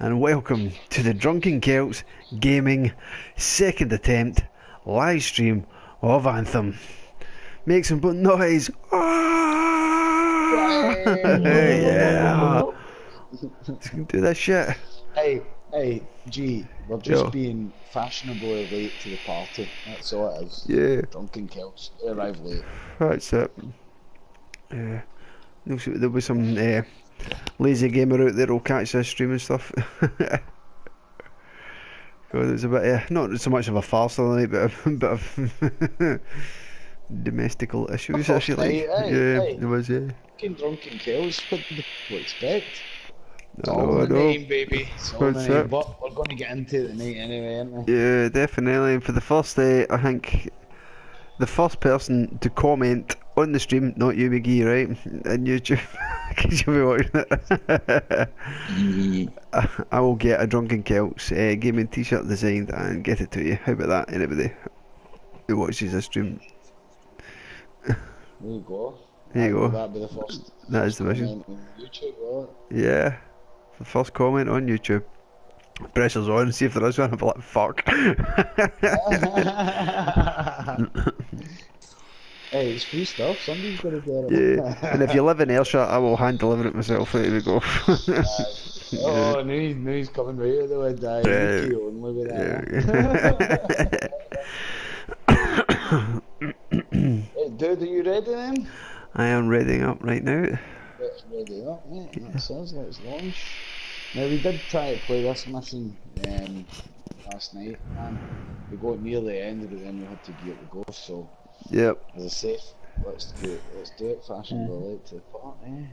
and welcome to the Drunken Kelts Gaming second attempt live stream of Anthem. Make some noise! Hey, yeah. Do that shit. Hey, G, we're just being fashionably late to the party. That's all it is. Yeah. Drunken Kelts, they arrive late. That's it. Yeah. There'll be some lazy gamer out there who'll catch this stream and stuff. God, it was a bit not so much of a farce the other night, but a bit of domestical issues actually. There was fucking Drunken Kelts, what did people expect? It's all in the name, baby. It's all in the name, but we're going to get into it tonight anyway, aren't we? Yeah, definitely. And for the first day, I think the first person to comment on the stream, not you, McGee, right? On YouTube, because you'll be watching it. I will get a Drunken Kelts gaming t-shirt designed and get it to you. How about that, anybody who watches this stream? There you go. There you go. That'll be the first. That is the vision. On YouTube, right? Yeah. The first comment on YouTube. Pressure's on, see if there is one. I'm like, fuck. Hey, it's free stuff, somebody's got to get it. Yeah, and if you live in Ayrshire, I will hand deliver it myself, there we go. Oh, now he's coming right out the window, only with that. Hey, dude, are you ready then? I am readying up right now. Ready up, mate, that sounds like it's launch. Now, we did try to play this mission last night, and we got near the end, but then we had to get the ghost, so... Yep. As I say, let's do it fashionably late to the party.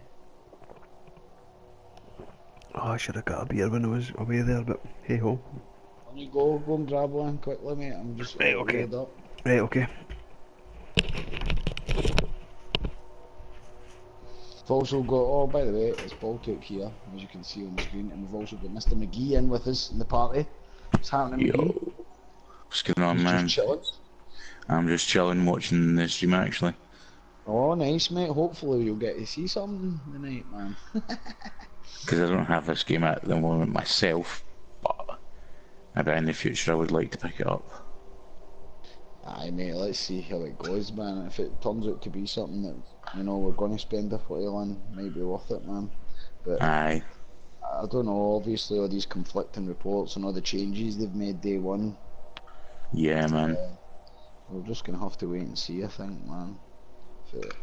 Oh, I should have got a beer when I was away there, but hey ho. On you go and grab one quickly, mate, I'm just geared up. Right, okay. We've also got, oh by the way, it's Baltic here, as you can see on the screen, and we've also got Mr. McGee in with us in the party. What's happening, McGee? What's going on, man? Just chilling. I'm just chilling, watching the stream actually. Oh, nice, mate. Hopefully you'll get to see something tonight, man. Because I don't have this game at the moment myself, but I bet in the future I would like to pick it up. Aye, mate. Let's see how it goes, man. If it turns out to be something that, you know, we're going to spend a while on, it might be worth it, man. But aye. I don't know. Obviously, all these conflicting reports and all the changes they've made day one. Yeah, man. We're just gonna have to wait and see, I think, man. But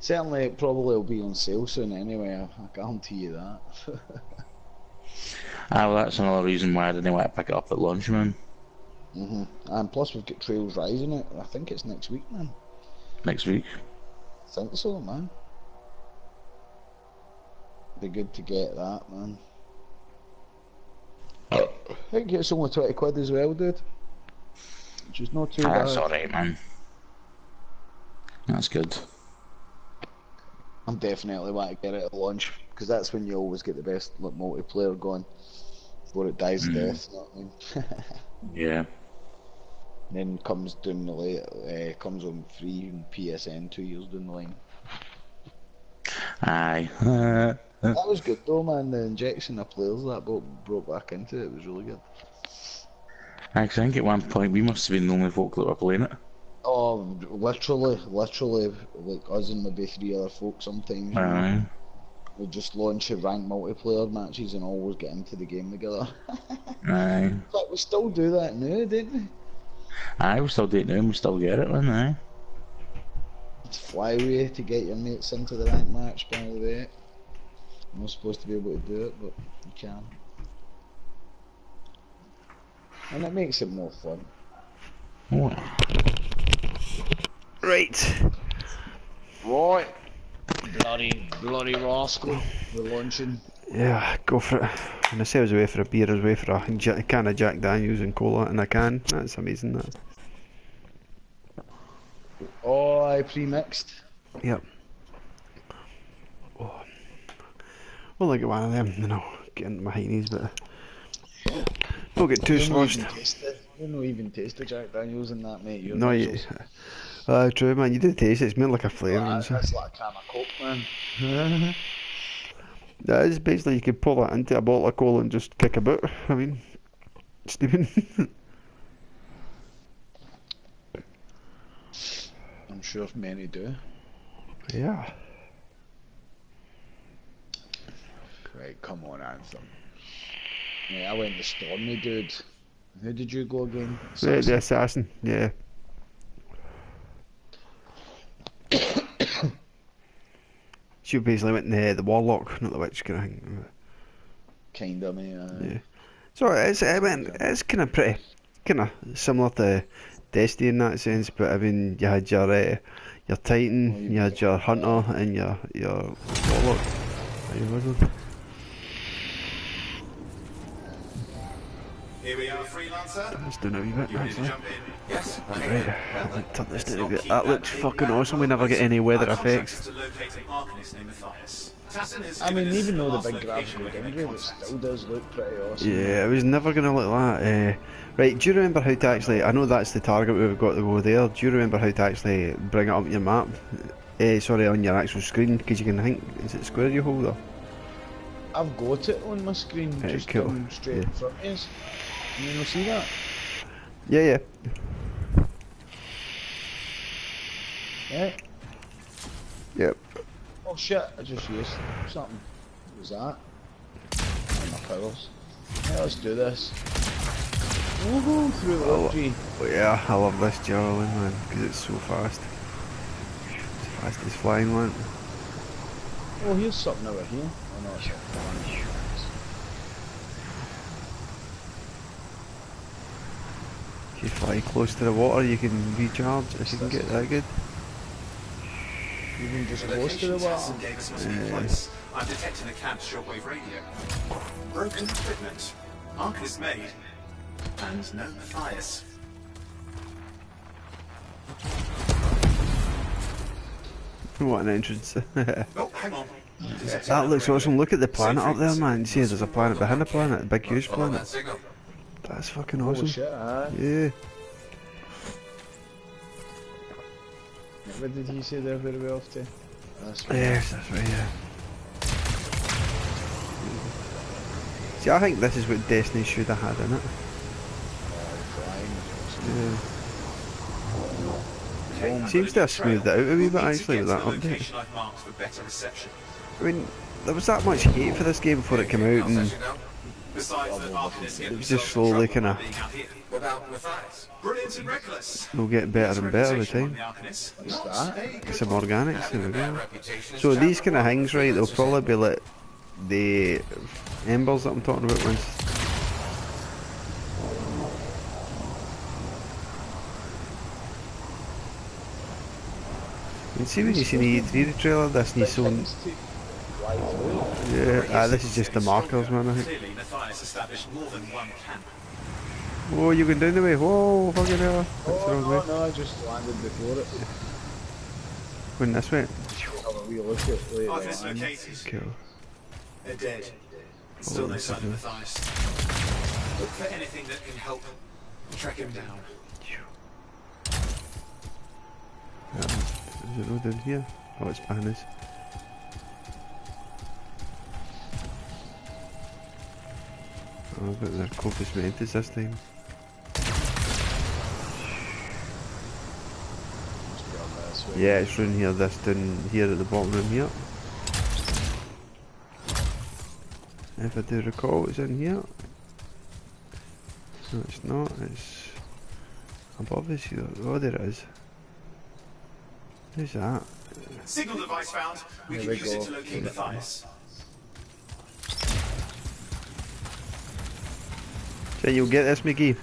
certainly, it probably will be on sale soon anyway. I guarantee you that. Ah, well, that's another reason why I didn't want to pick it up at lunch, man. Mhm. And plus, we've got Trails Rising. I think it's next week, man. Next week. I think so, man. Be good to get that, man. I think it's only 20 quid as well, dude. Which is not too bad. That's alright, man. That's good. I'm definitely want to get it at launch, because that's when you always get the best multiplayer going. Before it dies to death, you know what I mean? Yeah. Then comes down the lane, comes on free and PSN 2 years down the line. Aye. That was good though, man. The injection of players that brought back into it was really good. I think at one point we must have been the only folk that were playing it. Oh, literally, like us and maybe three other folk sometimes. Aye. We'd just launch a ranked multiplayer matches and always get into the game together. Aye. But we still do that now, didn't we? Aye, we still do it now and we still get it, man, aye. It's flyway to get your mates into the ranked match, by the way. I'm not supposed to be able to do it, but you can. And it makes it more fun. Right. Bloody rascal. We're launching. Yeah, go for it. When I say I was away for a beer, I was away for a can of Jack Daniels and cola in a can. That's amazing, that. Oh, I pre-mixed. Yep. Oh. Well, I get one of them and I'll get into my heinies, but... Don't get too sloshed. You've not even tasted Jack Daniels in that, mate. You're not yet. True, man. You did taste it. It's made like a flavour. That's like a can of Coke, man. That is basically, you could pull that into a bottle of coal and just kick about. I mean, stupid. I'm sure many do. Yeah. Right, come on, Anthem. Yeah, I went the Stormy dude. Who did you go again? Assassin? The Assassin, yeah. She basically went the Warlock, not the Witch kind of thing. Kind of, yeah. So it's kind of pretty, kind of similar to Destiny in that sense. But I mean, you had your Titan, you had your Hunter, and your Warlock. Here we are, freelancer. Let's do a wee bit. Yes. Right. I'll turn this down a bit. That looks fucking awesome. We never get any weather effects. I mean, even though the big graphical game, it still does look pretty awesome. Yeah, it was never going to look like that. Right, do you remember how to actually... I know that's the target we've got to go there. Do you remember how to actually bring it up on your map? Sorry, on your actual screen, because you can think... Is it square you hold up? I've got it on my screen, just coming straight in front of us. You know, see that? Yeah, yeah. Yeah? Yep. Oh shit, I just used something. What was that? Oh, my powers. Yeah, let's do this. Woohoo, through the oh yeah, I love this Jarlin, man, because it's so fast. It's fast as flying, man. Oh, here's something over here. Oh no, it's if you fly close to the water, you can recharge if you can get that good. Even just close to the water? I'm detecting a camp shortwave radio. Broken equipment. Arcanist made. And no Matthias. What an entrance. Oh, hang on. That looks awesome. Look at the planet up there, man. See, there's a planet behind the planet, a big huge planet. That's fucking awesome. Yeah. What did he say there? Where are we off to? Yes, that's right, yeah. See, I think this is what Destiny should have had in it. Yeah. It seems to have smoothed it out a wee bit actually with that update. I mean, there was that much hate for this game before it came out, and it was just slowly kind of... We'll get better and better with time. What's that? Some organics, there we go. So these kind of things, right, they'll probably be like the embers that I'm talking about once. You can see when you see the E3 the trailer, that's new zone. Yeah, this is just the markers, man, I think. Oh, you can down the way. Whoa, fucking hell. That's the wrong way. No, I just landed before it. Going this way. Have a wee look at it. Cool. They're dead. Still no sign of Matthias. Look for anything that can help track him down. Is it all down here? Oh, it's behind us. Oh, but they're Corpus Mentis this time. Yeah, it's round here, this down here at the bottom room here. If I do recall, it's in here. No, it's not, it's above us here. Oh, there it is. Who's that? Signal device found. We can use it to locate Matthias. So you'll get this, McGee.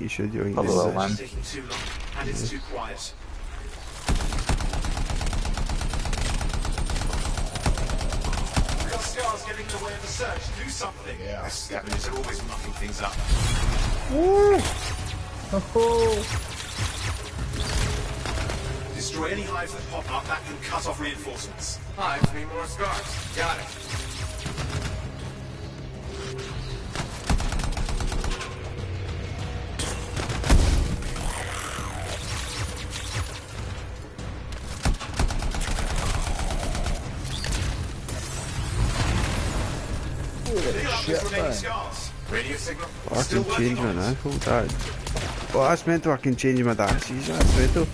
You should. You can do this. Taking too long, and it's too quiet. Scar's getting in the way of the search. Do something. Yeah. Scavengers are always mucking things up. Woo! Oh. Destroy any hives that pop up. That can cut off reinforcements. Hives need more Scars. Got it. Oh, I can change my knife all that. Oh, that's mental, I can change my dashes, that's mental.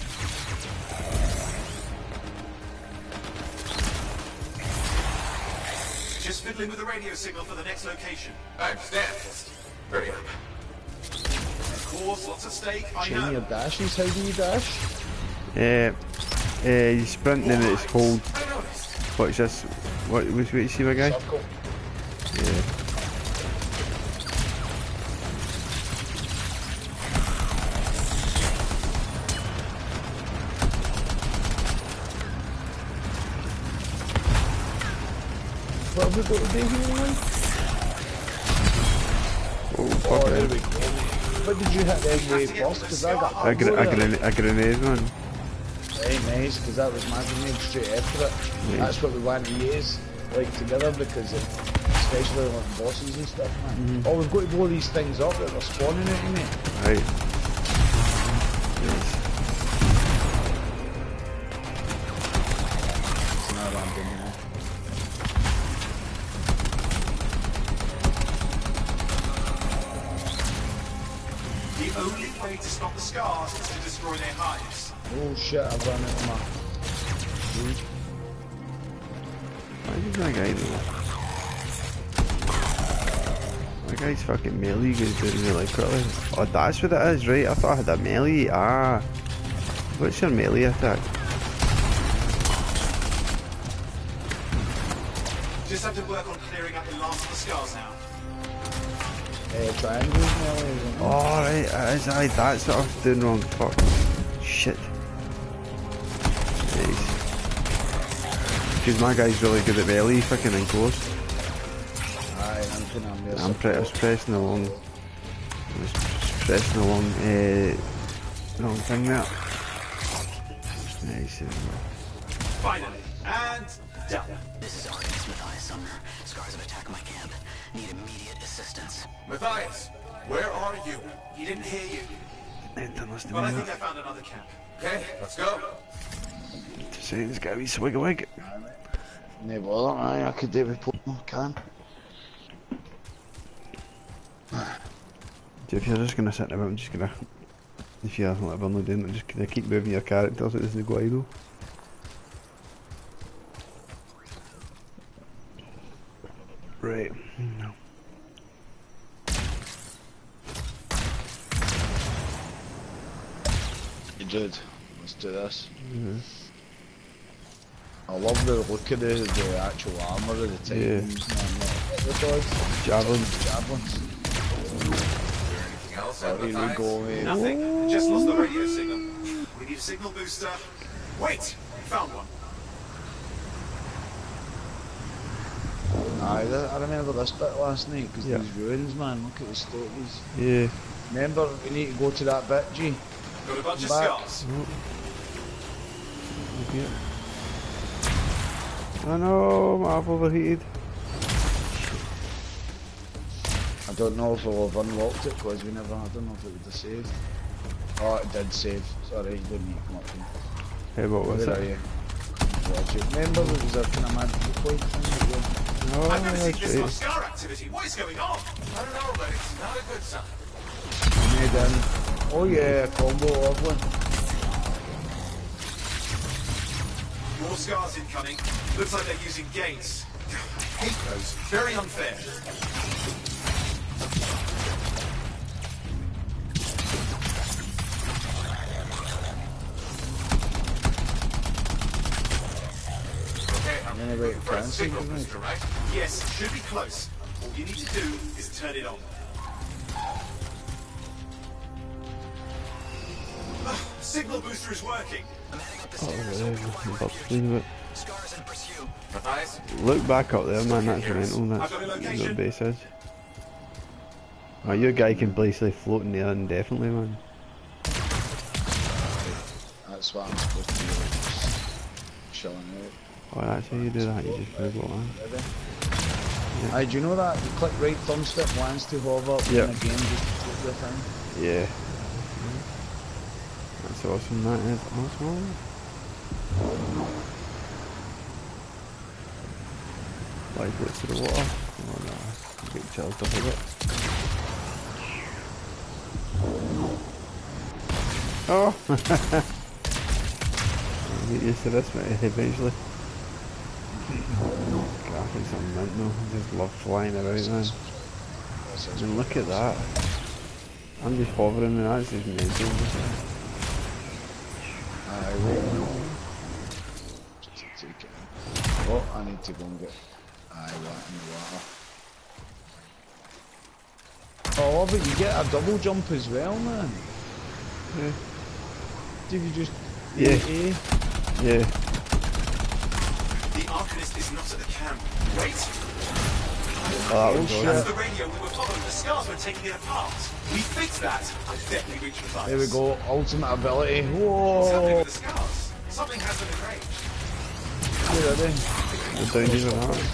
Just fiddling with the radio signal for the next location. I'm staffed. Hurry up. Of course, lots at stake, I know. Change your dashes, how do you dash? You sprint and it's hold. What's this? What was you see my guy? Circle. Yeah. What have we got to do here anyway? Oh, there we go. What did you hit then with boss? Because I got a grenade man. Very nice, because that was my grenade straight after it. Nice. That's what we want to use, like together, because especially on bosses and stuff, man. Mm-hmm. Oh, we've got to blow these things up that are spawning at me. Right. Yes. It's not random now. The only way to stop the Scars is to destroy their hives. Oh shit, I've run out of my... Why did my guy do? My guy's fucking melee goes doing really quickly. Oh, that's what it is, right? I thought I had a melee. Ah. What's your melee attack? Just have to work on clearing up the last of the Scars now. Triangle melee. Oh, right, it is, aye. That's what I was doing wrong. Fuck. Shit. Because my guy's really good at melee, fucking in close. Aye, I was pressing the wrong thing there. Nice. Finally, and done. This is Arcanist Matthias Sumner. Scars have attacked my camp. Need immediate assistance. Matthias, where are you? He didn't hear you. Well, I think I found another camp. Okay, let's go. See, this guy, he's swig-a-wig. No bother, I could do with Pokemon, I can. So if you're just going to sit about, I'm just going to... If you haven't let Burnley doing it, I'm just going to keep moving your characters, it doesn't go idle. Right, no. You did. Let's do this. Mm-hmm. I love the look of the actual armour of the Titans. Yeah. The dogs. Javelins. Anything else? Nothing. Just lost the radio signal. We need a signal booster. Wait! Found one. I remember this bit last night because these ruins, man. Look at the stories. Yeah. Remember, we need to go to that bit, G. Got a bunch of scars. Okay. I know, I've overheated. I don't know if I'll have unlocked it because we never, I don't know if it would have saved. Oh, it did save. Sorry, you didn't need to come up here. Hey, what was it? Where are you? Remember there was a kind of magic point thing? Oh, I've never seen this much Scar activity. What is going on? I don't know, but it's not a good sign. Oh yeah, combo, lovely. More Scars incoming. Looks like they're using gates. I hate those. Very unfair. Okay, I'm going to wait for a signal booster, right? Yes, it should be close. All you need to do is turn it on. Signal booster is working. Look back up there, man, that's mental, that's what the base is. Oh, your guy can basically float in there indefinitely, man. That's what I'm supposed to do, chilling out. Oh, that's how you do that, you just move on. Yeah. Do you know that? You click right thumbstick once to hover up in the game, just click the thing. Yeah. That's awesome, that is awesome. Like, go to the water. Oh, no. Great child, don't forget. Oh! I'll get used to this mate eventually. Graphics are mint though, I just love flying around man. I mean look at that. I'm just hovering and that's just mental. I will. Oh, I need to go and get I want in the water. Oh, but you get a double jump as well, man. Yeah. Do you just... Yeah. Yeah. The Arcanist is not at the camp. Wait. Oh, shit. That's the radio we were following. The Scars were taking it apart. We fixed that. I bet we reached the fight. There we go. Ultimate ability. Whoa. What's happening with the Scars? Something has been arranged. Where are they? They're down even harder.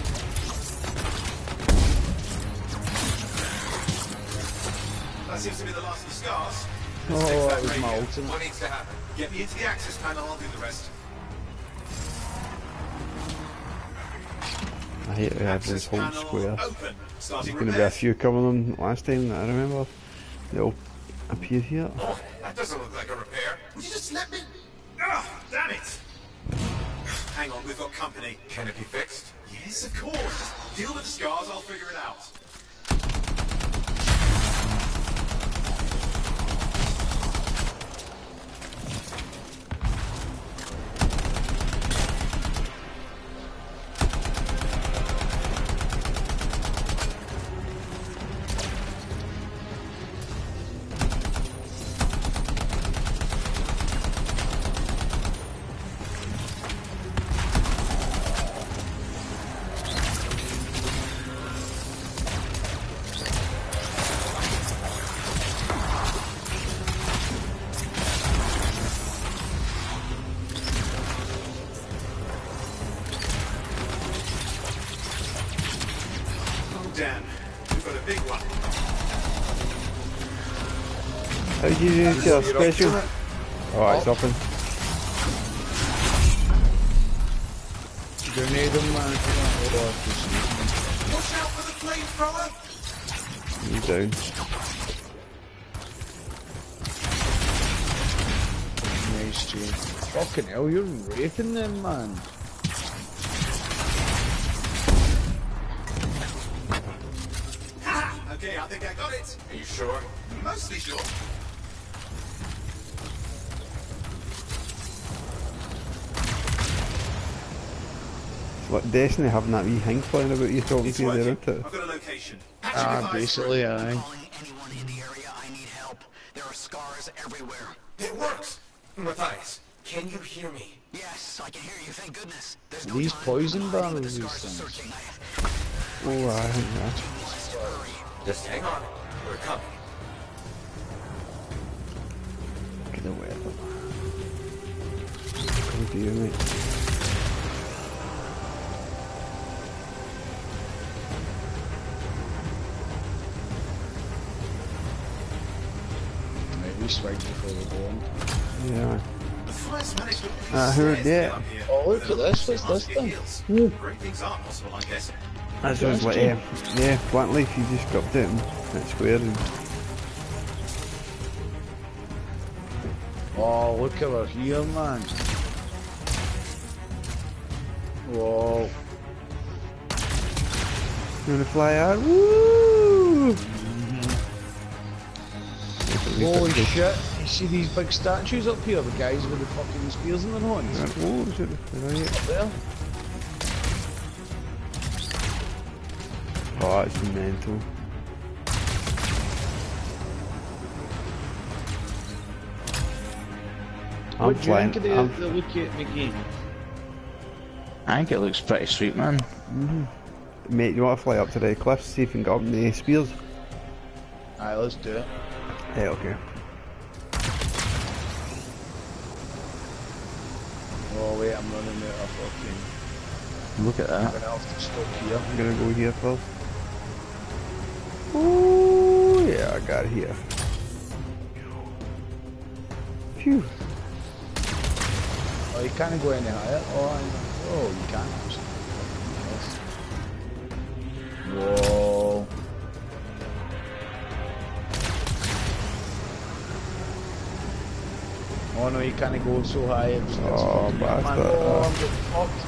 That seems to be the last of the Scars. Oh, that was my ultimate. What needs to happen? Get me into the access panel, I'll do the rest. I hate to have this whole square. There's going to be a few coming on last time that I remember. They all appear here. Oh, that doesn't look like a repair. Would you just let me... Ah, damn it! Hang on, we've got company. Can it be fixed? Yes, of course. Just deal with the Scars, I'll figure it out. Special. Alright, oh. It's open. Grenade him, man. Watch out for the flamethrower! You down. Nice, dude. Fucking hell, you're raping them, man. Ha! Okay, I think I got it. Are you sure? Mostly sure. What, Destiny having that wee thing flying about you talking to you there, isn't it? I've got a location. Basically, aye. Calling anyone in the area, I need help. There are Scars everywhere. It works! Matthias, can you hear me? Yes, I can hear you, thank goodness. There's no these poison bottles, these things. Oh, I think that's... Just hang on, we're coming. Look at the weapon. Come to you, mate. Straight before we go on. Yeah. Who did it? Oh, look at this. What's this thing? That sounds like, yeah, plant leaf, you just dropped it and it's square. And... Oh, look over here, man. Whoa. You want to fly out? Woo! Holy shit, you see these big statues up here, the guys with the fucking spears in their horns? Oh, shit, right there. Oh, it's mental. I'm flying. What do you think of the look at McGee? I think it looks pretty sweet, man. Mm-hmm. Mate, you want to fly up to the cliffs, see if you can get up the spears? Alright, let's do it. Hey, okay. Oh wait, I'm running out of fucking... Look at that. I'm gonna have to stop here. I'm gonna go here first. Oh yeah, I got here. Phew. Oh, you can't go any higher. Oh, you can't. Whoa. Oh no, you can't go so high. Oh, bastard. Oh, I'm fucked.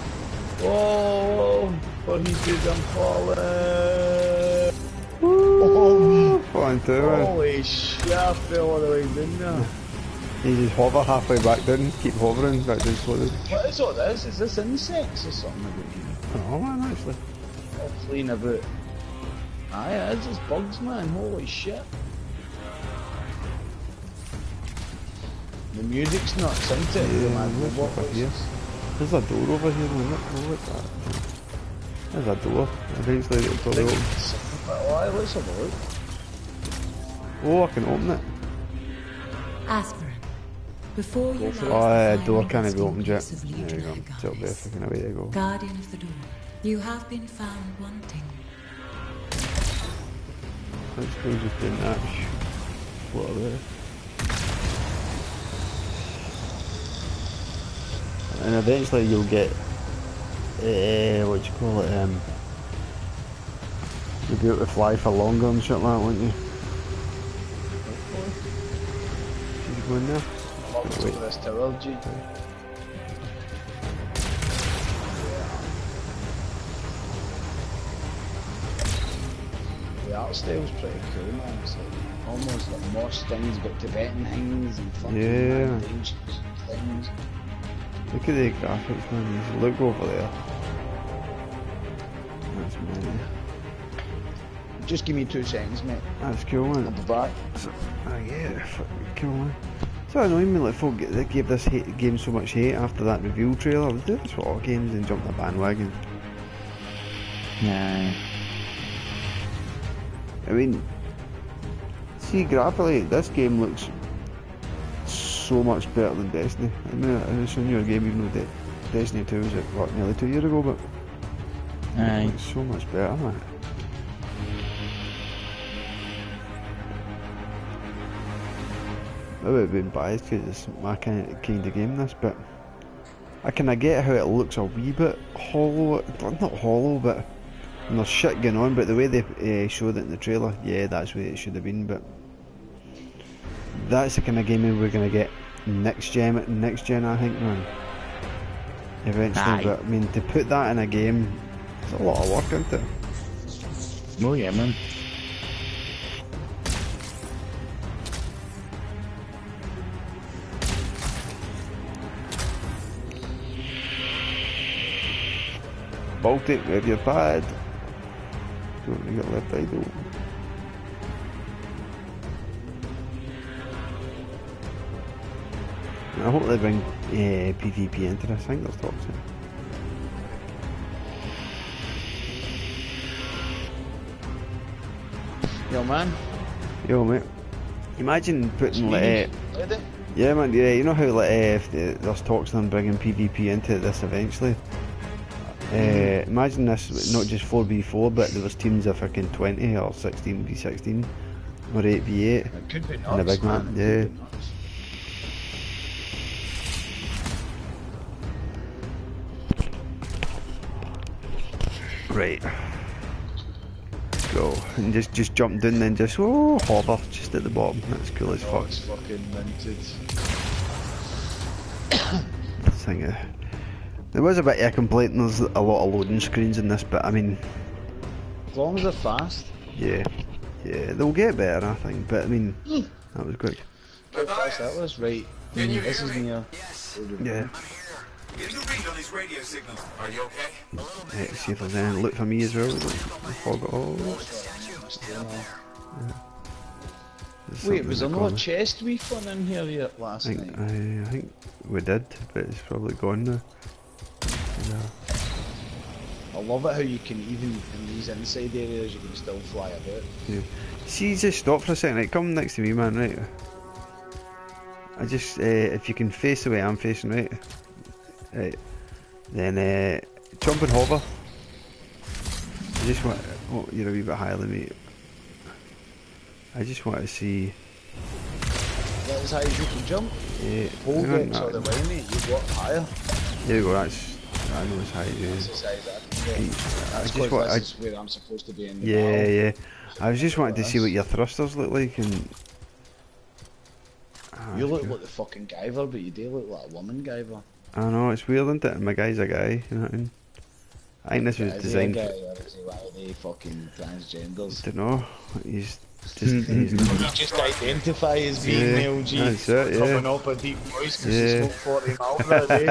Oh, but he did, I'm falling. Woo! Falling too, man. Holy shit, I fell all the way, didn't I? You just hover halfway back down, keep hovering, but just slowly. What is all this? Is this insects or something? I don't know, man, actually. All fleeing about. Aye, it is just bugs, man, holy shit. The music's not synced to it, man. What over here? There's a door over here, man. Look at that. There's a door. I think it's like it's probably open. Well, let's have a look. Oh, I can open it. Aspirin. Before you go. Oh, the door can't be opened yet. There you go. Tell me if I can away to go. Guardian of the door. You have been found wanting. Let's go just in that. What are they? And eventually you'll get, what do you call it, you'll be able to fly for longer and shit like that, won't you? Should you go in there? I'm up to this tower, G. The art style's pretty cool, man. It's like almost like moss things, but Tibetan things and fucking ancient things. Look at the graphics, man. Look over there. That's many. Just give me 2 seconds, mate. That's cool, man. I'll be back. Oh yeah, fucking cool, man. So annoying me, like folk gave this game so much hate after that reveal trailer. They do this for all games and jump the bandwagon. Nah. I mean, see graphically, this game looks so much better than Destiny. I mean, it's a newer game, even though Destiny 2 was what, nearly 2 years ago, but it's so much better, man. I would have been biased because it's my kind of game, this, but I kind of get how it looks a wee bit hollow, not hollow, but and there's shit going on, but the way they showed it in the trailer, yeah, that's what it should have been, but that's the kind of gaming we're going to get next gen, I think, man. Eventually, but I mean, to put that in a game, it's a lot of work, isn't it? Oh yeah, man. Baltic, wherever you're bad. Don't want to get left idle. I hope they bring PvP into this. I think there's talks here. Yo, man. Yo, mate. Imagine putting like... yeah, man. Yeah, you know how like if there's talks on bringing PvP into this eventually. Imagine this, not just 4v4, but there was teams of fucking 20 or 16v16 or 8v8. It could be nuts, and a big man. Yeah. Right, go and just jump down, then just hover just at the bottom. That's cool as fuck. It's fucking minted. Thing. There was a bit of a complaint. There's a lot of loading screens in this, but I mean, as long as they're fast. Yeah, yeah, they'll get better, I think. But I mean, that was quick. That was right. This is near. Yeah. He's ringed on his radio signal. Are you okay? Yeah, see if there's anything. Look for me as well. Fog it all. Yeah. Wait, was there no a chest we found in here yet last night? I think we did, but it's probably gone now. Yeah. I love it how you can, even in these inside areas, you can still fly about. Yeah. See, just stop for a second. Right, come next to me, man, right? I just, if you can face the way I'm facing, right? Right, then jump and hover. I just want. Oh, you're a wee bit higher than me. I just want to see. That's as high as you can jump. Yeah. Hold it so the way, mate. You got higher. There you go. That's. I know it's high. Yeah. That's high as I can. That's where I'm supposed to be in the battle. Yeah. I was just wanting to see what your thrusters look like and. You look like the fucking Guyver, but you do look like a woman Guyver. I know, it's weird, isn't it? My guy's a guy, you know what I mean? I think this was designed... Is he a guy, or is he one of the fucking transgenders? I don't know. He's just... he's just identify as being male, G. That's it, yeah. Coming up a deep voice because he smoked 40 miles a day.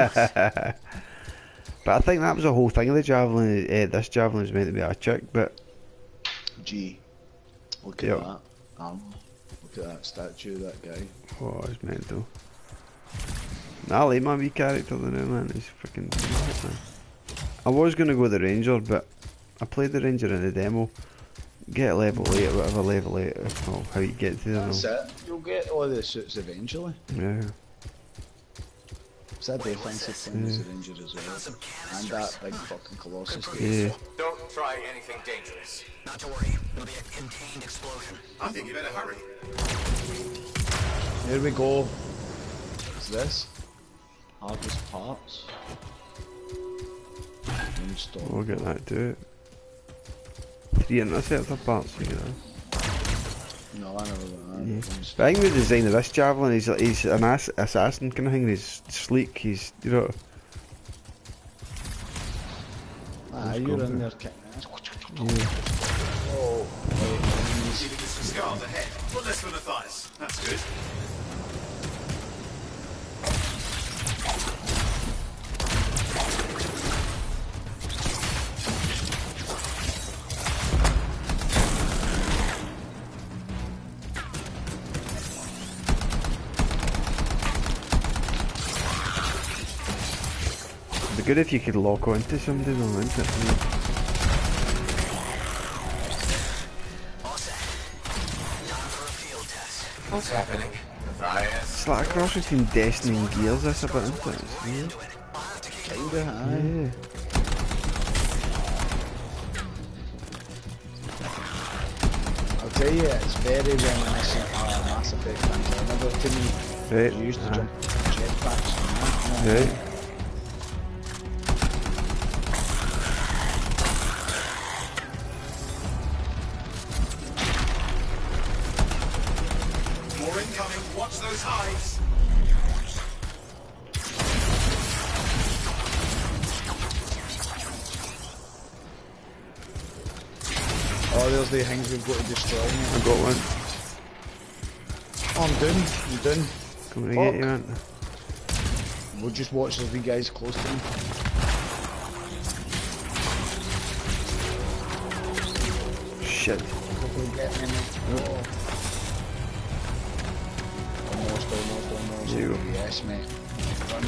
But I think that was the whole thing of the javelin. This javelin was meant to be a chick, but... G. Look at that. Look at that statue, that guy. Oh, it's mental. I like my wee character though now, man. He's freaking... I was going to go the Ranger, but I played the Ranger in the demo. Get level 8 or whatever level 8, or how you get to there. That's it. You'll get all the suits eventually. Yeah. So I do fancy playing as the Ranger as well. And that big fucking Colossus. Yeah. Don't try anything dangerous. Not to worry. It'll be a contained explosion. I think you better hurry. Here we go. What's this? Hardest parts. We'll get that to it. 3 Interceptor parts, you know. No, I never got that. But I think the design of this javelin, he's an assassin kind of thing. He's sleek, he's, you know. Ah, you're in there kicking ass. Oh, wait. Giving us some scars ahead, but less for Matthias. That's good. Good if you could lock onto somebody though, wouldn't it? What's happening? It's like a cross between Destiny and Gears, that's a bit, isn't it? It's weird. Kinda, aye. Yeah. I'll tell you, it's very reminiscent of a Mass Effect thing. Right. You used to jump jetpacks and that. Right. The things we've got to destroy. I've got one. Oh, I'm done. I'm done. Come to get you, man. We'll just watch those wee guys close to him. Shit. Almost. There you go. Yes, mate. Run.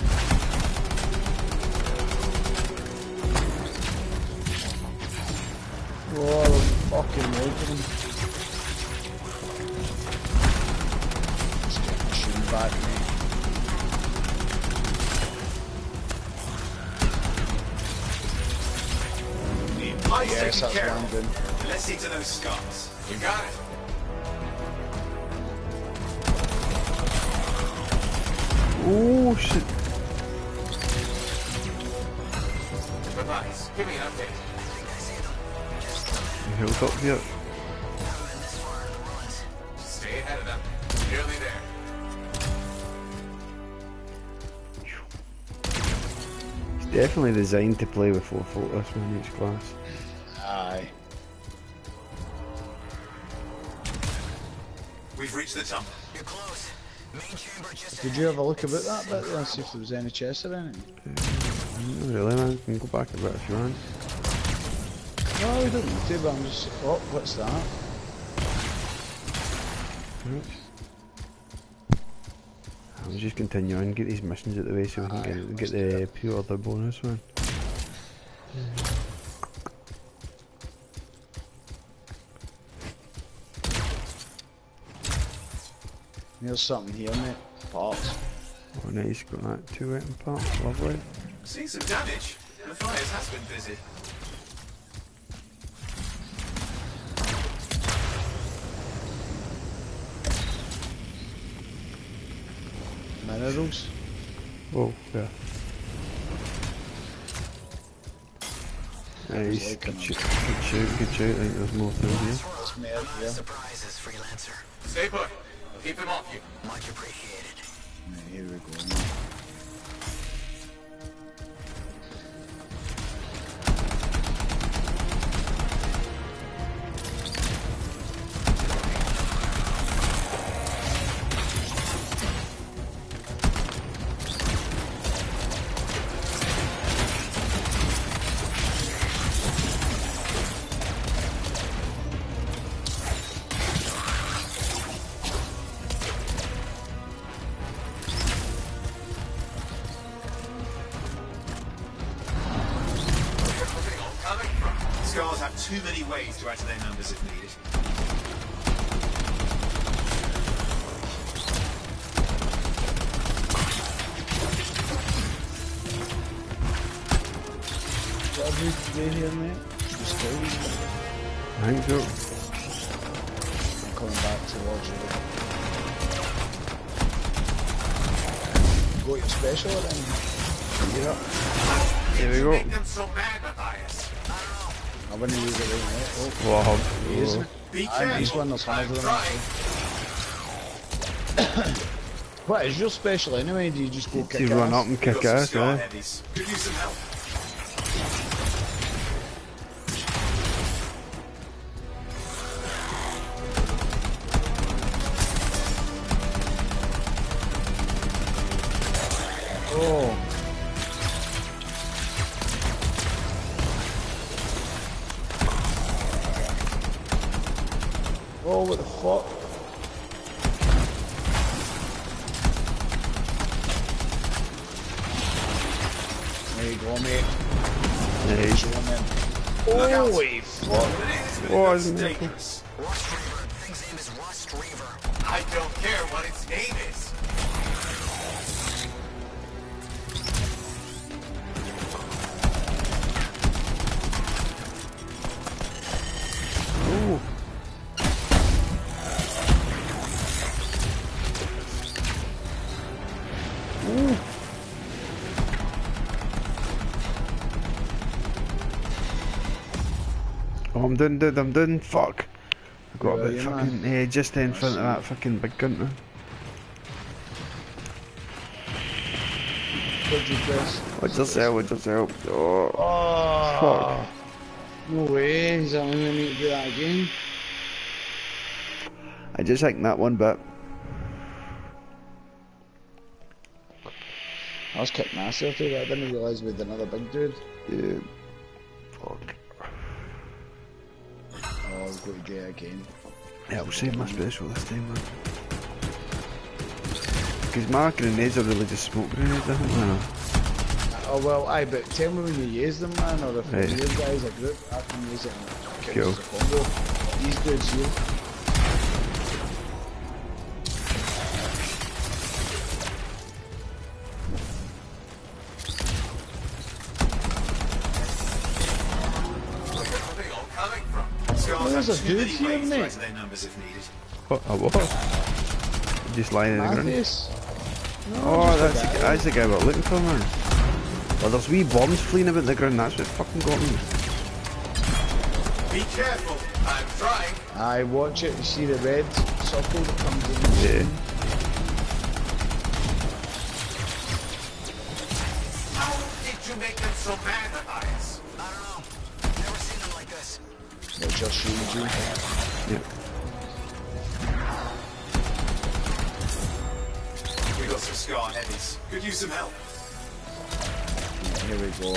Oh, fucking legend. Let's get the machine back, mate. Yes, that's landing. Let's see to those Scots. You got it. Oh, shit. Matthias, give me an update. Hills up here. Stay ahead of them. Nearly there. It's definitely designed to play with 4 foot this one in each class. Aye. We've reached the top. You're close. Main chamber just. Did you have a look about that bit there and see if there was any chests or anything? Not really, man. You can go back a bit if you want. No, I don't need to, but I'm just... Oh, what's that? Right. I'll just continue on, get these missions out the way so we can get the pure other bonus one. There's something here, mate. Parts. Oh, nice, got that 2 item parts, lovely. Seen some damage. Matthias has been busy. Minerals. Oh, yeah. Nice. Like good shoot. I think there's more through here. Surprises, freelancer. Stay put. Keep him off you. Much appreciated. Right, here we go. Too many ways to add to their numbers if needed. I think so. I'm coming back towards you. Go your special then. Yeah. Here we go. Make them so mad, Matthias. I'm gonna use it right now. Wow. He's one that's one of them. What is your special anyway? Do you just go kick ass? You run up and kick ass, yeah. Could use some help. Dangerous. Rust Reaver. Thing's name is Rust Reaver. I don't care what its name is. Ooh. Ooh. Oh, I'm done, dude. I'm done. Fuck. I got a bit fucking just in front of that fucking big cunt. Man. Watch yourself. Oh. Fuck. No way. Is that only need to do that again? I just hacked that one bit. I was kicking myself too, but I didn't realise we had another big dude. Yeah. Fuck. Oh, I've got to get it again. Yeah, I'll save my special this time, man. Because my grenades are really just smoke grenades, I think, man. Oh, well, aye, but tell me when you use them, man, or if you use guys a group, I can use it in a combo. These dudes here. There's a dude here, mate. What? A what? Just lying in the ground. No, oh, that's the guy we're looking for, man. Well, there's wee bombs flying about the ground. That's what fucking got me. Be careful. I'm trying. I watch it. You see the red circle that comes in. Yeah. How did you make them so mad at us? I don't know. I'll just shoot you. Yep. We got some Scar heavies. Could use some help. Here we go.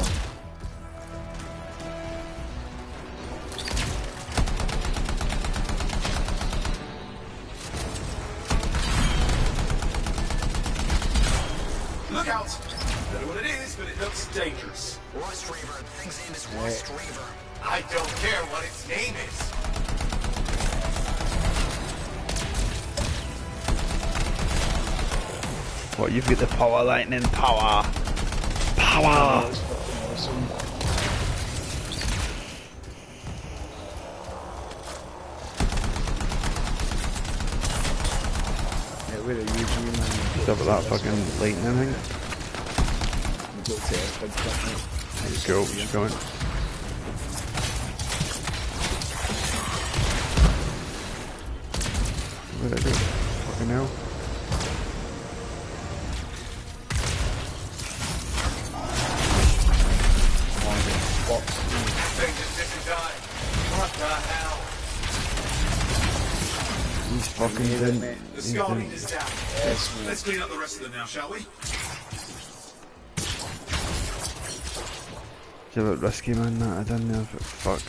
Look out! I don't know what it is, but it looks dangerous. Rust Reaver. Thing's name is Rust Reaver. I don't care what its name is. What, you've got the power, lightning power. Power! Oh, awesome. Yeah, we're a UG man. Stop with that fucking lightning thing. There you go, she's going. you know? He's fucking dead. The Scar is down. Let's clean up the rest of them now, shall we? It's a bit risky, man, that I done there, but fuck.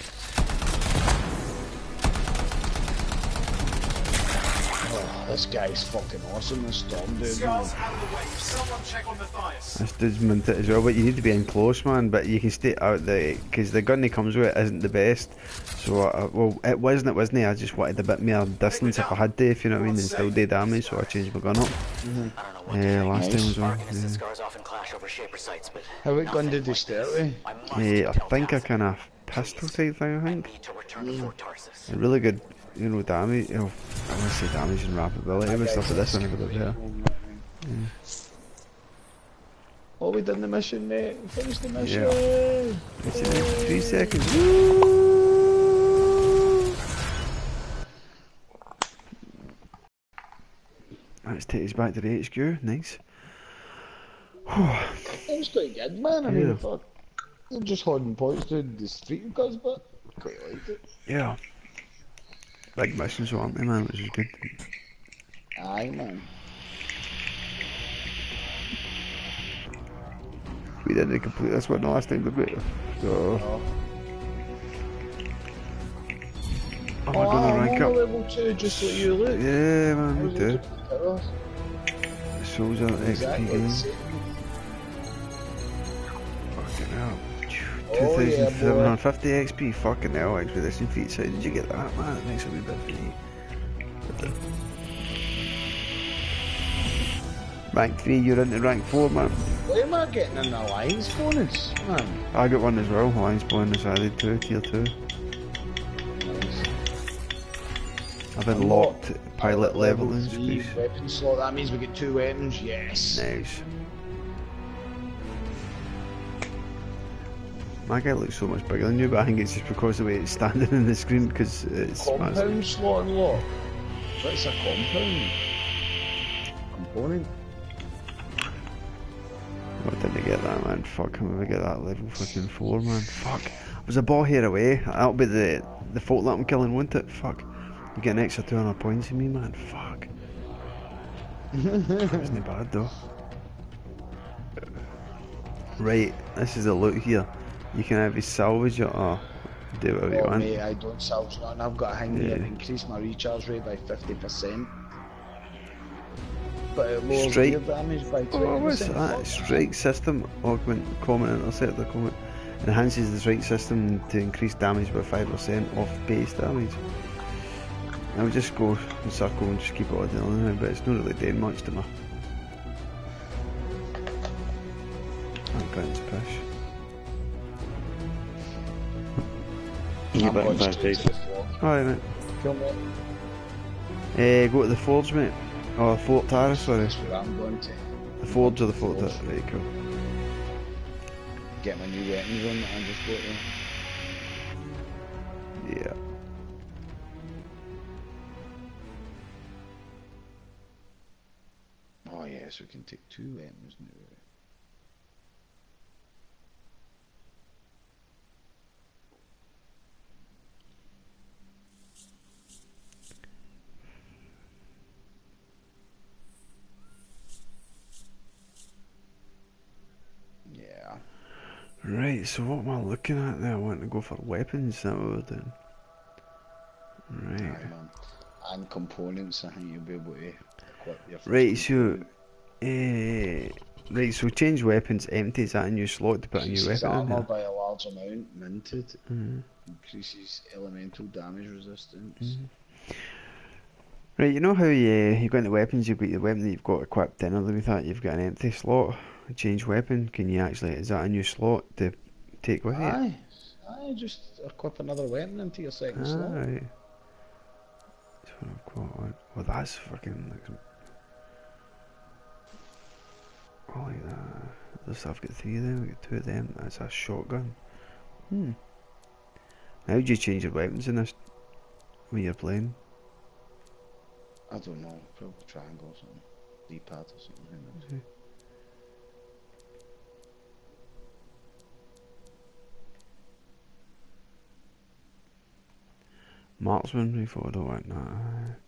Oh, this guy's fucking awesome, this Storm dude. Scar's out of the way. Someone check on Matthias. This dude's mint as well, but you need to be in close, man, but you can stay out there, because the gun he comes with isn't the best. So, well, it wasn't, I just wanted a bit more distance if I had to, if you know what I mean, and still do damage, so I changed my gun up. Last time as well. How what gun did he start with? I think a kind of pistol type thing, I think. A really good, you know, damage, you know, I want to say damage and rapidity and stuff like this one over there. Oh, we done the mission, mate. We finished the mission. Yeah. It's in 3 seconds. Woo! Let's take us back to the HQ. Nice. It was quite good, man. I mean, fuck. I'm just holding points to the street because, but I quite liked it. Yeah. Big missions, aren't they, man? Which is good. Aye, man. We didn't complete this one the last time, did we? So... oh. Oh, we're gonna rank up. Level 2, just like you look. Yeah, man, we do. The souls are XP games. Fucking hell. 2,750 XP, fucking hell, Expedition Feet. So did you get that, man? It makes a wee bit free. Rank 3, you're into rank 4, man. Why am I getting an alliance bonus, man? I got one as well, alliance bonus added to tier 2. Nice. I've unlocked pilot level in space. Weapon slot, that means we get 2 weapons, yes. Nice. My guy looks so much bigger than you, but I think it's just because of the way it's standing in the screen, because it's compound massive. Slot unlocked? What's a compound? Component? I didn't get that, man. Fuck, I'm gonna get that level fucking 4, man. Fuck. There's a ball here away. That'll be the fault that I'm killing, won't it? Fuck. I'm getting an extra 200 points in me, man. Fuck. That wasn't bad, though. Right, this is the loot here. You can either salvage it or do whatever you want. Mate, I don't salvage nothing. I've got to hang here and increase my recharge rate by 50%. But it lowers your damage by 20%. Oh, what's that? Strike system, augment, comment, interceptor, comment. Enhances the strike system to increase damage by 5% off base damage. I would just go in circle and just keep it all down, but it's not really doing much to me. I'm going to push. Get back in 5 days. Alright, mate. Come on. Go to the forge, mate. Oh, Fort Tara, sorry. That's where I'm going to. The Forge or the Fort Tara? Right, cool. Get my new weapons on and just go to them. Yeah. Oh yeah, so we can take 2 weapons now. Right, so what am I looking at there? I want to go for weapons, that we're doing. Right. And components, I think you'll be able to equip your... Right, so... right, so change weapons, empty, is that a new slot to put a new weapon in there? By a large amount, minted. Mm-hmm. Increases elemental damage resistance. Mm-hmm. Right, you know how you go into weapons, you've got the weapon that you've got equipped in, and with that you've got an empty slot. Change weapon, can you actually, is that a new slot to take with you? Aye, aye, just equip another weapon into your second slot. Aye. That's what I've got on. Oh, that's fucking... I like that. This I've got 3 of them, I've got 2 of them, that's a shotgun. Hmm. How do you change your weapons in this when you're playing? I don't know, probably triangle or something. D-pad or something. Okay. Marksman move forward, I don't like that.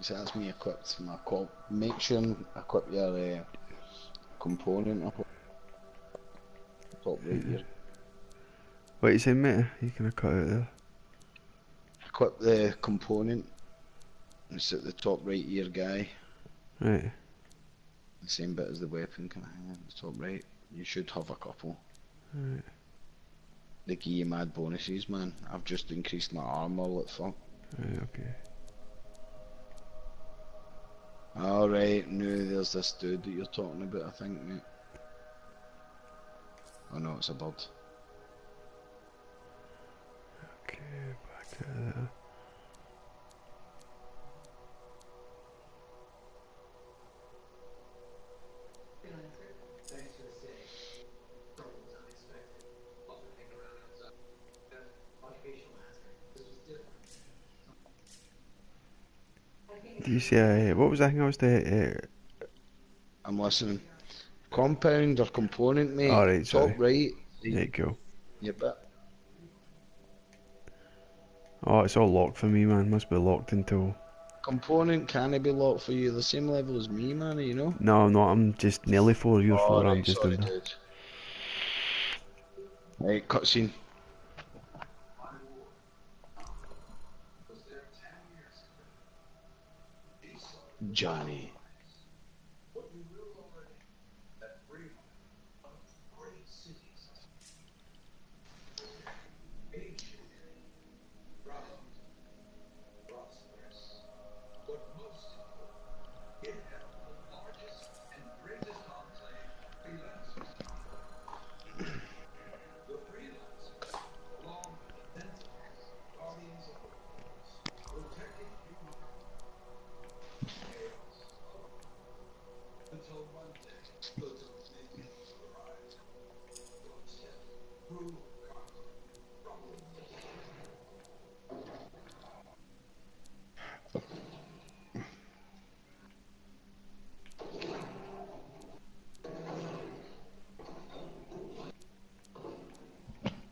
So that's me equipped my call. Make sure and equip your component up top right here. What are you saying, mate? You can cut out there. Equip the component. It's at the top right here, guy. Right. The same bit as the weapon can hang at the top right. You should have a couple. Right. They give you mad bonuses, man. I've just increased my armour, what the fuck. Right, okay. Alright, now there's this dude that you're talking about, I think, mate. Oh no, it's a bird. Okay, back to that. Do you see, what was that thing I was doing? I'm listening. Compound or component, mate. All right, sorry. Top right. There you go. Your bit. Oh, it's all locked for me, man. Must be locked until... Component can't be locked for you. The same level as me, man, you know? No, I'm not. I'm just nearly four. You're four. Right, I'm just sorry, doing that. Right, cutscene. Johnny.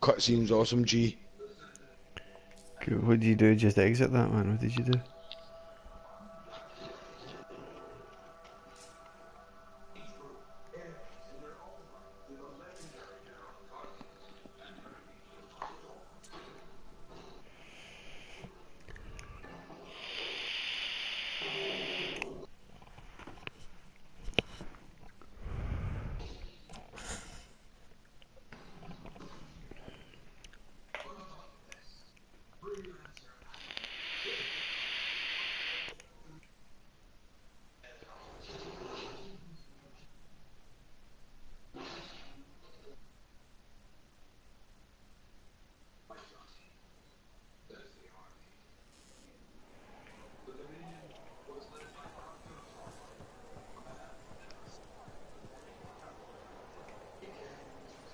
Cutscene's awesome, G. Cool. What did you do? Just exit that, man? What did you do?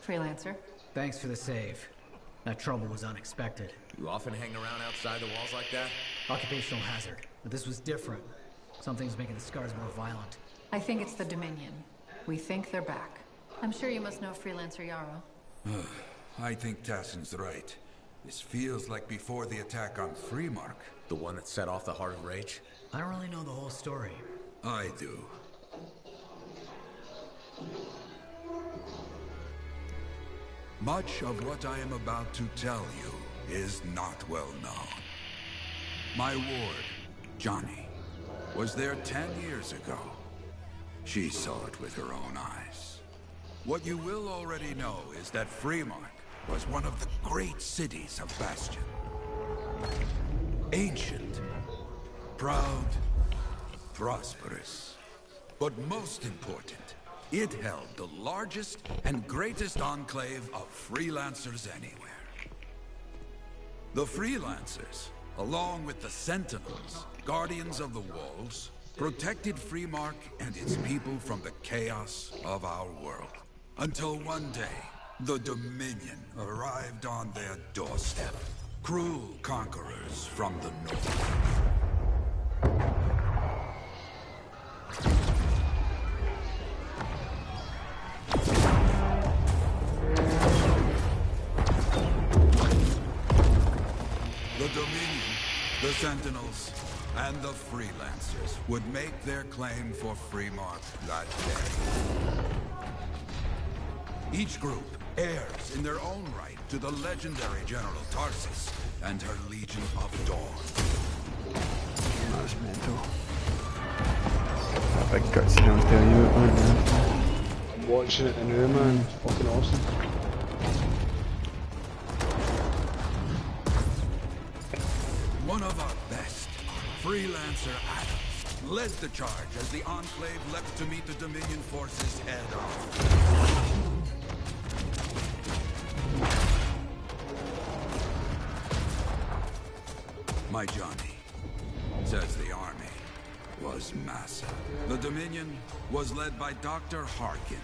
Freelancer. Thanks for the save. That trouble was unexpected. You often hang around outside the walls like that? Occupational hazard. But this was different. Something's making the scars more violent. I think it's the Dominion. We think they're back. I'm sure you must know Freelancer Yarrow. I think Tassin's right. This feels like before the attack on Freemark. The one that set off the Heart of Rage? I don't really know the whole story. I do. Much of what I am about to tell you is not well known. My ward, Johnny, was there 10 years ago. She saw it with her own eyes. What you will already know is that Freemark was one of the great cities of Bastion. Ancient, proud, prosperous, but most important, it held the largest and greatest enclave of freelancers anywhere. The freelancers, along with the sentinels, guardians of the walls, protected Freemark and its people from the chaos of our world. Until one day, the Dominion arrived on their doorstep. Cruel conquerors from the north. The Sentinels and the Freelancers would make their claim for Freemark that day. Each group heirs in their own right to the legendary General Tarsis and her Legion of Dawn. That's mental. That cutscene I was telling you about, man. I'm watching it in Uma and it's fucking awesome. One of our best, Freelancer Adams, led the charge as the Enclave leapt to meet the Dominion forces head-on. My Johnny, says the army, was massive. The Dominion was led by Dr. Harkin,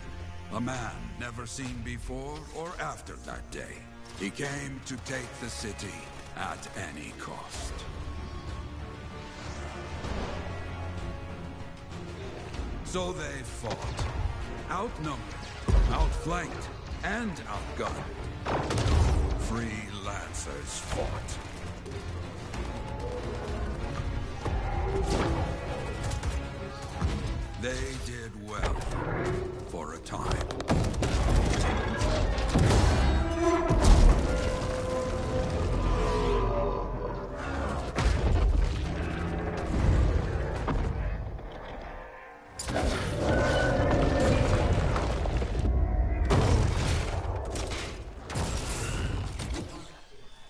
a man never seen before or after that day. He came to take the city at any cost. So they fought. Outnumbered, outflanked, and outgunned. Freelancers fought. They did well for a time.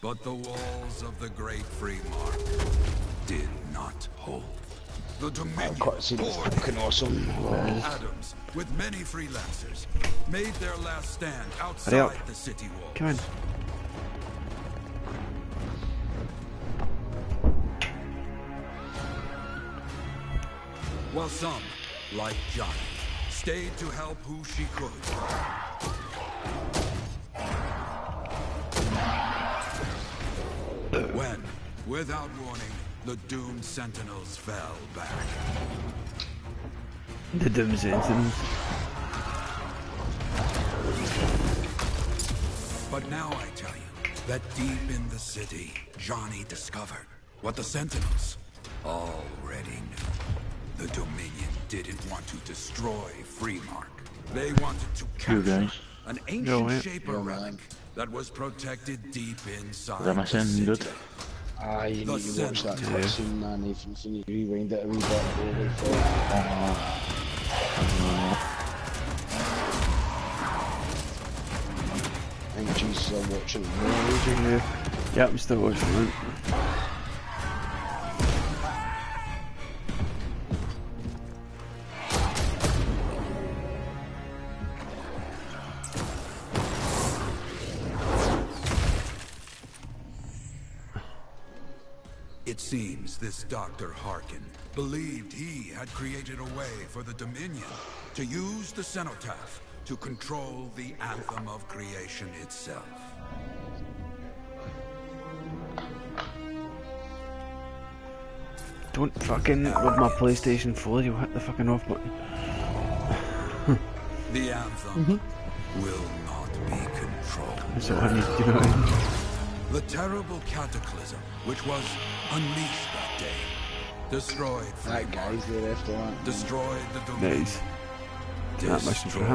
But the walls of the Great Freemark did not hold. The Dominion poured awesome. Adams, with many Freelancers, made their last stand outside the city walls. Come in. While some, like Johnny, stayed to help who she could. When, without warning, the doomed sentinels fell back. The doomed sentinels. But now I tell you that deep in the city, Johnny discovered what the sentinels already knew. The Dominion didn't want to destroy Freemark. They wanted to capture an ancient Shaper relic that was protected deep inside the city. Good? Ah, you need to watch that cutscene, man. You need to rewind it a wee bit. I think Jesus, I'm watching it. Yeah, I'm still watching it. Seems this Dr. Harkin believed he had created a way for the Dominion to use the cenotaph to control the anthem of creation itself. Don't fucking rub my PlayStation 4, you'll hit the fucking off button. The anthem will not be controlled. That's all I need to know. The terrible Cataclysm, which was unleashed that day, destroyed Freemark, destroyed the Dominion, destroyed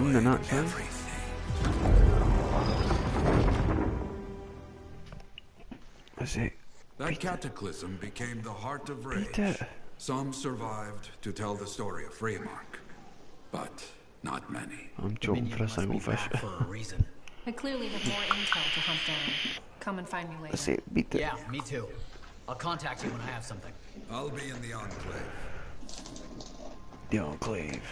everything. That Cataclysm became the Heart of Rage. Some survived to tell the story of Freemark, but not many. I'm joking for a single fish. I clearly have more intel to hunt down. Come and find me later. Yeah, me too. I'll contact you when I have something. I'll be in the Enclave. The Enclave.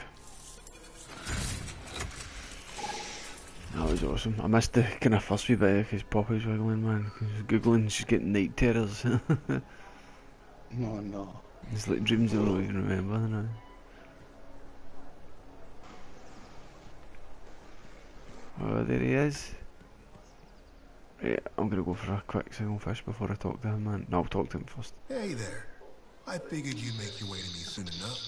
That was awesome. I missed the kind of first wee bit because Poppy's wiggling, man. She's googling, she's getting night terrors. No, no. It's like dreams I don't even remember. there he is. Yeah, I'm gonna go for a quick single fish before I talk to him, man. No, I'll talk to him first. Hey there. I figured you'd make your way to me soon enough.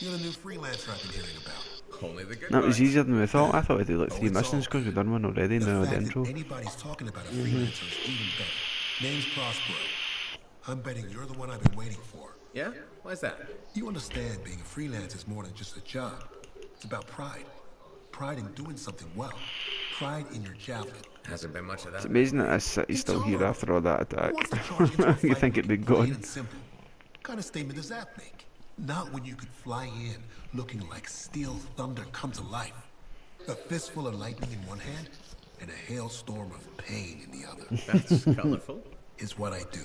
You're the new freelancer I've been hearing about. Only the good that was easier than we thought. I thought I'd do like 3 missions because we've done one already and now the intro. Anybody's talking about a freelancer is even better. Name's Prospero. I'm betting you're the one I've been waiting for. Yeah? Why's that? You understand being a freelancer is more than just a job. It's about pride. Pride in doing something well. Pride in your job. Hasn't been much of that. It's amazing that this city's still here after all that attack. You think it'd be gone. What kind of statement does that make? Not when you could fly in looking like steel thunder come to life. A fistful of lightning in one hand and a hailstorm of pain in the other. That's colorful. Is what I do.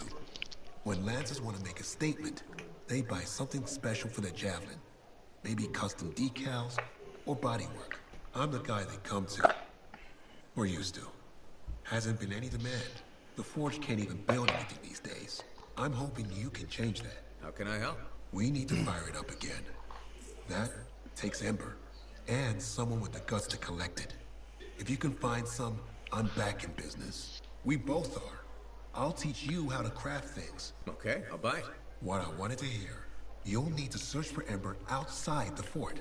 When lancers want to make a statement, they buy something special for their javelin. Maybe custom decals or bodywork. I'm the guy they come to. We're used to. Hasn't been any demand. The Forge can't even build anything these days. I'm hoping you can change that. How can I help? We need to fire it up again. That takes Ember, and someone with the guts to collect it. If you can find some, I'm back in business. We both are. I'll teach you how to craft things. Okay, I'll bite. What I wanted to hear, you'll need to search for Ember outside the fort.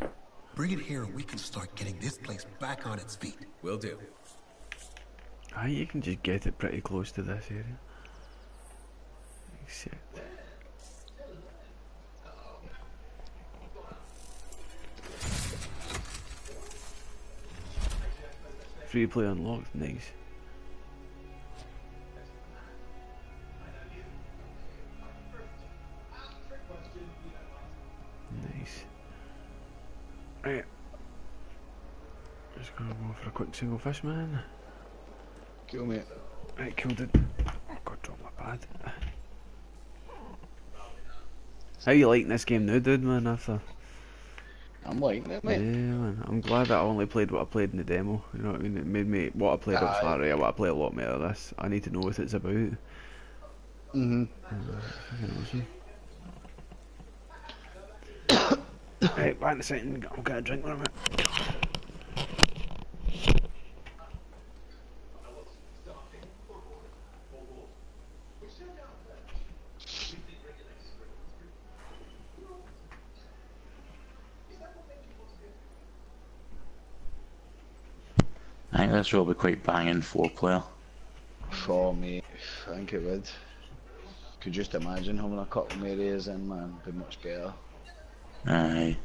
Bring it here and we can start getting this place back on its feet. Will do. Ah, you can just get it pretty close to this area. Except... free play unlocked, nice. Nice. Right. Just gonna go for a quick single fish, man. Kill me. Right, killed it. Oh god, dropped my pad. How you liking this game now, dude, man, after? I'm liking it, mate. Yeah, man. I'm glad that I only played what I played in the demo. You know what I mean? It made me... what I played on Saturday, what I play a lot more of this. I need to know what it's about. Fucking awesome. Right, wait a second, I'll get a drink in a minute. I think this will be quite banging 4-player. For me, I think it would. Could just imagine having a couple of areas in, man, it'd be much better. Aye.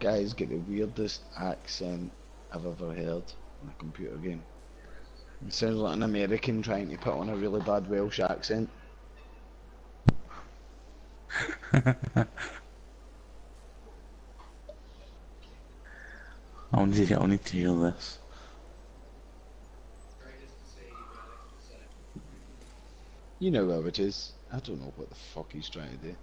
guy's got the weirdest accent I've ever heard in a computer game. It sounds like an American trying to put on a really bad Welsh accent. I need to hear this. You know how it is. I don't know what the fuck he's trying to do.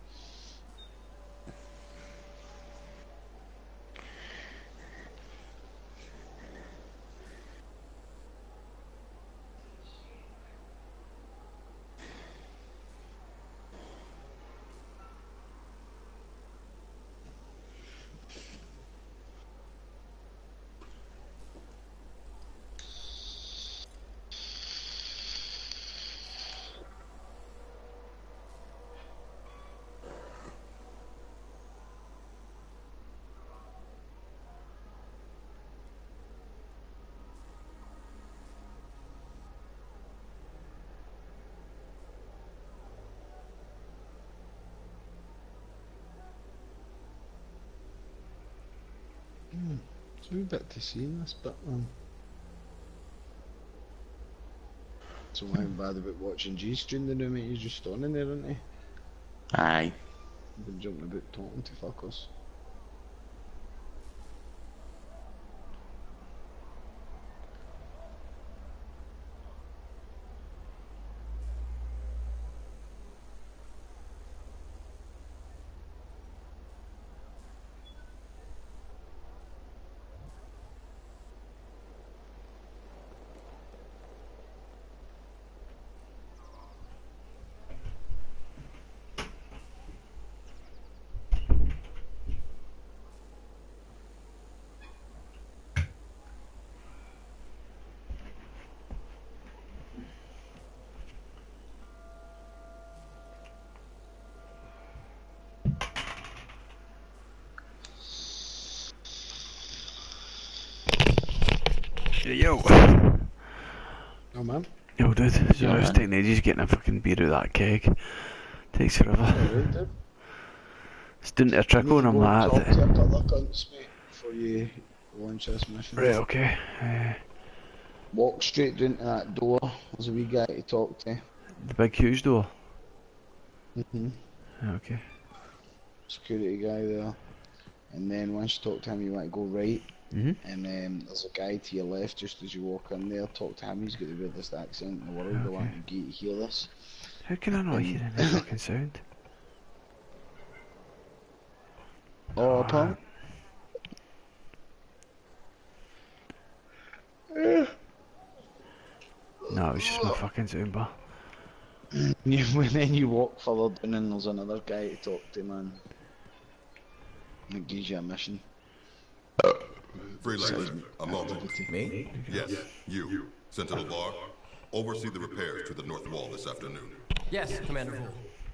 I'm a bit to see in this bit, man. So why I'm bad about watching G-Stream the new mate, he's just on in there, isn't he? Aye. I've been jumping about talking to fuckers. Yo! Oh man. Yo dude, so I was taking ages getting a fucking beer out of that keg. Takes forever. It's doing a trickle and I'm like that. Talk to a couple of cunts, mate, before you launch this mission. Right, okay. Walk straight into that door, there's a wee guy to talk to. The big huge door? Mm-hmm. Okay. Security guy there. And then once you talk to him you want to go right. Mm-hmm. And there's a guy to your left just as you walk in there, talk to him, he's got the weirdest accent in the world, they want McGee to hear this. How can I not hear any fucking sound? Oh, pal. No, it was just my fucking sound bar. Then you walk further down and there's another guy to talk to, man. That gives you a mission. Freelancer, I'm on. Me? Yes, you. Sentinel Bar, oversee the repairs to the north wall this afternoon. Yes, Commander Hull.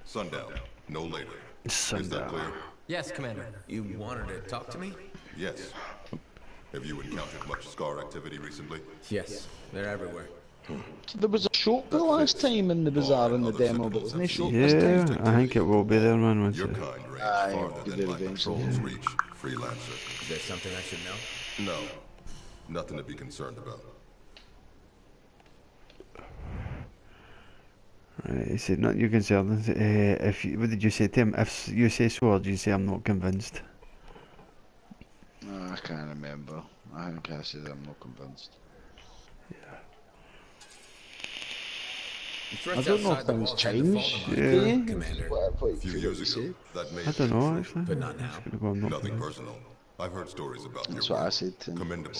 Sundown, no later. Sundown. Is that clear? Yes, Commander. You wanted to talk to me? Yes. Have you encountered much Scar activity recently? Yes, they're everywhere. So there was a shop the last time in the bazaar in the demo, but wasn't there a shop this time? Yeah, I think it will be there, man. Your kind range farther than my controls reach, Freelancer. Is there something I should know? No, nothing to be concerned about. Right, he said, not you concerned. If you, what did you say to him? If you say so, or do you say I'm not convinced? I can't remember. I think I said I'm not convinced. Yeah. I don't know if things change. Yeah. Commander, a few years ago, that may I don't know actually. But not now. Nothing personal. I've heard stories about your work. I said commendable,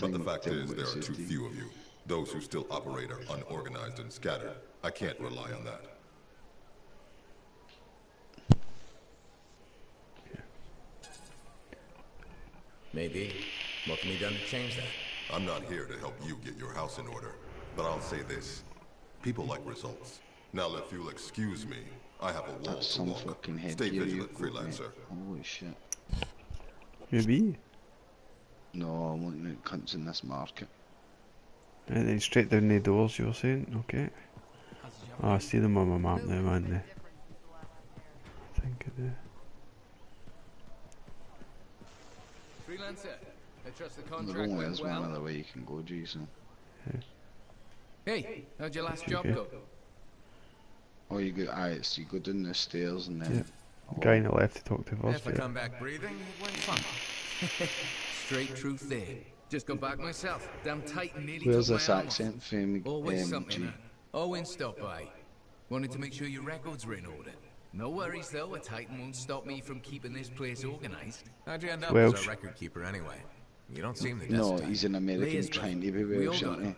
but the fact is there are too few of you. Those who still operate are unorganized and scattered. I can't rely on that. Maybe. What can be done to change that? I'm not here to help you get your house in order, but I'll say this. People like results. Now if you'll excuse me, I have a wall to walk. Stay vigilant, Freelancer. Holy shit. Maybe? No, I'm looking at cunts in this market. And then straight down the doors you were saying, okay. Oh, I see them on my map now, man. I think I do. Freelancer, I trust the contract went well. One other way you can go, Jason. Yeah. Hey, how'd your last job go? Oh, you go. Aye, so you go down the stairs and then. Yeah. Guy on the left to talk to first. If I come back breathing, it went fun. Straight truth there. Just got back myself. Damn Titan nearly. Where's this accent from? Always something. Owain stopped by. Wanted to make sure your records were in order. No worries though, a Titan won't stop me from keeping this place organised. How'd you end up as a record keeper anyway? You don't seem the best. No, he's an American trying to be Welsh, isn't he?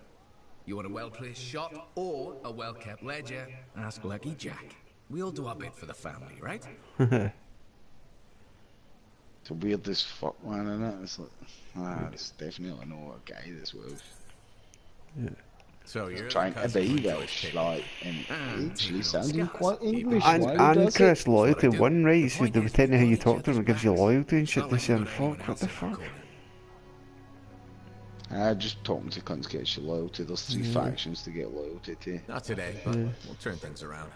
You want a well-placed shot or a well-kept ledger? Ask Lucky Jack. We all do our bit for the family, right? It's a weird as fuck one, isn't it? It's like, it's definitely not a guy that's Welsh. Yeah. So you're trying to be Welsh, like, and actually sounding quite English. And Chris, loyalty one, right? So depending how you talk to him, it gives you loyalty and shit. They say, fuck, what the fuck? Just talking to cunts gets you loyalty. There's three factions to get loyalty to. Not today, but we'll turn things around.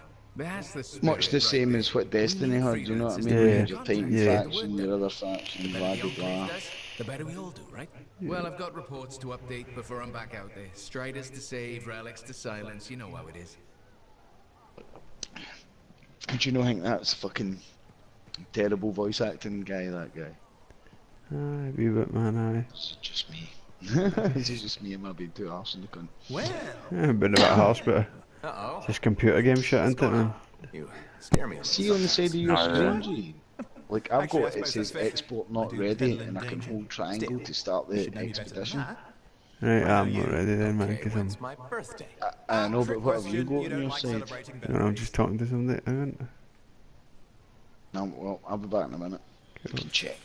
Much the same as what Destiny had, you know what I mean? Yeah. Your Titan faction, your other faction, blah, blah, blah. The better we all do, right? Yeah. Well, I've got reports to update before I'm back out there. Striders to save, relics to silence, you know how it is. Do you know, I think that's fucking terrible voice acting guy, that guy. Aye, wee bit man, aye. It's just me. It's just me and my being too arse in the cunt. Well! Yeah, I've been a bit harsh, but it's just computer game shit, isn't it, man? You scare me. See you on the side of your screen, like, I've got, it says export not ready, and I can hold triangle to start the expedition. Right, I'm not ready then, man, because I'm... I know, but what have you got on your side? No, I'm just talking to somebody, I haven't. No, well, I'll be back in a minute. Cool. Check.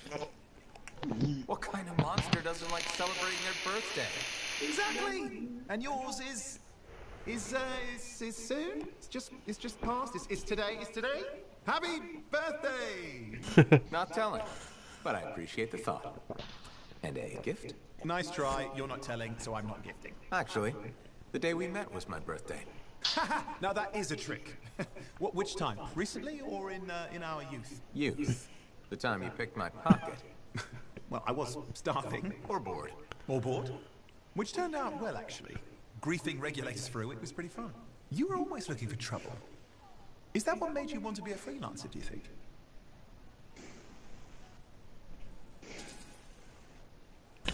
What kind of monster doesn't like celebrating their birthday? Exactly! And yours is soon? It's just past, it's today? Happy birthday! Not telling, but I appreciate the thought. And a gift? Nice try, you're not telling, so I'm not gifting. Actually, the day we met was my birthday. Now that is a trick. What? Which time? Recently or in our youth? Youth. The time you picked my pocket. Well, I was starving. Or bored. Or bored? Which turned out well, actually. Griefing regulators through, it was pretty fun. You were always looking for trouble. Is that what made you want to be a freelancer, do you think?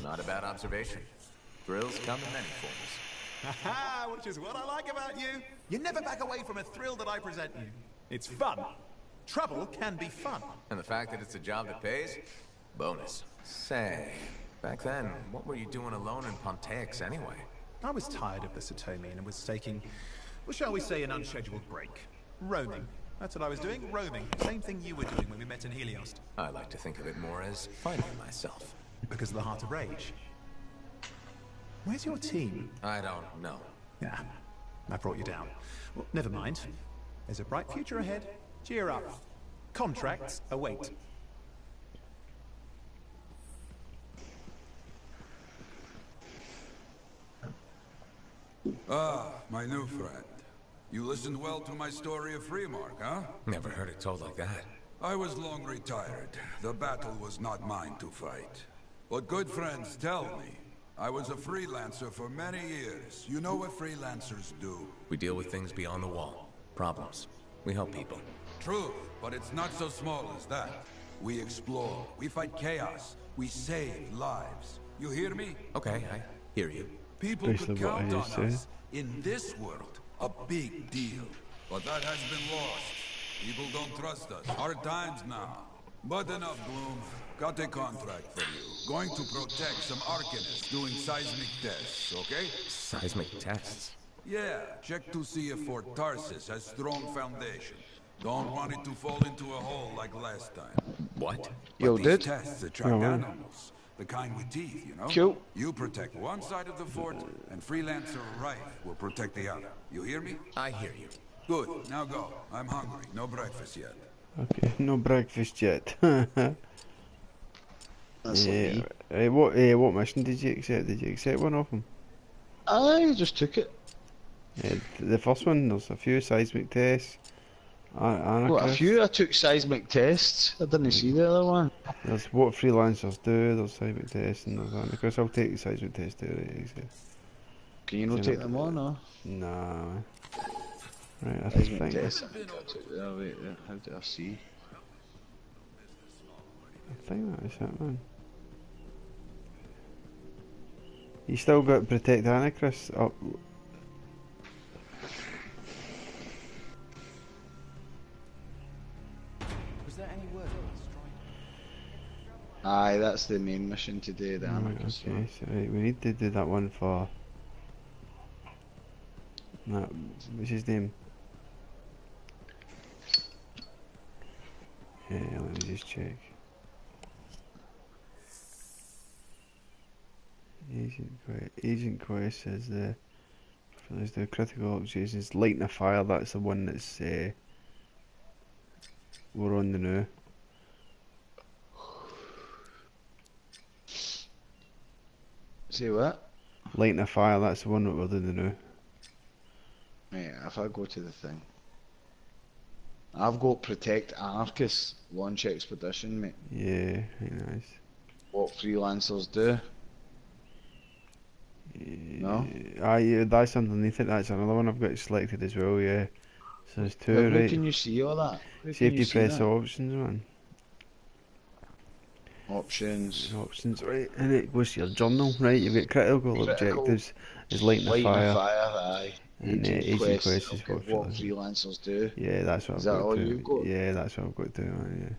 Not a bad observation. Thrills come in many forms. Haha, which is what I like about you. You never back away from a thrill that I present you. It's fun. Trouble can be fun. And the fact that it's a job that pays? Bonus. Say, back then, what were you doing alone in Pontex anyway? I was tired of the Satomian and was taking, well, shall we say, an unscheduled break. Roaming. That's what I was doing, roaming. Same thing you were doing when we met in Helios. I like to think of it more as finding myself. Because of the Heart of Rage. Where's your team? I don't know. Yeah, I brought you down. Well, never mind. There's a bright future ahead. Cheer up. Contracts await. Ah, my new friend. You listened well to my story of Freemark, huh? Never heard it told like that. I was long retired. The battle was not mine to fight. But good friends tell me, I was a freelancer for many years. You know what freelancers do? We deal with things beyond the wall. Problems. We help people. True, but it's not so small as that. We explore. We fight chaos. We save lives. You hear me? Okay, I hear you. People could count on us in this world. A big deal, but that has been lost. People don't trust us. Hard times now. But enough gloom. Got a contract for you. Going to protect some Arcanists doing seismic tests, okay? Seismic tests? Yeah, check to see if Fort Tarsis has strong foundation. Don't want it to fall into a hole like last time. What? Yo, these tests attract animals. The kind with teeth, you know? Cool. You protect one side of the fort, and Freelancer Rife will protect the other. You hear me? I hear you. Good. Now go. I'm hungry. No breakfast yet. Okay, no breakfast yet. What mission did you accept? Did you accept one of them? I just took it. The first one, there's a few seismic tests. Look, a few. I took seismic tests. I didn't see the other one. That's what freelancers do. There's seismic tests and there's Anarchist. I'll take the seismic test too, right? Can you not take them on, or? Nah. Right, that's the thing. Test. Oh wait, how did I see? I think that is it, man. You still got Protect Anarchist up. Aye, that's the main mission today, the Anarchist. Okay, so right, we need to do that one for... That, what's his name? Yeah, let me just check. Agent Quest is the... Let's do Critical Operations. Lighting a Fire, that's the one that's... we're on the now. Say what? Lighting a Fire, that's the one that we're doing now. Yeah, if I go to the thing. I've got Protect Anarchist Launch Expedition, mate. Yeah, very nice. What freelancers do. No? Yeah, that's underneath it, that's another one I've got selected as well, yeah. So there's two, right? Where can you see all that? Safety press options, man. Options, right, and it goes to your journal, right? You've got critical objectives, is lighting the fire, and agent quest is what freelancers do. Yeah, that's what I've got. Yeah, that's what I've got to do, man, yeah.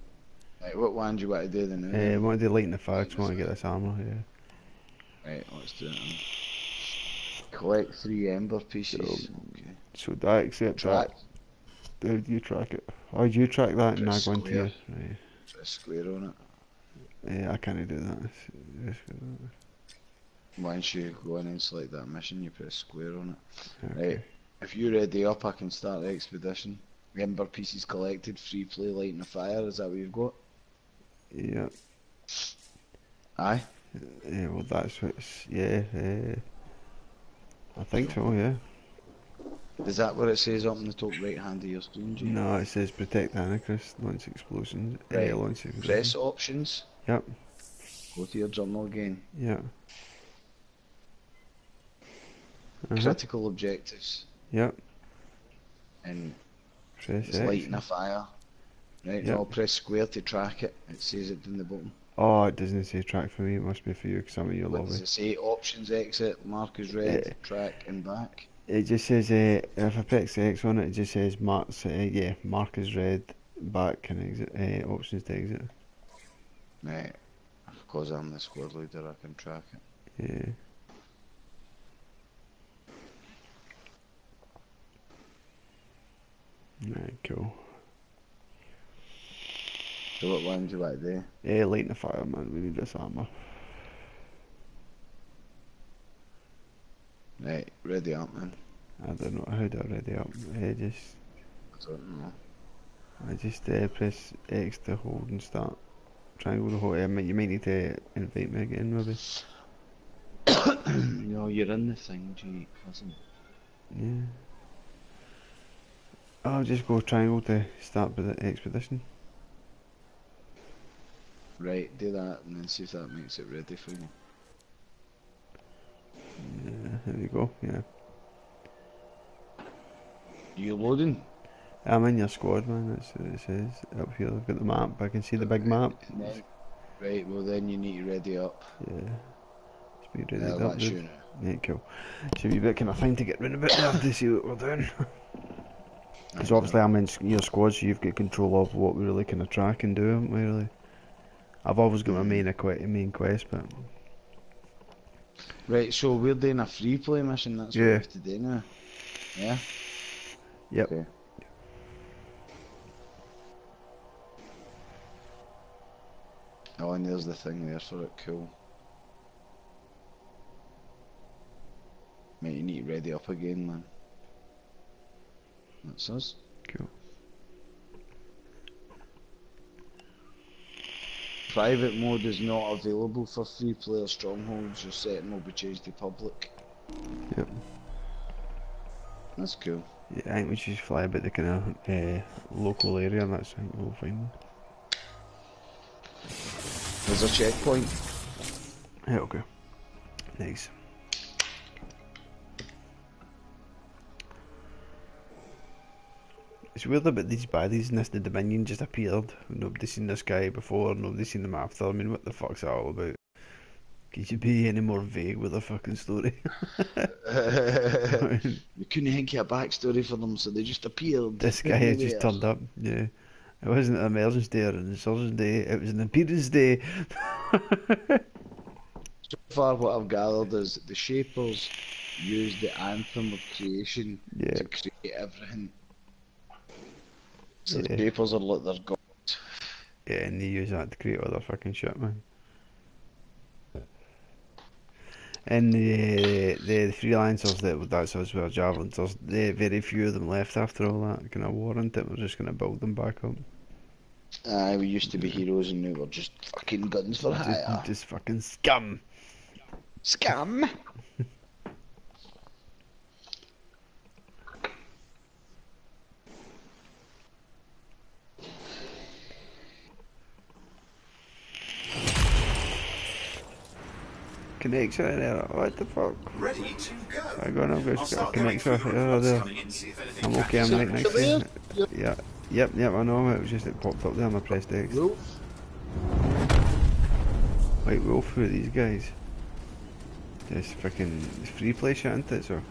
Right, what one do you want to do then? I want to do lighting the fire because I want to get this armour, yeah. Right, let's do it. Collect 3 ember pieces. Okay. So I accept that. How do you track it? Oh, you track that and I go into it. Right. Put a square on it. Yeah, I can't do that. Once you go in and select that mission, you put a square on it. Okay. Right, if you're ready up, I can start the expedition. Ember pieces collected, free play, lighting a fire, is that what you've got? Yeah. Aye? Yeah, well that's what's, yeah, I think so, yeah. Is that what it says up in the top right hand of your screen, Jim? No, it says Protect Anarchist, Launch Explosions, right. Launch Explosions. Press Options. Yep. Go to your journal again. Yep. Critical Objectives. Yep. And press it's lighting a fire. Right, now press square to track it. It says it in the bottom. Oh, it doesn't say track for me, it must be for you because I'm at your lobby. Does it say options, exit, mark as red, track and back? It just says, if I press X on it, it just says mark as red, back and exit, options to exit. Right, because I'm the squad leader I can track it. Yeah. Right, cool. So what one do you like there? Yeah, lighting the fire, man, we need this armour. Right, ready up, man. I don't know how to ready up. I don't know. I just press X to hold and start. Triangle to hold. You might need to invite me again, maybe. No, you're in the thing, G, wasn't it? Yeah. I'll just go triangle to start with the expedition. Right, do that and then see if that makes it ready for you. Yeah, there you go, yeah. You loading? I'm in your squad, man, that's what it says. Up here, I've got the map, I can see the big map. Then, right, well then you need to ready up. Yeah. It's been ready up. Sure. Yeah, cool. So you've got kind of thing to get rid of it there to see what we're doing. Because obviously I'm in your squad, so you've got control of what we're really kind of track and do, haven't we, really? I've always got my main quest, but... Right, so we're doing a free play mission, that's what we have to do now. Yeah? Yep. Okay. Oh, and there's the thing there for it, cool. Mate, you need to ready up again, man. That's us. Cool. Private mode is not available for free player strongholds, your setting will be changed to public. Yep. That's cool. Yeah, I think we should just fly about the kind of local area, and that's I think we'll find them. There's a checkpoint. Yeah, okay. Nice. It's weird about these baddies in this. The Dominion just appeared. Nobody's seen this guy before, nobody's seen him after. I mean, what the fuck's that all about? Could you be any more vague with the fucking story? You couldn't think of a backstory for them, so they just appeared. This guy had just turned up, yeah. It wasn't an emergence day or an insurgence day, it was an appearance day. So far what I've gathered is the Shapers use the anthem of creation to create everything. So the Shapers are like their god. Yeah, and they use that to create other fucking shit, man. And the freelancers, that's us, we're javelinters, very few of them left after all that kind of war, and we're just going to build them back up. Aye, we used to be heroes and now we're just fucking guns for hire. Just fucking scum. Scum? Connection error, what the fuck? Ready to go. I've got connection error there. I'm okay, I'm right next to it. Yeah, yep, I know, it was just it popped up there and I pressed X. Wolf. Wait, Wolf, who are these guys? This fucking free play shit, isn't it, so?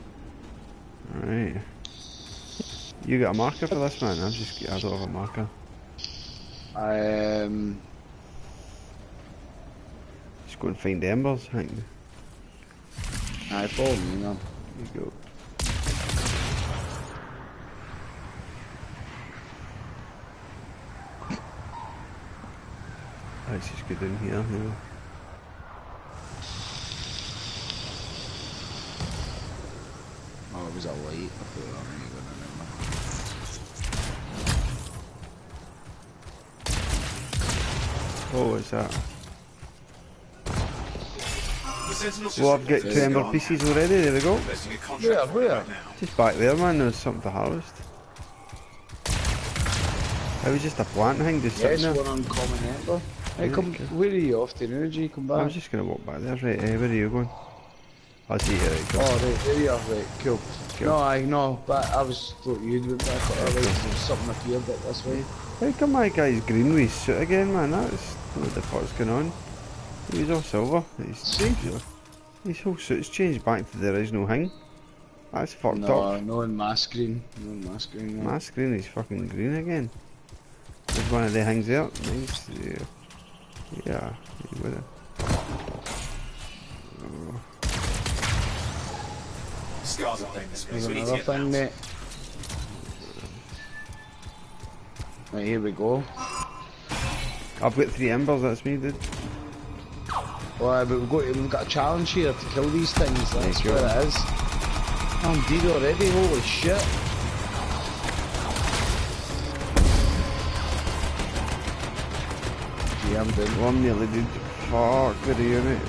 Alright. You got a marker for this, man? I don't have a marker. Go and find embers, hang on. Aye, follow me, man. Here you go. Let's just get in here, yeah. Oh, it was a light. I thought that was going in there. Oh, what's that? Well, I've got 2 ember pieces already, there we go. Where? Just back there, man, there's something to harvest. That was just a plant thing, just sitting there. One uncommon ember. Hey, where are you off to now, G? Come back. I was just going to walk back there, right, where are you going? I see you, right, go. Oh, right, there you are, right, cool. No, I know, but I was thought you'd be back, but otherwise there's something appeared up this way. How come my guy's green with his suit again, man? That's what the fuck's going on. He's all silver. His whole suit's changed back to the original thing. That's fucked up. No, in mass green. Mass green is fucking green again. There's one of the things there. Nice. Yeah. You with it. There's another thing, mate. Right, here we go. I've got 3 embers, that's me, dude. Well, but we've got a challenge here to kill these things, that's where it is. I'm dead already, holy shit. Yeah, I'm down. Well, I'm nearly dead. Fuck, where are you, mate?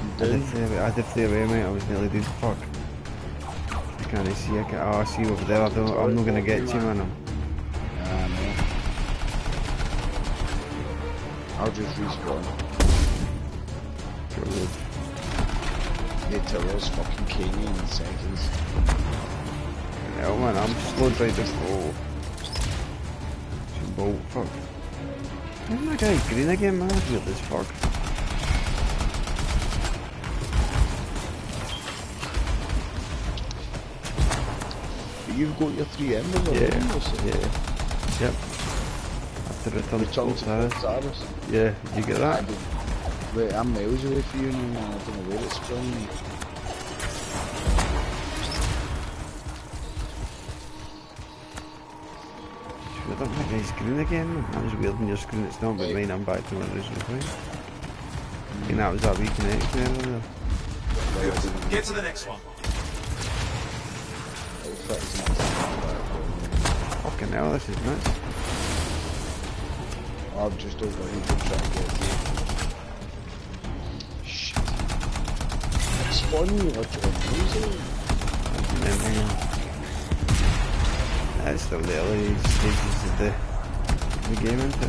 I'm down. I did stay away, mate, I was nearly dead. Fuck. I can't see, I see you over there, I'm not going to get you, man. Nah, no. I'll just respawn. Need to lose fucking Kenya in seconds. Hell man, I'm slowed by this. Oh. Bolt, fuck. Why my guy green again, man? That's weird as fuck. But you've got your 3 embers already, yeah. Yep. After return to Taurus. Yeah, did you get that? Wait, I'm miles away from you now, man. I don't know where it's from. Should I dump my guy's green again? That was weird on your screen, it's not, but mine, I'm back to my original point. I think that was that reconnection error there. Get to the next one. Fucking hell, this is nuts. I've just overheated trying to get it. Spawn me, what you're losing. That's still the early stages of the game, isn't it?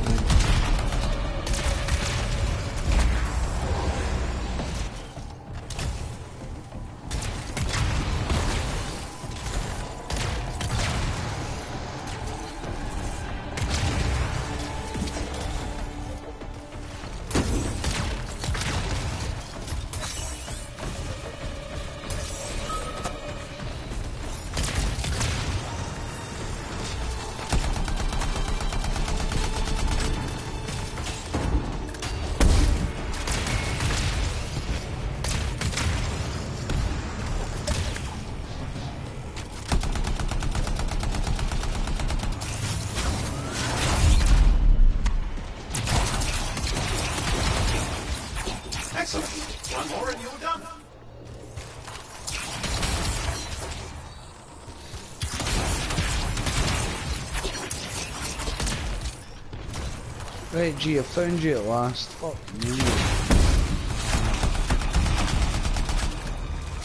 Right, G, I found you at last. Fuck me.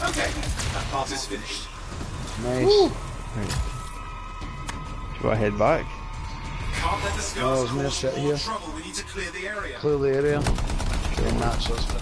Okay, that part is finished. Nice. Right. Do I head back? Can't let the scars cause more trouble. We need to clear the area. Clear the area. Okay, and that's us finished.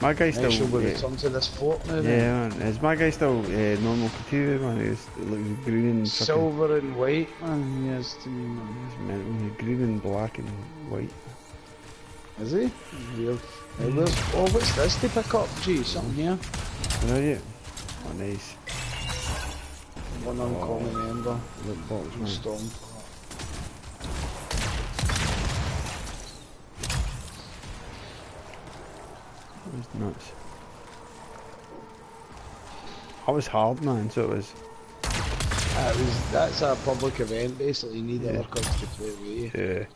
My guy still. To this fort now, yeah, man. Is my guy still normal computer, man? He's like green and silver fucking... and white, man. He has to be, man. He's green and black and white. Is he? Weird. Mm. Oh, what's this to pick up? Gee, something here. Where are you? Oh, nice. One uncommon ember. Loot box, man. Storm. Nuts. I was hard, man, so it was. It was, that's a public event, basically. You need other clubs to play with. Yeah.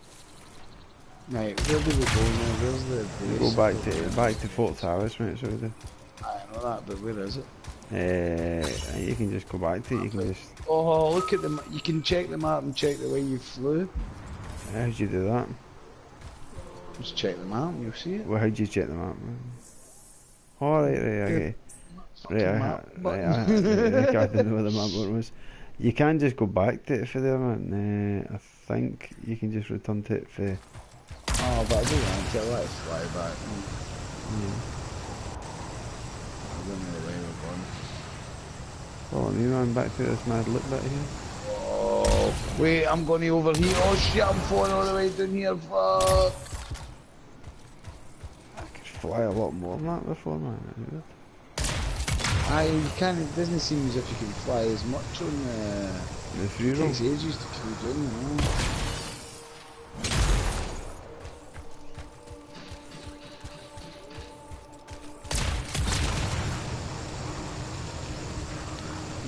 Right, where do we go now? Where's the base? Go back to Fort Towers, mate, so the... I know that, but where is it? You can just go back to it, you can just... Oh, look at the... You can check the map and check the way you flew. How'd you do that? Just check the map and you'll see it. Well, how'd you check the map, man? Oh, right, okay. I didn't know where the map was. You can just go back to it for there, man. I think you can just return to it for... Oh, but I do want to, let's fly back. Yeah. I don't know where we're going. Follow me, man, back to this mad look bit here. Oh, wait, I'm going to overheat. Oh shit, I'm falling all the way down here, fuck. Fly a lot more than that before, man. You can't. It doesn't seem as if you can fly as much on the free roll. It takes ages to kill down, you know.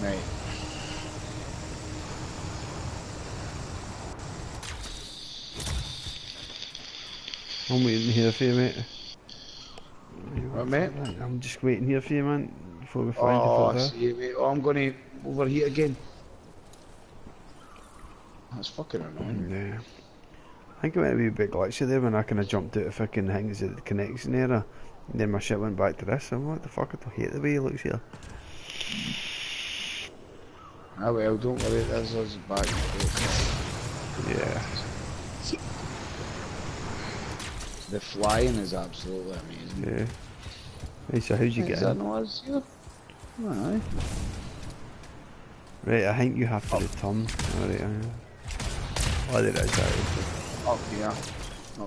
Right. I'm waiting here for you, mate. What, mate? I'm just waiting here for you, man, before we find the further. See you, mate. Oh, I'm gonna overheat again. That's fucking annoying. Yeah. I think it went a wee bit glitchy there when I kind of jumped out of fucking things at the connection error. And then my shit went back to this. I'm like, what the fuck? I hate the way it looks here. Ah, well, don't worry. This is back. Yeah. The flying is absolutely amazing. Yeah. Hey, so how'd you get in? Is that noise here? Aye. Right, I think you have to return. Alright, oh, there it is. Up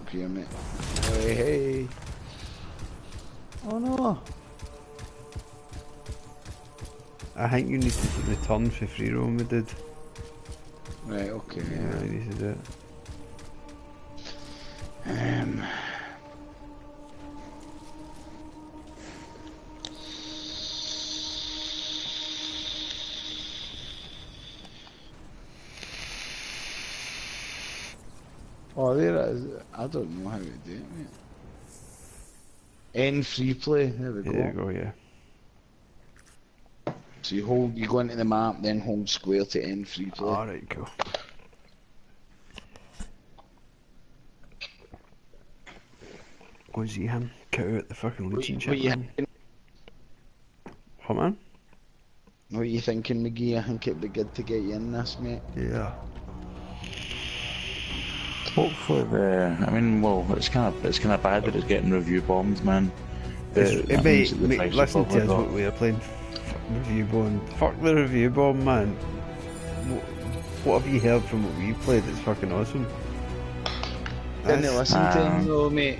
here, mate. Hey, hey. Oh no. I think you need to return for free roam we did. Right, okay. Yeah, I need to do it. Oh, there it is. I don't know how to do it, mate. End free play. There we go. There you go, yeah. So you hold, you go into the map, then hold square to end free play. Alright, cool. Was he him? Cut out the fucking Legion chip. What, man? What are you thinking, McGee? I think it'd be good to get you in this, mate. Yeah. Hopefully, I mean, well, it's kind of bad that it's getting review bombed, man. Mate, listen to us what we are playing. Review bomb. Fuck the review bomb, man. What have you heard from what we played that's fucking awesome? Didn't they listen to him though, mate?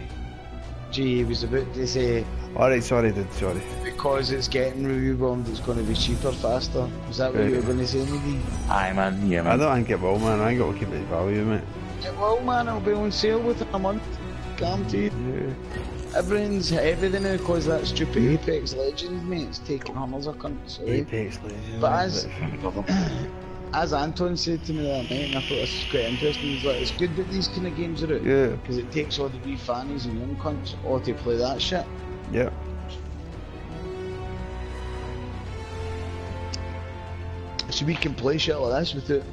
Gee, he was about to say... Alright, sorry dude, sorry. Because it's getting review bombed, it's going to be cheaper, faster. Is that what you were going to say, maybe? Aye, man, yeah, man. I don't think it will, man. I think it will keep its value, mate. It will, man. It'll be on sale within a month. Guaranteed. Yeah. Everyone's everything now because that stupid Apex Legends, mate, it's taking hammers, I can't say. Apex Legends. But as Anton said to me that night, and I thought this is quite interesting, he's like, it's good that these kind of games are out. Yeah. Because it takes all the wee fannies and young cunts all to play that shit. Yeah. So we can play shit like this without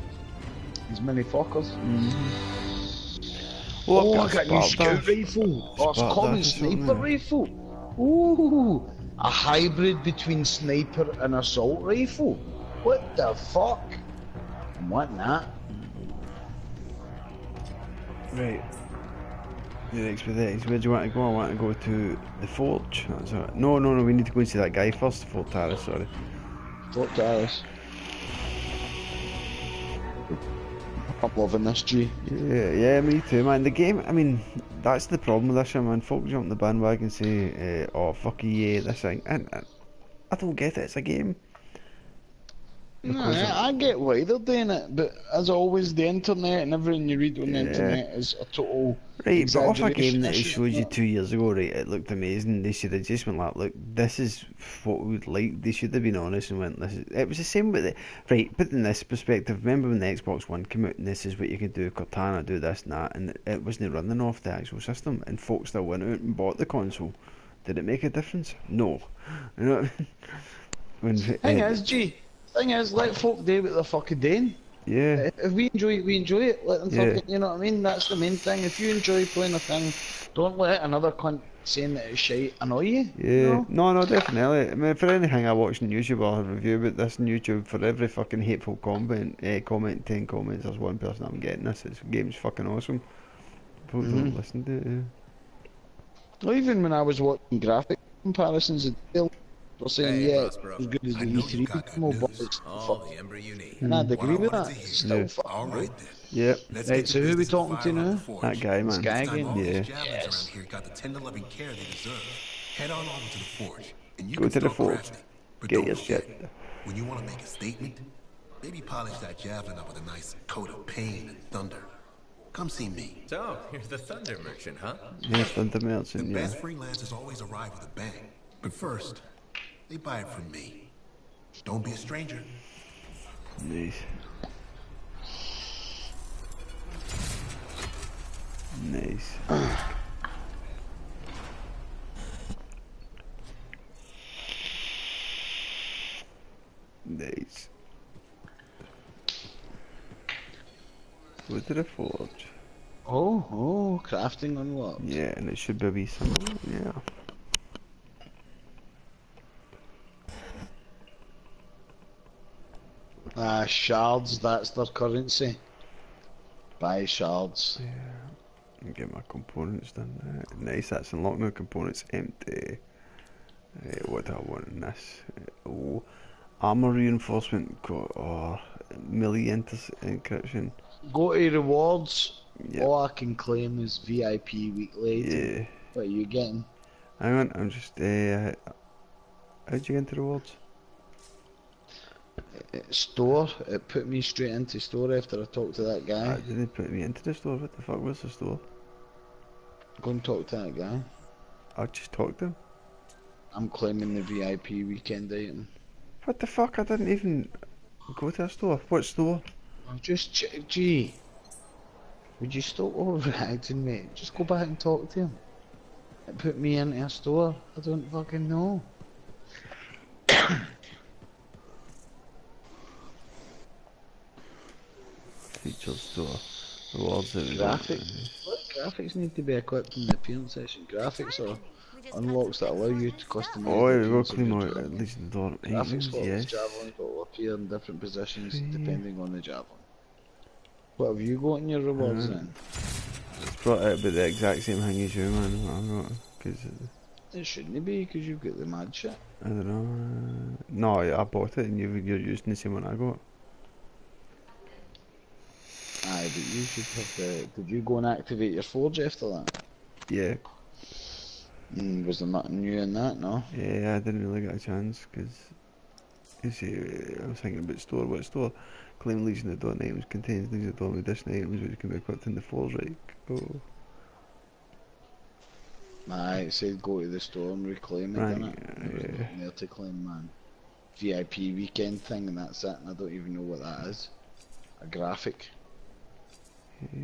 these many fuckers. Mm-hmm. Oh, I got a new scout rifle! Oh, it's a common sniper rifle! Ooh! A hybrid between sniper and assault rifle! What the fuck? I'm wanting that. Right. Your expeditions, where do you want to go? I want to go to the forge. That's right. No, we need to go and see that guy first. Fort Tarsis, sorry. Fort Tarsis. I'm loving this, G. Yeah, me too, man. The game, I mean, that's the problem with this, man. Folk jump the bandwagon and say, oh, fuck yeah, this thing. And I don't get it, it's a game. No, I get why they're doing it, but as always, the internet and everything you read on the internet is a total exaggeration. But off a game that I showed you 2 years ago, right, it looked amazing. They should have just went like, look, this is what we would like. They should have been honest and went, this is... It was the same with it. Right, but in this perspective, remember when the Xbox One came out and this is what you could do, Cortana, do this and that, and it wasn't running off the actual system, and folks still went out and bought the console. Did it make a difference? No. You know what I mean? Thing is, G... Thing is, let folk do what they're fucking doing. Yeah. If we enjoy it, we enjoy it. Let them fucking, you know what I mean? That's the main thing. If you enjoy playing a thing, don't let another cunt saying that it's shite annoy you. Yeah. You know? No, definitely. I mean, for anything I watch on YouTube, I'll have a review about this on YouTube. For every fucking hateful comment, 10 comments, there's one person I'm getting this. This game's fucking awesome. People don't listen to it, Well, even when I was watching graphic comparisons, they're saying, yeah, it's as good as the E3 demo, but it's fucked. And I'd agree with that. It's still fucked. Right? Yeah. Right, so who are we talking to now? That guy, man. This guy again? Yeah. Yes. Go to the forge. Get your shit. When you want to make a statement, maybe polish that javelin up with a nice coat of pain and thunder. Come see me. So, you're the thunder merchant, huh? Yeah, thunder merchant, yeah. The best freelancers always arrive with a bang. But first... They buy it from me. Don't be a stranger. Nice. Nice. Go to the forge. Oh, crafting unlocked. Yeah, and it should be something. Yeah. Shards, that's their currency. Buy shards. Yeah. Get my components done. Nice, that's unlocked now. Components empty. What do I want in this? Oh, Armor reinforcement core or melee incursion. Go to rewards. Yep. All I can claim is VIP weekly. Yeah. What are you getting? Hang on, I'm just. How'd you get into rewards? Store. It put me straight into store after I talked to that guy. It didn't put me into the store. What the fuck was the store? Go and talk to that guy. I just talked to him. I'm claiming the VIP weekend item. What the fuck? I didn't even go to a store. What store? I just gee. Would you stop overreacting, mate? Just go back and talk to him. It put me into a store. I don't fucking know. Feature store. Rewards and graphics. What graphics need to be equipped in the appearance session? Graphics or unlocks that allow you to customize. Oh, we will clean out at least the door. Graphics for yes. Javelin will appear in different positions depending on the javelin. What have you got in your rewards then? It's brought out about the exact same thing as you, man. I'm not. Cause it shouldn't be because you've got the mad shit. I don't know. No, I bought it and you're using the same one I got. Aye, but you should have the. Did you go and activate your forge after that? Yeah. Was there nothing new in that, no? Yeah, I didn't really get a chance, because, you see, I was thinking about store, what store? Claim Legion of Dawn items contains Legion of Dawn additional items which can be equipped in the forge, right? Go. Nah, it said go to the store and reclaim it, right, didn't it? Yeah. There to claim, man. VIP weekend thing, and that's it, and I don't even know what that is. A graphic. Yeah.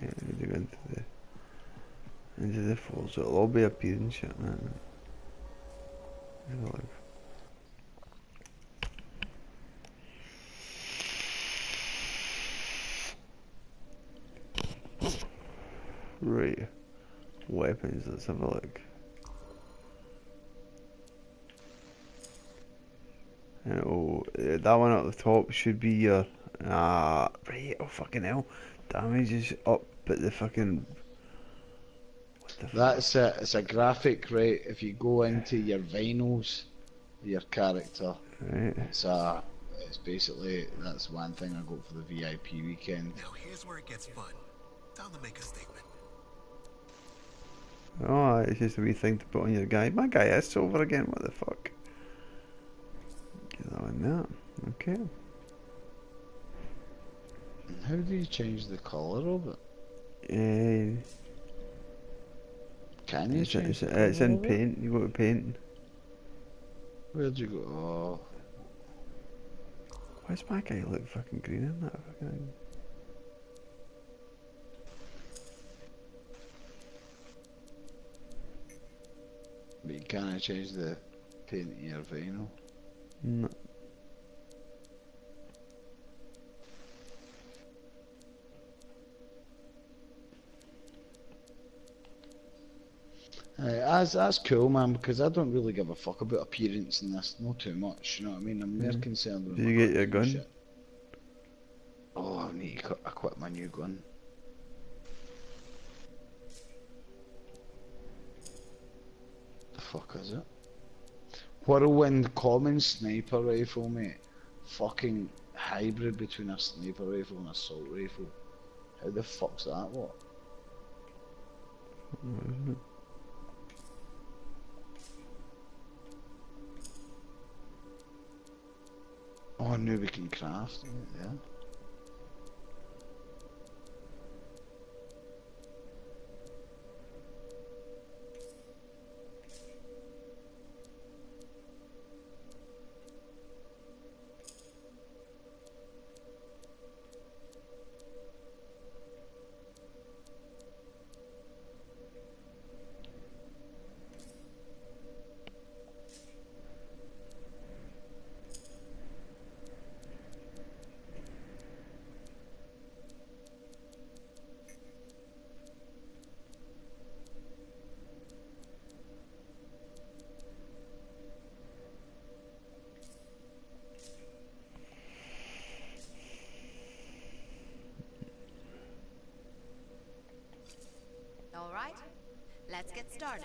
Yeah, let me go into the... into the falls, it'll all be appearing shit, man. Right. Weapons, let's have a look. Oh, that one up the top should be your... ah, right, oh fucking hell. Damage is up, but the fucking... that's it, it's a graphic, right? If you go into your vinyls, your character, right. It's basically, that's one thing I got for the VIP weekend. Now here's where it gets fun. Time to make a statement. Oh, it's just a wee thing to put on your guy. My guy is silver again, what the fuck? Get that one there, okay. How do you change the colour of it? Can you change the colour? It's in paint, you go to paint. Where'd you go? Oh. Why's my guy look fucking green in that fucking thing? But you can't change the paint in your vinyl. No. That's cool, man, because I don't really give a fuck about appearance in this, not too much, you know what I mean? I'm more concerned with. Do you get your gun? Shit. Oh, I need to equip my new gun. The fuck is it? Whirlwind common sniper rifle, mate. Fucking hybrid between a sniper rifle and assault rifle. How the fuck's that, what? Mm-hmm. Oh, now we can craft, yeah. Let's get started.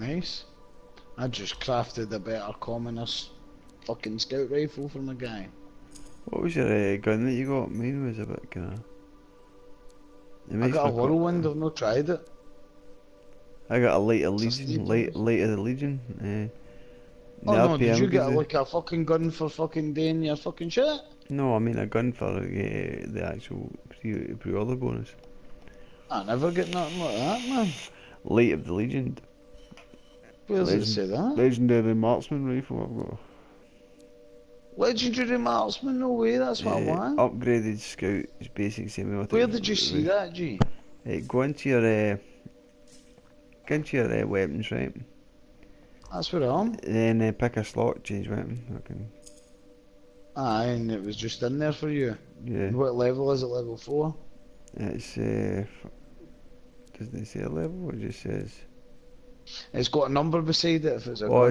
Nice. I just crafted a better commoner's fucking scout rifle for my guy. What was your gun that you got? Mine was a bit kind of... I got a whirlwind, I've not tried it. I got a light of Legion, oh no, did you get like a fucking gun for fucking doing your fucking shit? No, I mean a gun for the actual pre-order bonus. I never get nothing like that, man. Light of the Legion. Where does it say that? Legendary Marksman rifle I've got. Legendary Marksman, no way, that's what I want. Upgraded Scout's basic semi-automatic. Where did you see that, G? Go into your weapons, right? That's where I am. Then pick a slot, change weapon. Okay. Aye, and it was just in there for you. Yeah. And what level is it, level 4? It's, doesn't it say a level, it just says... It's got a number beside it if it's a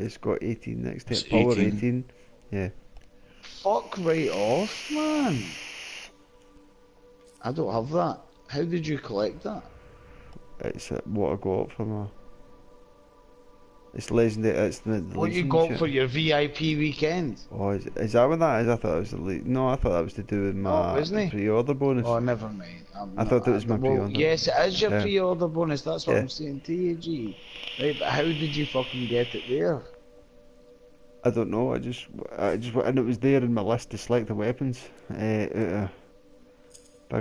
it's got 18 next to it, power 18. Yeah. Fuck right off, man. I don't have that. How did you collect that? It's what I got for my... It's legendary, it's the what you got shit for your VIP weekend? Oh, is that what that is? I thought it was the no, I thought that was to do with my pre-order bonus. Oh, never mind. I thought it was my pre-order. Yes, it is your pre-order bonus. That's what I'm saying to you, G. Right, but how did you fucking get it there? I don't know. I just and it was there in my list to select the weapons. Back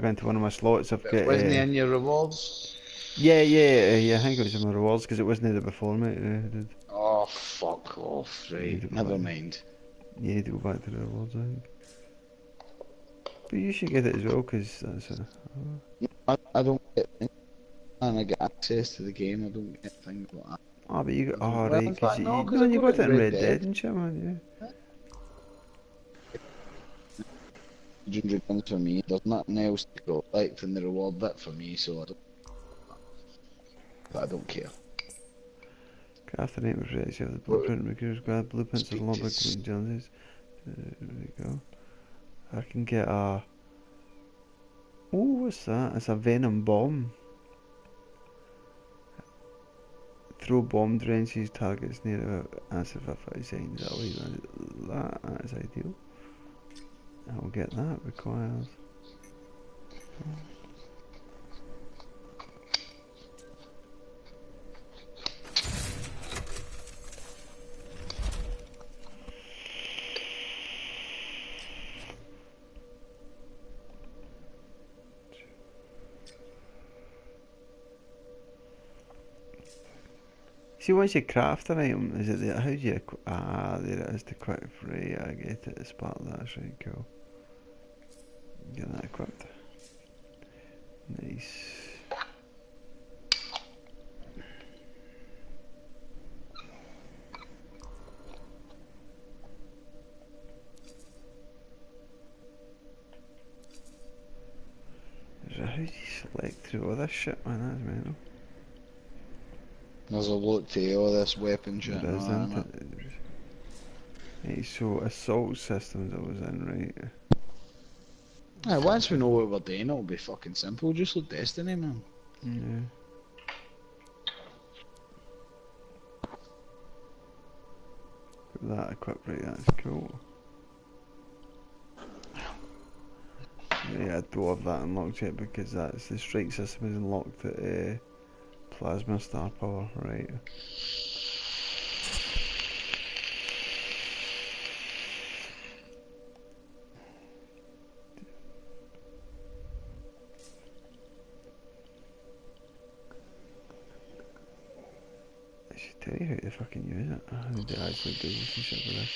into one of my slots. I've got. Wasn't it in your rewards? Yeah, I think it was in my rewards because it wasn't there before, mate. Dude. Oh, fuck off, right. Never mind. You need to go back to the rewards, I think. But you should get it as well because that's a... I don't get it. And I get access to the game, I don't get things like that. Ah, oh, but you got... Oh, right, because you got it in Red Dead and shit, man, yeah. Legendary guns for me, there's nothing else to go like in the reward bit for me, so I don't... But I don't care. After the name of Rex, you have the blueprint, Mercury's grad, blueprints of Lumber, Queen Joneses. There we go. I can get a... Oh, what's that? It's a Venom Bomb. Throw bomb drenches targets near a answer for 30 seconds. That is ideal. I will get that required. See, once you craft an item, is it there? How do you... Ah, there it is, the quick free. I get it, it's part of that, that's right, cool. Get that equipped. Nice. So how do you select through all this shit, man? That's mental. There's a lot to all this weapon shit. Hey, so assault systems I was in, right? Yeah, once we know what we're doing, it'll be fucking simple. Just look Destiny, man. Yeah. Put that equipped right, that's cool. Yeah, I don't have that unlocked yet because that's the strike system is unlocked at Plasma Star Power, right. I should tell you how to fucking use it. I need to actually do some shit with this.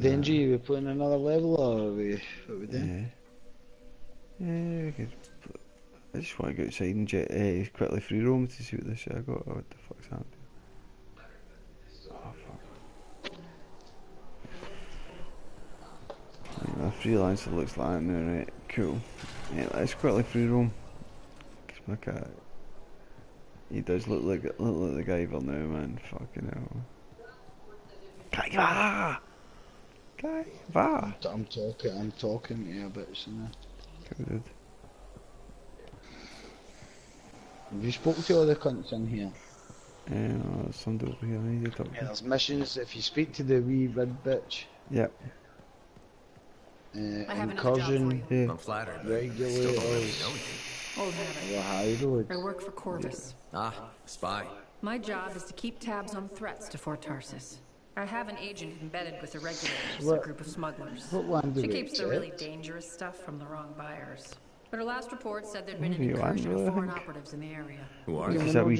Denji, are we putting another level or are we, what are we doing? Yeah, we could, I just want to go outside and quickly free roam to see what this shit I got. Oh, what the fuck's happening? Three lands it looks like, no, right, cool. Yeah, let's quickly free roam. Cause my cat, he does look like the Guyver now, man, fucking hell. Guyver! Guyver! I'm talking to you about something. Cool, dude. Have you spoken to all the cunts in here? Yeah, somebody over here, I need to talk to. Yeah, there's missions, if you speak to the wee red bitch. Yep. Incursion, yeah. Regulators, Ohio. I work for Corvus. Yeah. Ah, spy. My job is to keep tabs on threats to Fort Tarsis. I have an agent embedded with the regulators, a group of smugglers. She keeps the really dangerous stuff from the wrong buyers. But her last report said there'd been an incursion of foreign operatives in the area. Who are they? I'm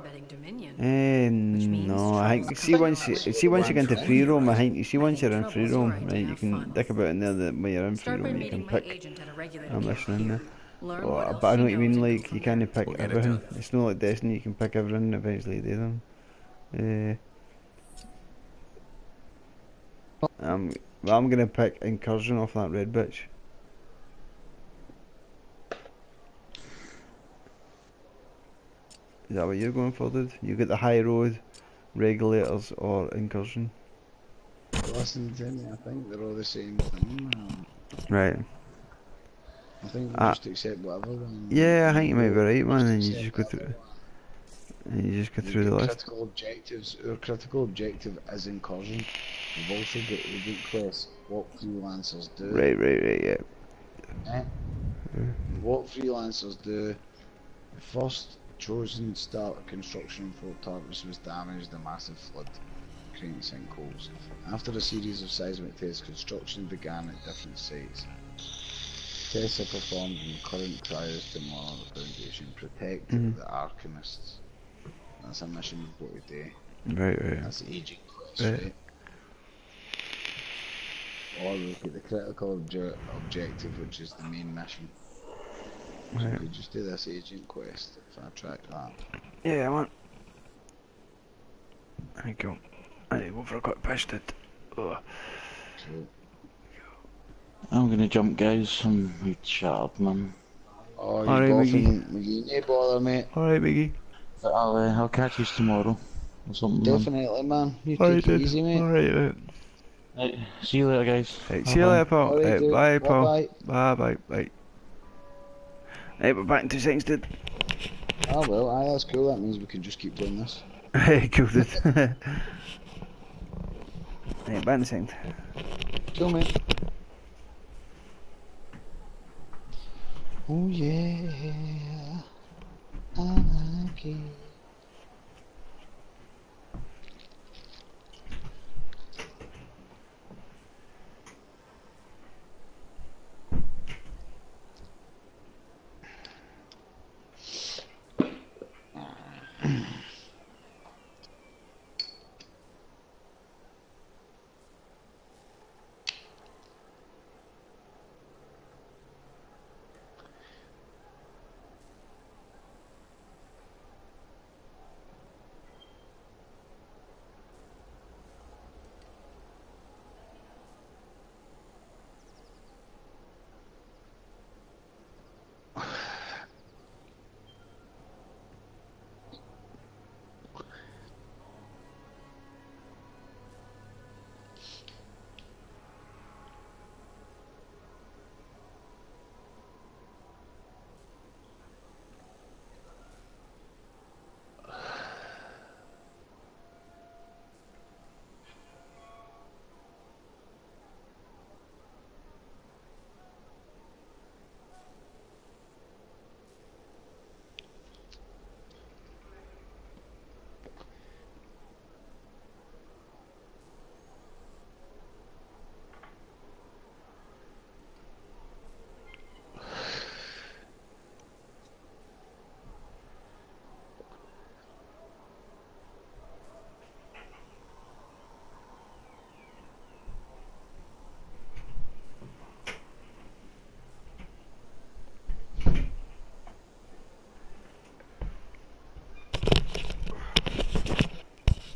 betting Dominion. No, I think once you get into free roam, once you're in free roam, right, you can dick about in there. That when you're in free roam, you can pick. I'm listening in there. But I know what you mean. Like you kind of pick everything. It's not like Destiny. You can pick everything. Eventually, you do them. I'm gonna pick Incursion off that red bitch. Is that what you're going for, dude? You get the high road, regulators, or Incursion? Listen, Jimmy, I think they're all the same thing, man. Right. I think we just accept whatever one. Yeah, I think you might be right, man, and you just go through. And you just go through the list. Critical objectives. Our critical objective is Incursion. We've also got the quest. What freelancers do. Right, yeah. What freelancers do. First chosen start construction for Tarvis was damaged in a massive flood, creating sinkholes. After a series of seismic tests, construction began at different sites. Tests are performed in current trials to monitor the foundation, protect the Arcanists. That's a mission we've got today. Right. That's the aging quest, right? Or we've got the critical objective, which is the main mission. So right. We just do this agent quest if I track that. Yeah, I want. There you go. I need to go for a quick piss, dude. Cool. I'm gonna jump, guys. Shut up, man. Oh, you're right, McGee. No bother, mate. Alright, McGee. But I'll catch you tomorrow or something. Definitely, man. You take it easy, mate. Alright, dude. Right. See you later, guys. Right, see you later, pal. Right, bye, pal. Bye. Hey, we're back in 2 seconds, dude. Oh well, aye, that's cool, that means we can just keep doing this. Hey, cool, dude. Hey, back in a second. Cool, mate. Oh yeah, I like it.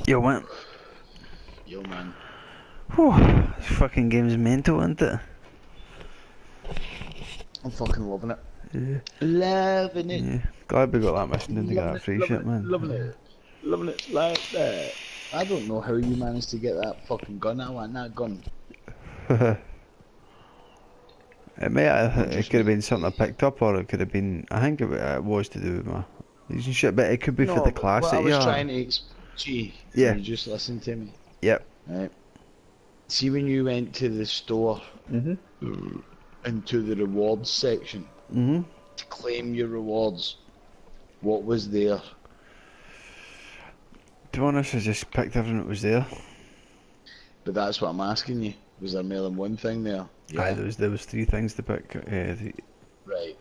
Yo, man. Whew, this fucking game's mental, isn't it? I'm fucking loving it. Yeah. Loving it. Yeah. Guyver got that messing in to get that free shit, man. Loving it. Loving it like that. I don't know how you managed to get that fucking gun. I want that gun. It could have been something I picked up, or it could have been. I think it was to do with my using shit, but it could be for the class. What I was trying to explain. Yeah. You just listen to me. Yep. Right. See when you went to the store, into the rewards section, to claim your rewards, what was there? To be honest, I just picked everything that was there. But that's what I'm asking you. Was there more than one thing there? Yeah. Aye, there was three things to pick. Three. Right.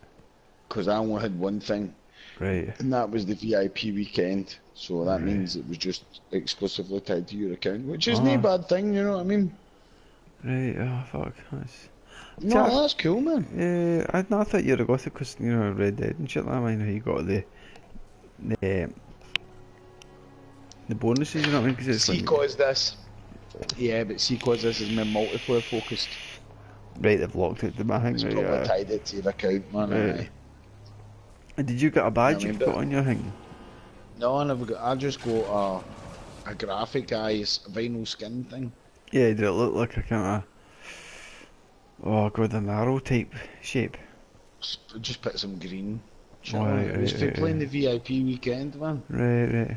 Because I only had one thing. Right. And that was the VIP weekend. So that means it was just exclusively tied to your account, which isn't a bad thing, you know what I mean? Right, oh fuck. That's... No, that's cool, man. Yeah, I thought you'd have got it because, you know, Red Dead and shit like that. I know you got the bonuses, you know what I mean? Cause it's see, like... cause this. Yeah, but see, cause this is my multiplayer focused. Right, they've locked it to my thing. It's probably tied it to your account, man. Right. And did you get a badge you put on your thing? No, I never got. I just got a graphic eyes vinyl skin thing. Yeah, did it look like a kind of an arrow type shape? Just put some green. It was for playing the VIP weekend, man. Right.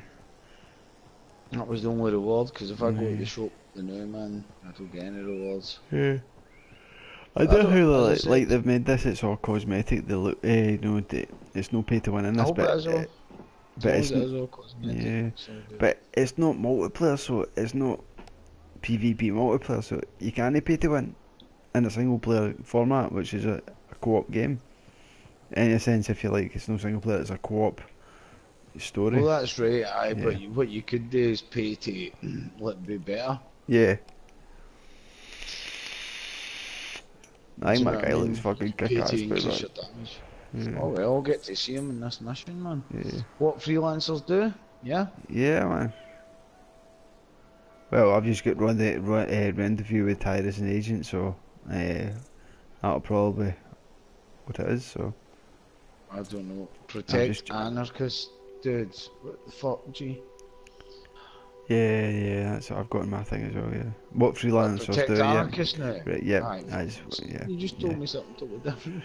That was the only reward because if I go to the shop now, man, I don't get any rewards. Yeah. I don't know how like they've made this. It's all cosmetic. They look, it's no pay to win in this. But it's all cosmetic. Yeah, but it's not multiplayer, so it's not PvP multiplayer, so you can't pay to win in a single player format, which is a co-op game. In a sense, if you like, it's no single player. It's a co-op story. Well, that's right. But what you could do is pay to let it be better. Yeah. I think that guy looks fucking kick-ass. Oh well, I'll get to see him in this mission, man. Yeah. What freelancers do? Yeah? Yeah, man. Well, I've just got run the interview with Tyrus as an agent, so... that'll probably... what it is, so... I don't know. Protect anarchist dudes. What the fuck, G? Yeah, that's what I've got in my thing as well, yeah. What freelancers do, anarchist now? Right, yeah. You just told me something totally different.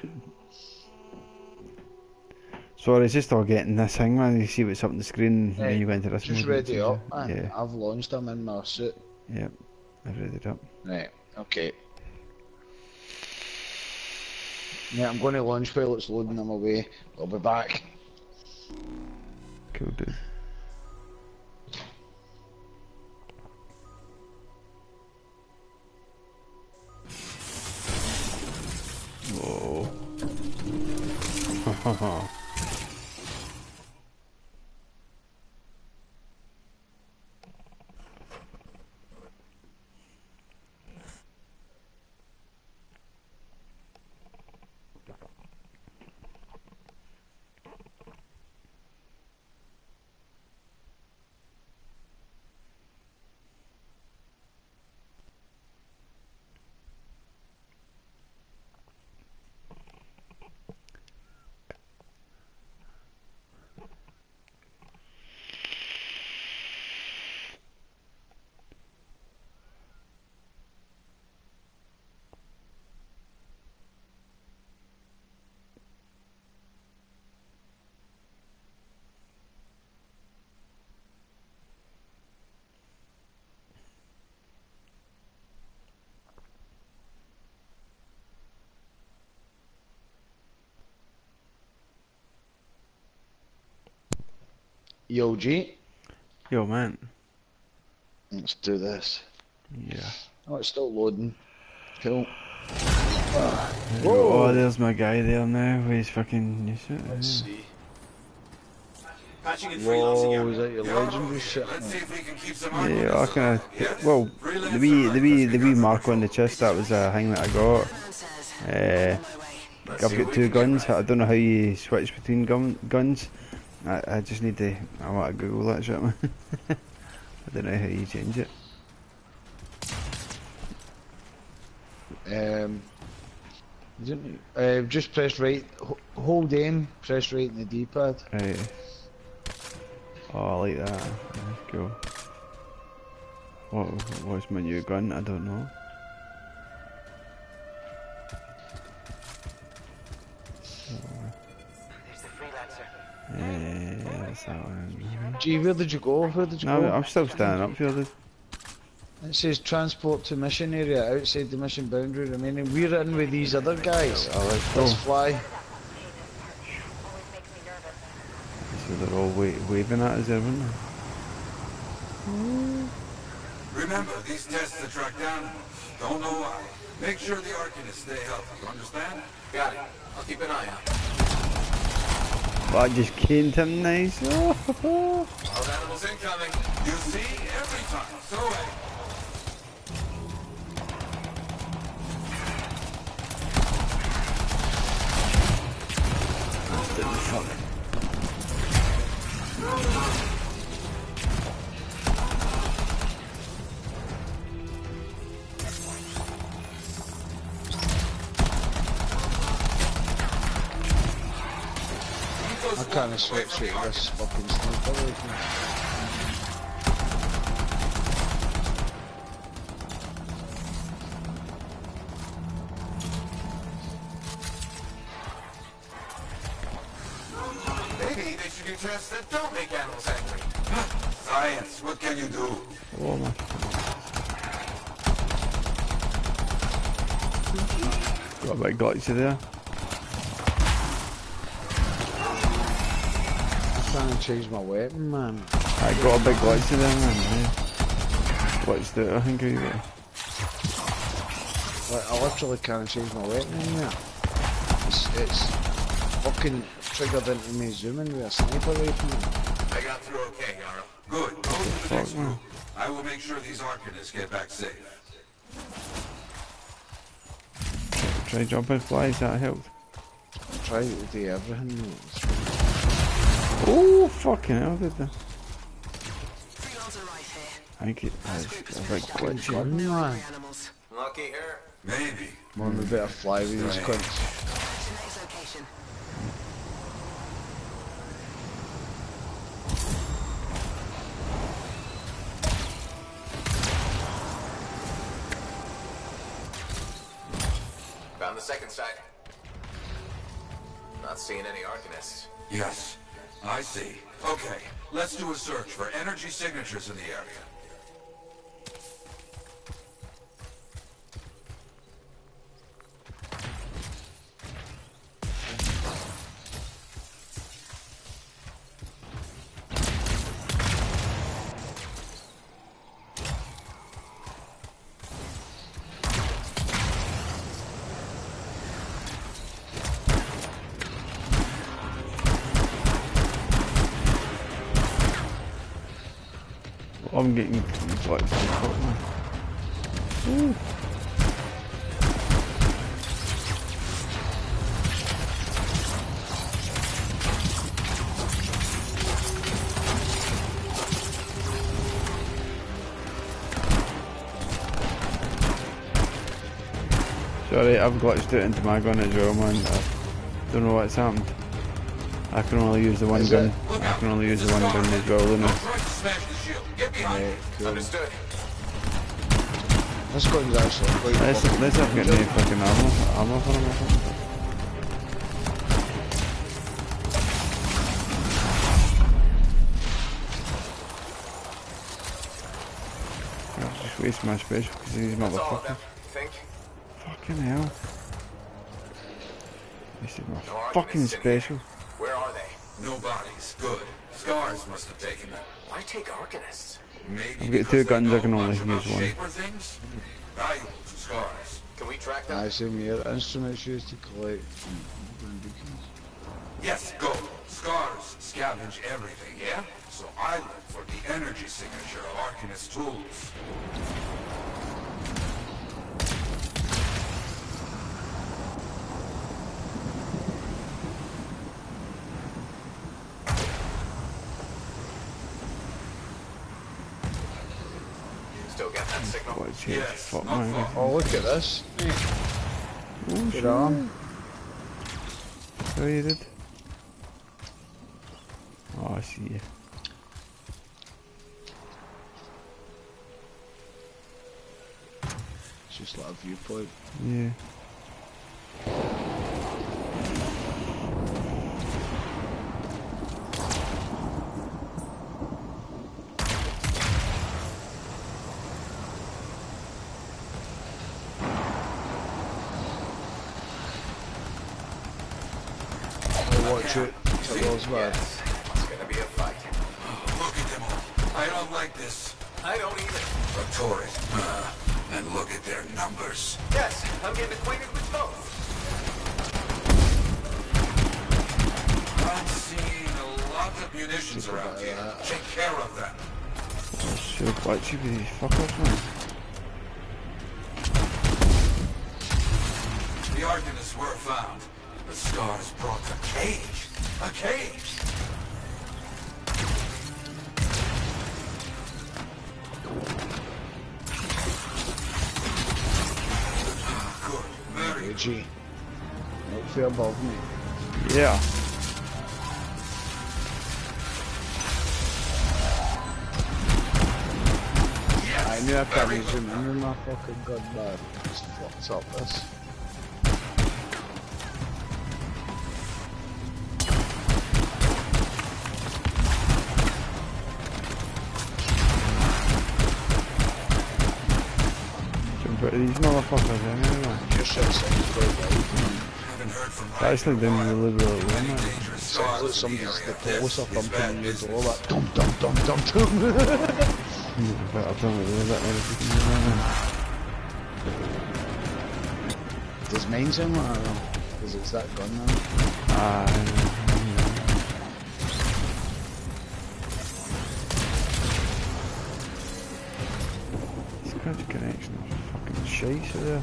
Sorry, it's just all getting this thing, man. You see what's up on the screen when you go into this. Just ready it up, man. Yeah. I've launched them in my suit. Yep, I've ready it up. Right, okay. Yeah, I'm going to launch while it's loading them away. I'll be back. Cool, dude. Whoa. Ha ha ha. Yo, G. Yo, man. Let's do this. Yeah. Oh, it's still loading. Cool. Whoa. Oh, there's my guy there now. He's fucking new suit. Let's see. Whoa, is that your legendary shit? Yeah, I kind of. Well, the wee mark on the chest, that was a thing that I got. I've got two guns. I don't know how you switch between guns. I just need to. I want to Google that shit, man. I don't know how you change it. Just press right, hold in, press right in the D-pad. Right. Oh, I like that. Yeah, cool. What's my new gun? I don't know. Yeah, that's that one. Gee, where did you go? Where did you go? I'm still standing up here. It says transport to mission area outside the mission boundary remaining. We're in with these other guys. Oh, let's fly. So they're all waving at us, haven't they? Remember, these tests attract animals. Don't know why. Make sure the Arcanists stay healthy, understand? Got it. I'll keep an eye out. Well, I just caned him nice. Wild animals incoming. You see every time. So I'm just gonna switch it, this fucking sniper. Maybe they should do tests that don't make animals angry. Science, what can you do? Oh my god. Got a bit glitchy there. Trying to change my weapon, man. I got a big glitch there, man. Yeah. Glitched it, I think, either. Like, I literally can't change my weapon in there. It's fucking triggered into me zooming with a sniper rifle. I got through okay, Yarrow. Good. Go to the next room. I will make sure these Arcanists get back safe. Try jumping flies, that helped. Try to do everything, man. Oh, fucking hell, did they? I think it has a big glitch on me, man. Lucky her. Maybe. Man, we better fly with these cunts. Found the second site. Not seeing any Arcanists. Yes. I see. Okay, let's do a search for energy signatures in the area. I'm getting like ooh. Sorry, I've glitched it into my gun as well, man. I don't know what's happened. I can only use the one gun. I can only use the one gun as well, isn't it? Yeah, cool. Understood. Let's go and actually play. Let's not get any fucking armor for him or something. I'll just waste my special because he's motherfucker. Fucking hell. This is my fucking special. Where are they? No bodies. Good. Scars must have taken them. Why take Arcanists? I've got two guns, I can only use one. Can we track them? I assume your instruments used to collect. Yes, go. Scars scavenge everything, yeah? So I look for the energy signature of Arcanist tools. Yes, fuck, oh, look at this. Oh, good arm. So you did. Oh, I see you. It's just like a viewpoint. Yeah. Yes, it's gonna be a fight. Look at them all. I don't like this. I don't either. A tourist, and look at their numbers. Yes, I'm getting acquainted with both. I'm seeing a lot of munitions around here. Take care of them. I should bite you, but fuck off, man. The Arcanists were found. The Scars brought the cage. A cage! Good, very good. Don't feel above me. Yeah. Yes, I knew I could use him. I knew my fucking good man. Just fucked up this. These motherfuckers, anyway. I just think they need a little bit of room. Somebody's the police or pumping your door like dum dum. I don't really that much. Does mine sound like that? Because it's that gun now. It's quite a connection. Jeez, yeah.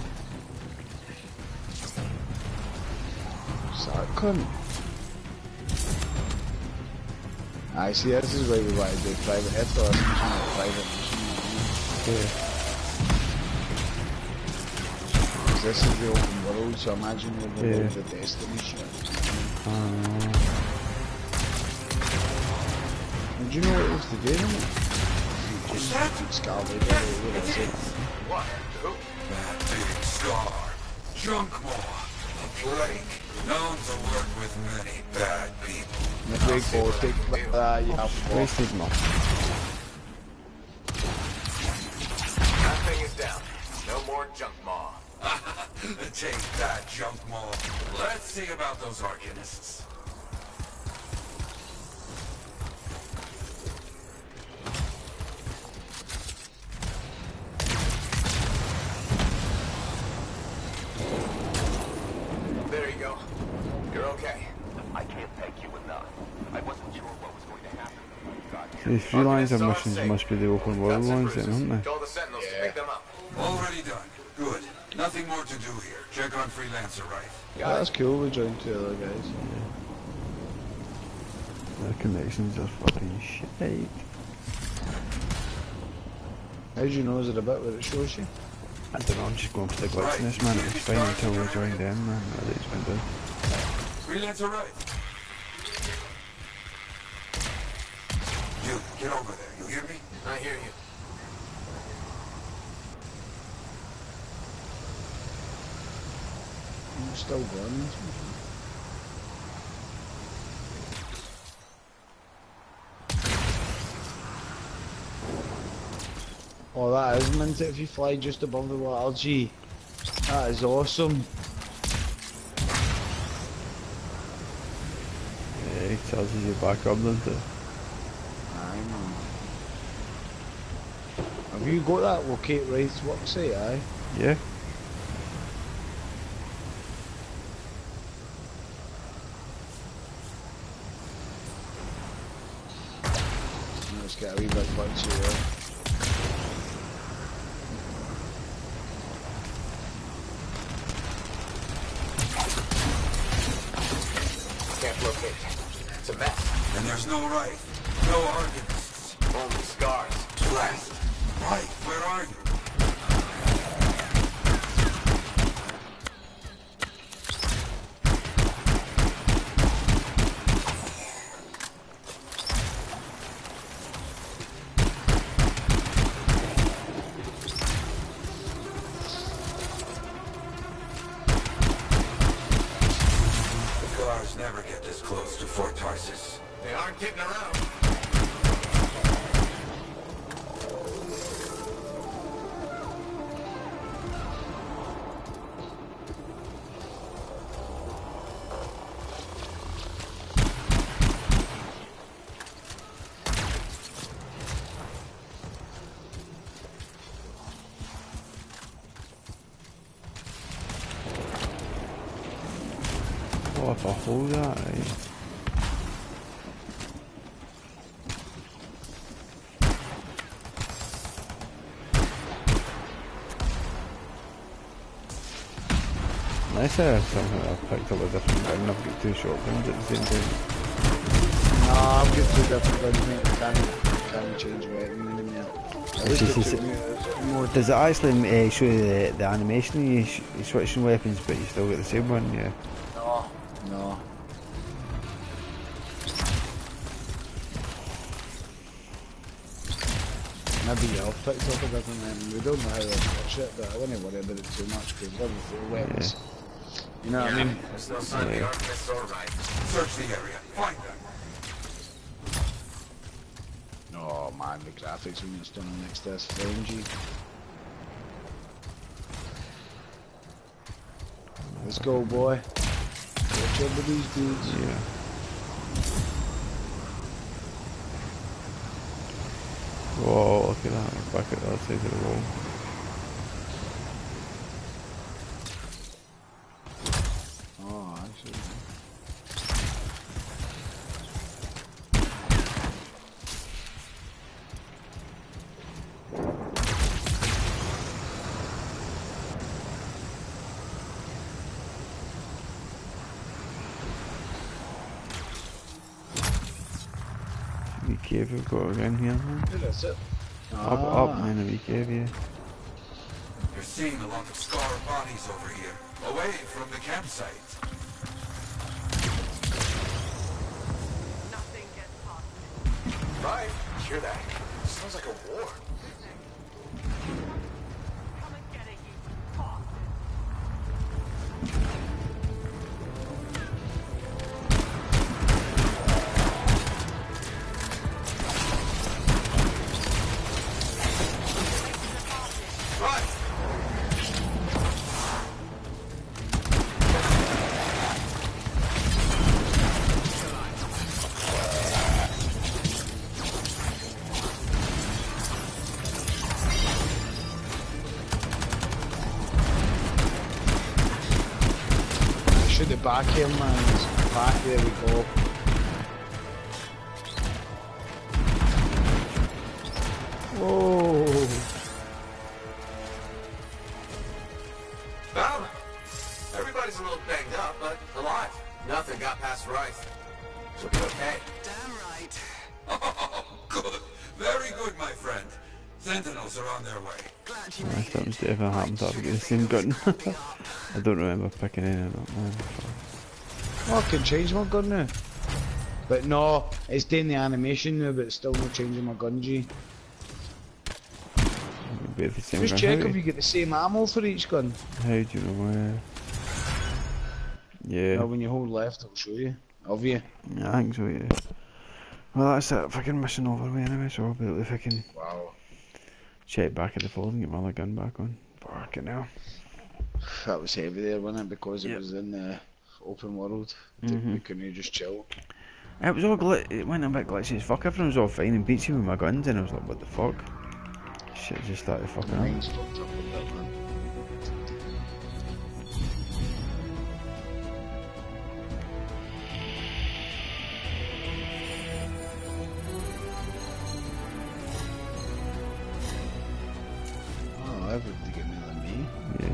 I see, this is where we want to do private heads or private machine. Yeah. This is the open world, so imagine we're going to the Destiny shit. Do you know what it was to do? Just Scar over there. What? Who? That big Scar, Junk Maw, a plague, known to work with many bad people. The big boy, big, you have wasted much. That thing is down. No more Junk Maw. Take that, Junk Maw. Let's see about those Arcanists. These few lines of missions must be the open world lines then, aren't they? Already done. Good. Nothing more to do here. Check on Freelancer, right? Yeah, that's cool. We joined two other guys. Yeah. Their connections are fucking shit. How do you know? Is it a bit where it shows you? I don't know. I'm just going for the glitch in this, man. It's fine until we join them, man. It's been done. Freelancer, right? Dude, get over there, you hear me? I hear you. I'm still going this mission. Oh, that is mint if you fly just above the water, gee. That is awesome. Yeah, he tells you back up, doesn't it? Have you got that locate rights work site, aye? Yeah. Let's get a wee bit glitchy here. Can't locate. It's a mess. And there's no right. No Arcanists. Only Scars. Blast. Right, where are you? never get this close to Fort Tarsis. They aren't getting around. Something that I've picked up a different gun. I've got two shotguns at the same time. Nah, I've got two different guns, mate. Can't change weapon anymore. Does it actually show you the animation you switching weapons, but you still get the same one? Yeah. No. Maybe I'll pick up a different weapon. We don't know how to switch it, but I wouldn't worry about it too much because we've got the same weapons. Yeah. You know what I mean? There's no sign the Arcanists are right. Search the area. Find them. Oh man, the graphics when you're standing next to this LNG. Let's go, boy. Watch over these dudes. Yeah. Whoa, look at that. Back at the other side of the wall. We've got again here. That's it. Up, man, we gave you. You're seeing a lot of Scar bodies over here, away from the campsite. Nothing gets past. Right, hear that? It sounds like a war. Come and get it, you talk. Back here, man. Back, there we go. Whoa. Well, everybody's a little banged up, but alive. Nothing got past Rice. She'll be okay. Damn right. Oh, good. Very good, my friend. Sentinels are on their way. Glad you made it. If I happen to have the same gun. I don't remember picking any of them. Oh, I can change my gun now. But no, it's doing the animation now, but it's still not changing my gun, G. Just check if you get the same ammo for each gun. How do you know where? Yeah. No, when you hold left, it'll show you. Of you. Yeah, I think so, yeah. Well, that's that fucking mission over me anyway, so I'll be able to fucking... Wow. Check back at the fold and get my other gun back on. Fucking hell. That was heavy there, wasn't it? Because it was in the open world. We couldn't just chill. It was all it went a bit glitchy as fuck. Everyone was all fine and beats me with my guns, and I was like, what the fuck? Shit just started fucking up. Oh, I would get me like me. Yeah.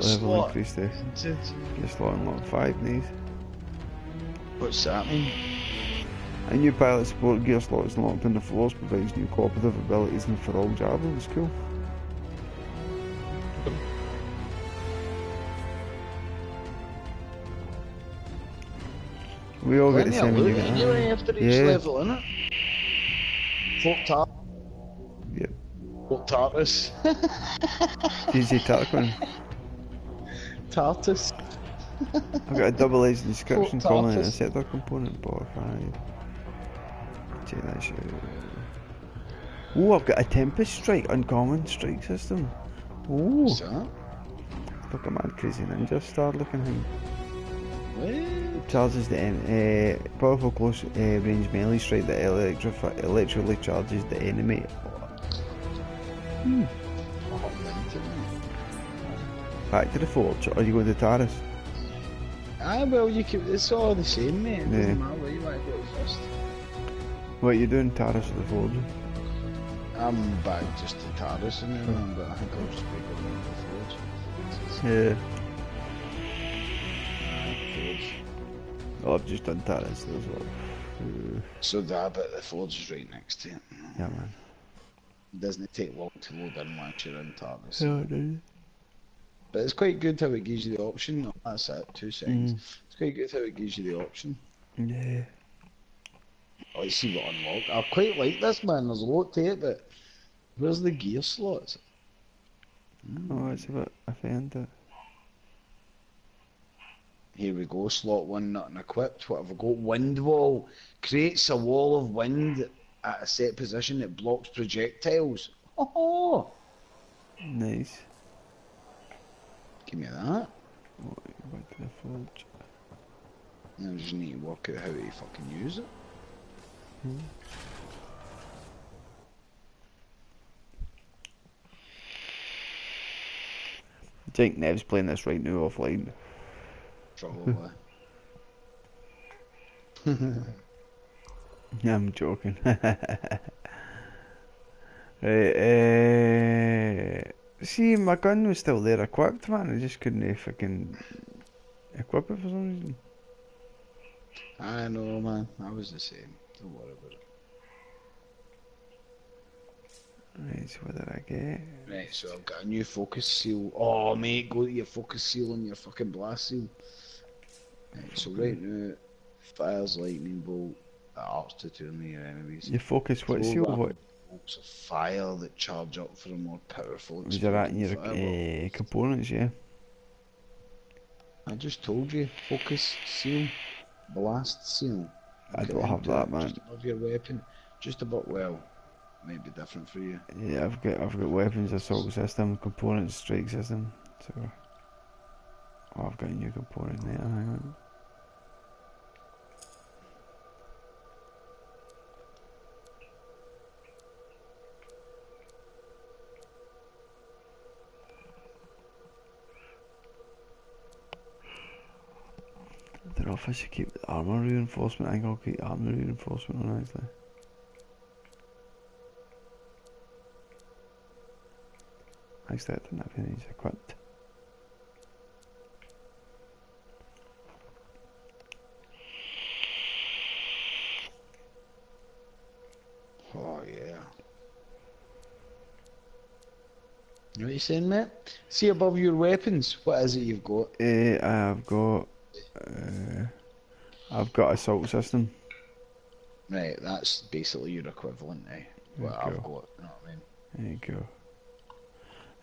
Level increase there. Get slot and lock 5 needs. What's that mean? A new pilot support gear slot is locked in the floors, provides new cooperative abilities and for all javelins. Cool. We all get the same loot anyway after each level, innit? Fort Tarp. Yep. Fort Tartis. DJ Tarquin. Tartis. I've got a double-edged inscription calling an Interceptor component, but if I take that shit out. Ooh, I've got a Tempest Strike, uncommon strike system. Ooh. What's that? Look at my crazy ninja star looking thing. What? Charges the powerful close range melee strike that electrically charges the enemy. Hmm. Back to the forge, or you go to Taris? Ah, well, you can, it's all the same, mate. It doesn't matter where you want to go first. What are you doing, Taris or the forge? I'm back just to Taris and everything, but I think I'll just be going to the forge. Yeah. Well, I've just done Taris as well. So that, but the forge is right next to it. Yeah, man. It doesn't take long to load in once you're in Taris. No, it doesn't. But it's quite good how it gives you the option. Oh, that's it, 2 seconds. It's quite good how it gives you the option. Yeah. Oh, you see what unlocked. I quite like this, man. There's a lot to it, but where's the gear slots? Oh, it's about I found it. Here we go, slot one, nothing equipped. What have I got? Wind wall. Creates a wall of wind at a set position that blocks projectiles. Oh! Nice. Give me that. What about the forge? Now I just need to work out how to fucking use it. Hmm. I think Nev's playing this right now offline. Probably. I'm joking. Right, see, my gun was still there equipped, man. I just couldn't fucking equip it for some reason. I know, man. I was the same. Don't worry about it. Right, so what did I get? Right, so I've got a new focus seal. Oh, mate, go to your focus seal and your fucking blast seal. Right, so right now, fires lightning bolt that arcs to turn your enemies. Your focus what seal? What? Bolts of fire that charge up for a more powerful experience. You're at your components, yeah. I just told you, focus seal, blast seal. I don't have that, man. Just above your weapon, just about well. Might be different for you. Yeah, I've got weapons, assault system, components, strike system. So, oh, I've got a new component there. Hang on. I don't know if I should keep the armor reinforcement. I think I'll keep armor reinforcement on actually. Actually, I didn't have anything equipped. Oh, yeah. You know what you're saying, mate? See above your weapons, what is it you've got? I've got assault system. Right, that's basically your equivalent, eh? What I've got, you know what I mean? There you go.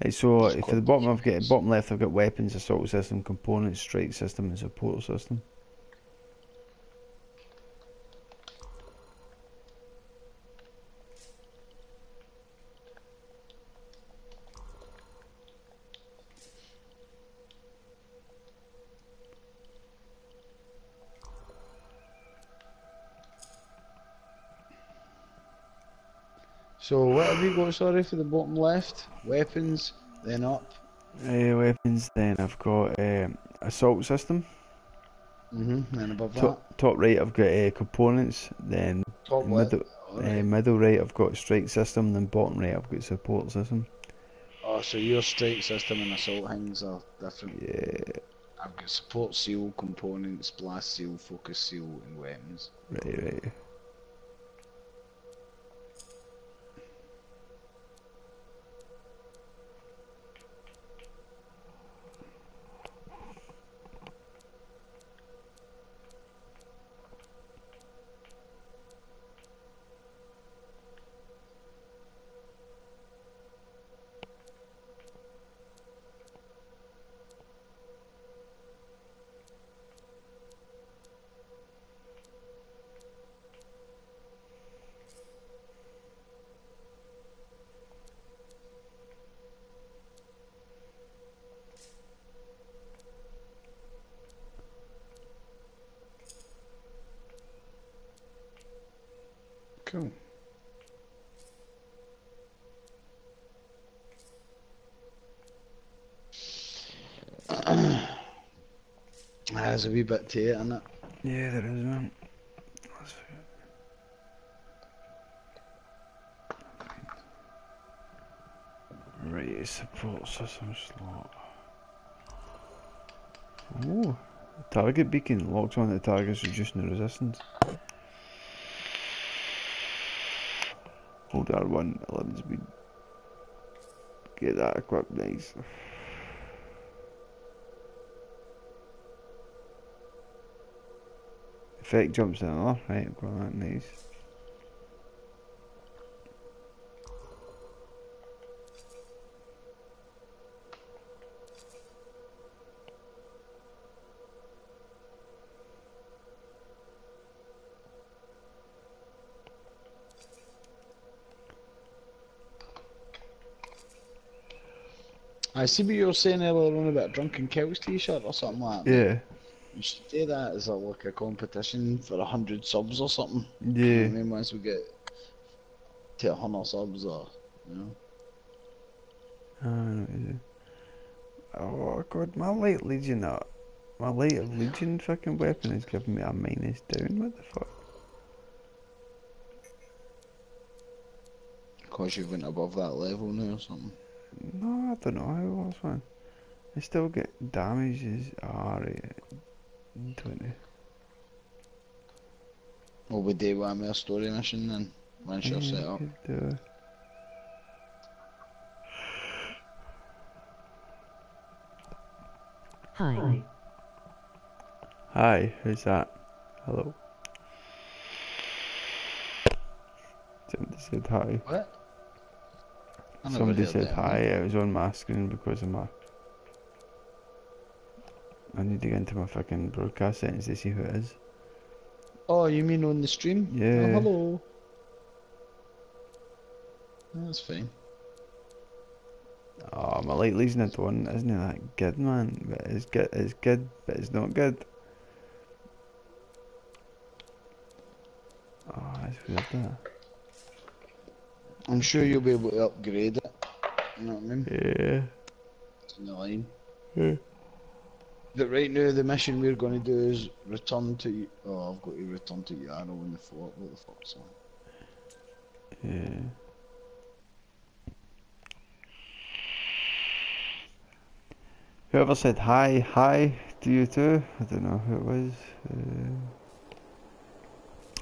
Right, so for the bottom, I've got bottom left. I've got weapons, assault system, components, strike system, and support system. So what have you got, sorry, for the bottom left? Weapons, then up. Weapons, then I've got assault system. Then above that. Top right I've got components, then top middle right I've got strike system, then bottom right I've got support system. Oh, so your strike system and assault things are different. Yeah. I've got support seal, components, blast seal, focus seal and weapons. Right, right. Cool. There's a wee bit to it, isn't it? Yeah, there is one. Right, support system slot. Oh, the target beacon locks onto the targets, reducing the resistance. Hold R1, 11 speed. Get that equipped, nice. Effect jumps in another, right, I've got that, nice. I see what you were saying earlier on about Drunken Kelts t-shirt or something like that. Yeah. You should do that as a, like a competition for 100 subs or something. Yeah. You know what I mean, once we get to 100 subs or, you know. Oh god, my light legion up. My light of legion fucking weapon is giving me a minus down, what the fuck? Because you went above that level now or something. No, I don't know how it was, man. I still get damages. Alright, 20. Well, we do one more story mission then, once you're set up. Hi. Hi, who's that? Hello. Somebody said hi. What? Somebody said hi, it was on my screen because of my... I need to get into my fucking broadcast settings to see who it is. Oh, you mean on the stream? Yeah. Oh, hello. That's fine. Oh, my light legion at one, isn't it that good, man? But it's good, but it's not good. Oh, that's weird, that. I'm sure you'll be able to upgrade it, you know what I mean? Yeah. It's in the line. Yeah. But right now the mission we're going to do is return to... Oh, I've got to return to Yarrow in the fort, what the fuck's that? Yeah. Whoever said hi, hi to you too, I don't know who it was.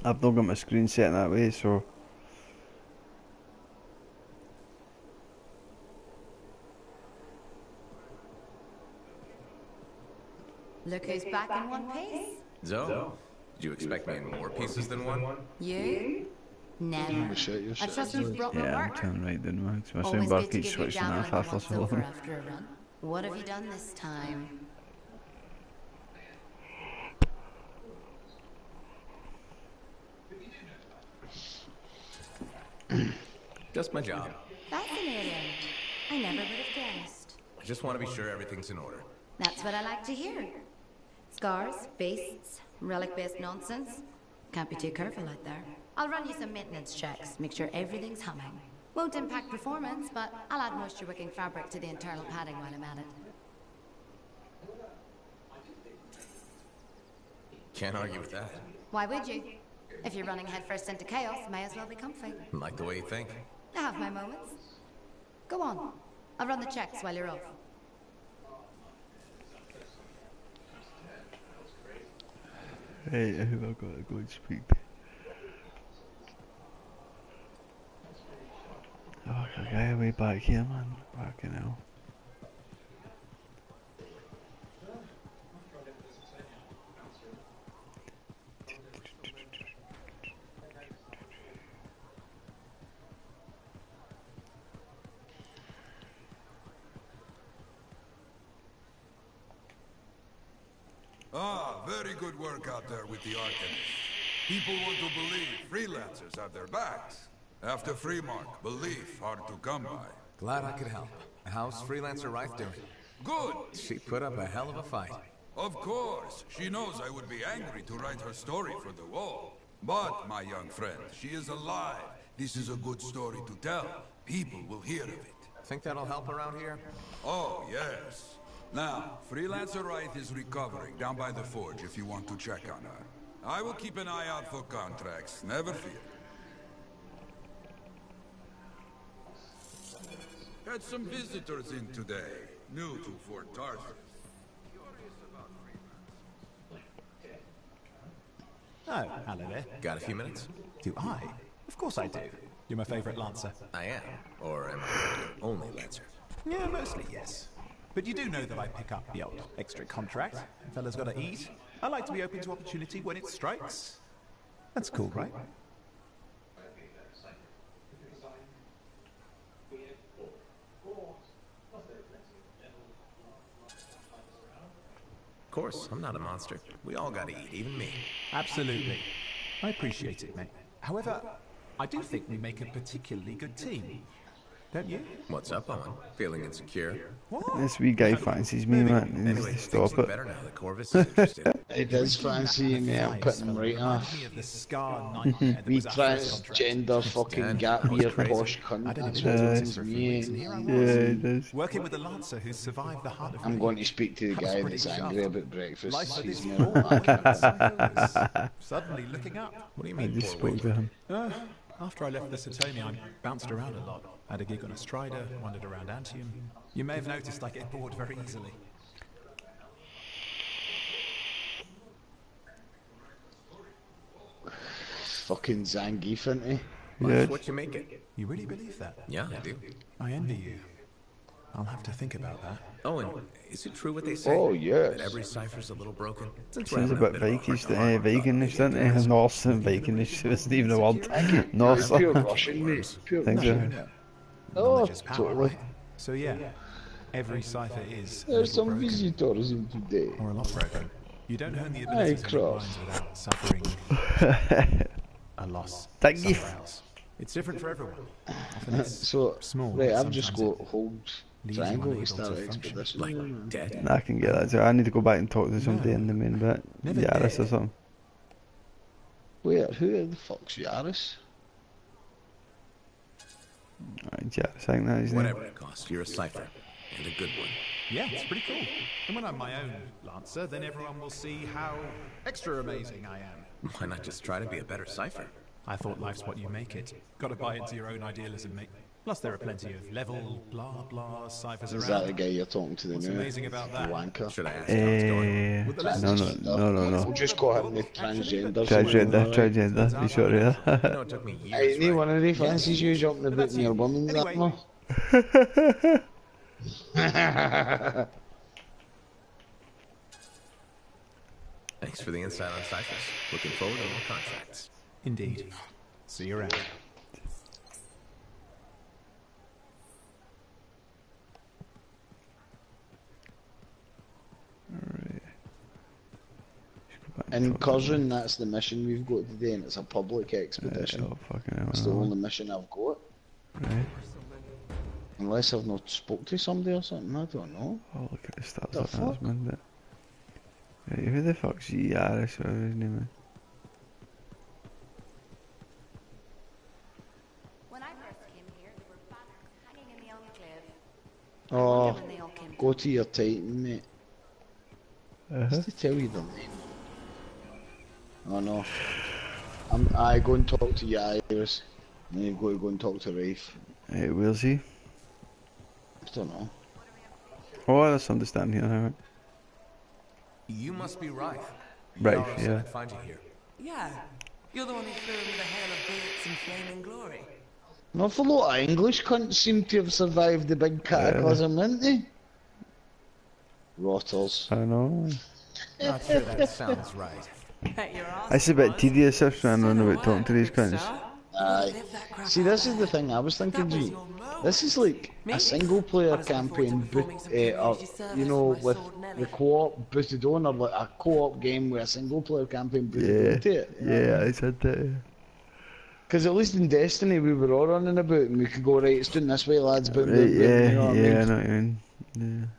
I've not got my screen set in that way, so... Look who's back in one piece. Zoe, did you expect me in more pieces than one? You? Never. I trust you've brought my work. Yeah, I'm right then, man. My soundbar keeps switching off after so long. What have you done this time? Just my job. Fascinating. I never would have guessed. I just want to be sure everything's in order. That's what I like to hear. Scars, beasts, relic-based nonsense. Can't be too careful out there. I'll run you some maintenance checks, make sure everything's humming. Won't impact performance, but I'll add moisture-wicking fabric to the internal padding while I'm at it. Can't argue with that. Why would you? If you're running headfirst into chaos, may as well be comfy. Like the way you think. I have my moments. Go on. I'll run the checks while you're off. Hey, I think I've got to go and speak. Oh, there's a guy way back here, man. Fucking hell. Ah, very good work out there with the Arcanists. People want to believe freelancers have their backs. After Freemark, belief hard to come by. Glad I could help. How's freelancer Rife doing? Good. She put up a hell of a fight. Of course. She knows I would be angry to write her story for the wall. But, my young friend, she is alive. This is a good story to tell. People will hear of it. Think that'll help around here? Oh, yes. Now, Freelancer Wraith is recovering down by the forge if you want to check on her. I will keep an eye out for contracts, never fear. Had some visitors in today, new to Fort Tarsis. Oh, hello there. Got a few minutes? Do I? Of course I do. You're my favorite lancer. I am. Or am I the only lancer? Yeah, mostly yes. But you do know that I pick up the old extra contract. The fella's gotta eat. I like to be open to opportunity when it strikes. That's cool, right? Of course, I'm not a monster. We all gotta eat, even me. Absolutely. I appreciate it, mate. However, I do think we make a particularly good team. Don't you? What's up, Owen? Feeling insecure? What? This wee guy fancies me, man. Anyway, stop it. Better now that Corvus is interested. He does fancy me. I'm putting him right off. We transgender fucking gap year posh cunt. That's what it's me. Working with a lancer who survived the heart of I'm going to speak to the guy that's angry about breakfast. He's suddenly looking up. What do you mean? I just spoke to him. After I left the Satonia, I bounced around a lot. Had a gig on a Strider, wandered around Antium. You may have noticed I get bored very easily. Fucking Zangief, isn't he? That's what you make it. You really believe that? Yeah, I do. I envy you. I'll have to think about that. Owen, is it true what they say? Oh, yes. That every cipher's a little broken. Sounds a bit Vikish, Vikingish, doesn't it? Norse and Vikingish, isn't even a word. Norse. Pure Russian, mate. Pure Russian. Oh, totally. So yeah, every cipher is. There's some visitors in today. Or a lot broken. You don't earn the ability to cross without suffering a loss. Thank you. It's different for everyone. So small. Right, I've just got hold triangle to start an expedition. Like dead. I can get that. So I need to go back and talk to somebody in the main bit. Yaris or something. Wait, who the fuck's Yaris? Yaris, I think that is. Whatever it costs, you're a cipher and a good one. Yeah, it's pretty cool. And when I'm my own lancer, then everyone will see how extra amazing I am. Why not just try to be a better cipher? I thought life's what you make it. Gotta buy into your own idealism, mate. Plus there are plenty of level, blah, blah, ciphers around. Is that the guy you're talking to? What's amazing about that? Wanker. Should I ask how it's going? No. We'll just call him the transgender. Transgender, be sure, yeah. Ain't one of the fancies you jumping about near women that much? Thanks for the insight on ciphers. Looking forward to more contracts. Indeed. See you around. Alright. Incursion, that's the mission we've got today, and it's a public expedition. Oh, fucking hell. It's the only mission I've got. Right. Unless I've not spoke to somebody or something, I don't know. Oh, look at the stats on that, man. Right, who the fuck's Yarrow, whatever his name is? Oh, go to your Titan, mate. Does it tell you the name? Oh no. I go and talk to your Iris. Then you've got to go and talk to Rafe. Hey, where's he? I don't know. Oh, there's somebody standing here, alright. You must be Rafe. Rafe, yeah. I find you here. Yeah, you're the one who flew into the hail of bullets and flaming glory. An awful lot of English cunts seem to have survived the big cataclysm, didn't they? Rotters. I know. Not sure that sounds right. It's a bit tedious if I don't know about talking to these cunts. Aye. See, this is the thing I was thinking, G. This is like a single-player campaign, you know, with the co-op booted on, or like a co-op game with a single-player campaign booted onto it. Yeah, I said that. Because at least in Destiny we were all running about and we could go, right, it's doing this way, lads, boom, boom, boom, you know what I mean?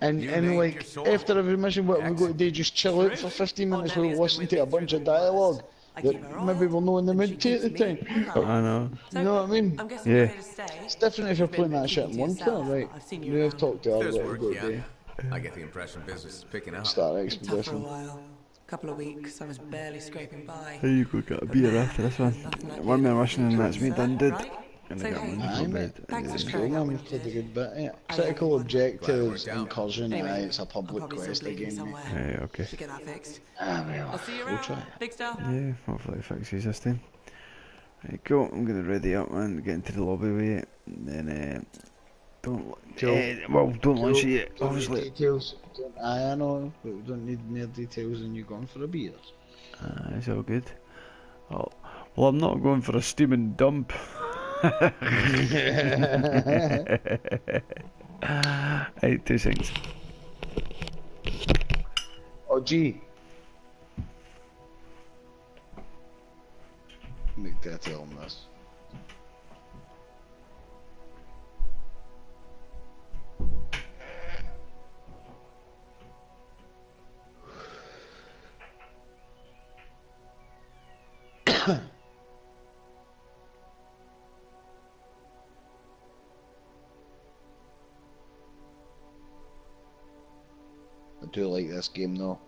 And like, after every mission, what we got to do, just chill out for 15 minutes while we listen to a bunch of dialogue that maybe we're not in the mood to at the time. I know. You know what I mean? Yeah. It's different if you're playing that shit in one player, right? You have talked to others that go to. I get the impression business is picking up. Start an expedition. Couple of weeks, I was barely scraping by. There you go, got a beer after this one. One man rushing and that's me done did. And I got one bed. I'm played a good bit, yeah. Critical objectives, incursion, anyway, it's a public quest again. Yeah, okay. We'll try. Yeah, hopefully it fixes this time. Right, cool, I'm going to ready up and get into the lobby with you. Then, don't launch it yet, obviously. I know, but we don't need more details than you going for a beer. It's all good. Oh, well, I'm not going for a steaming dump. Right, two things. Oh, gee. Make that illness. I do like this game though.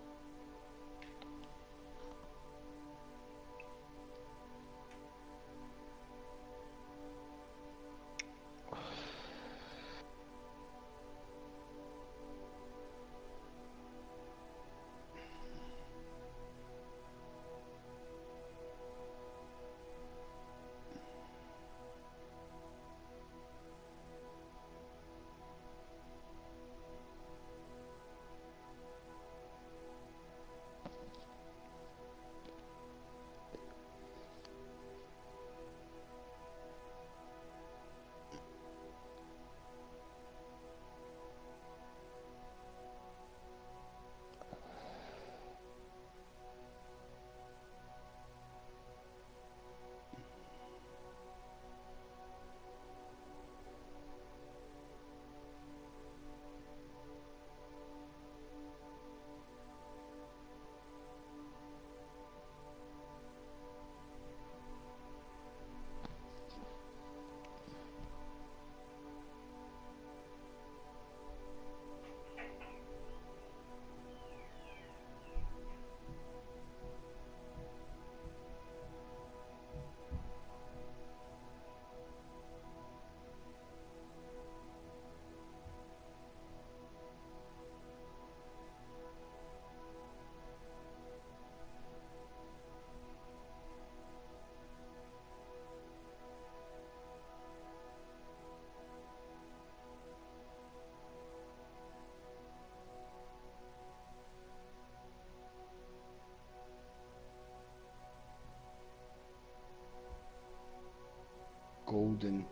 Golden,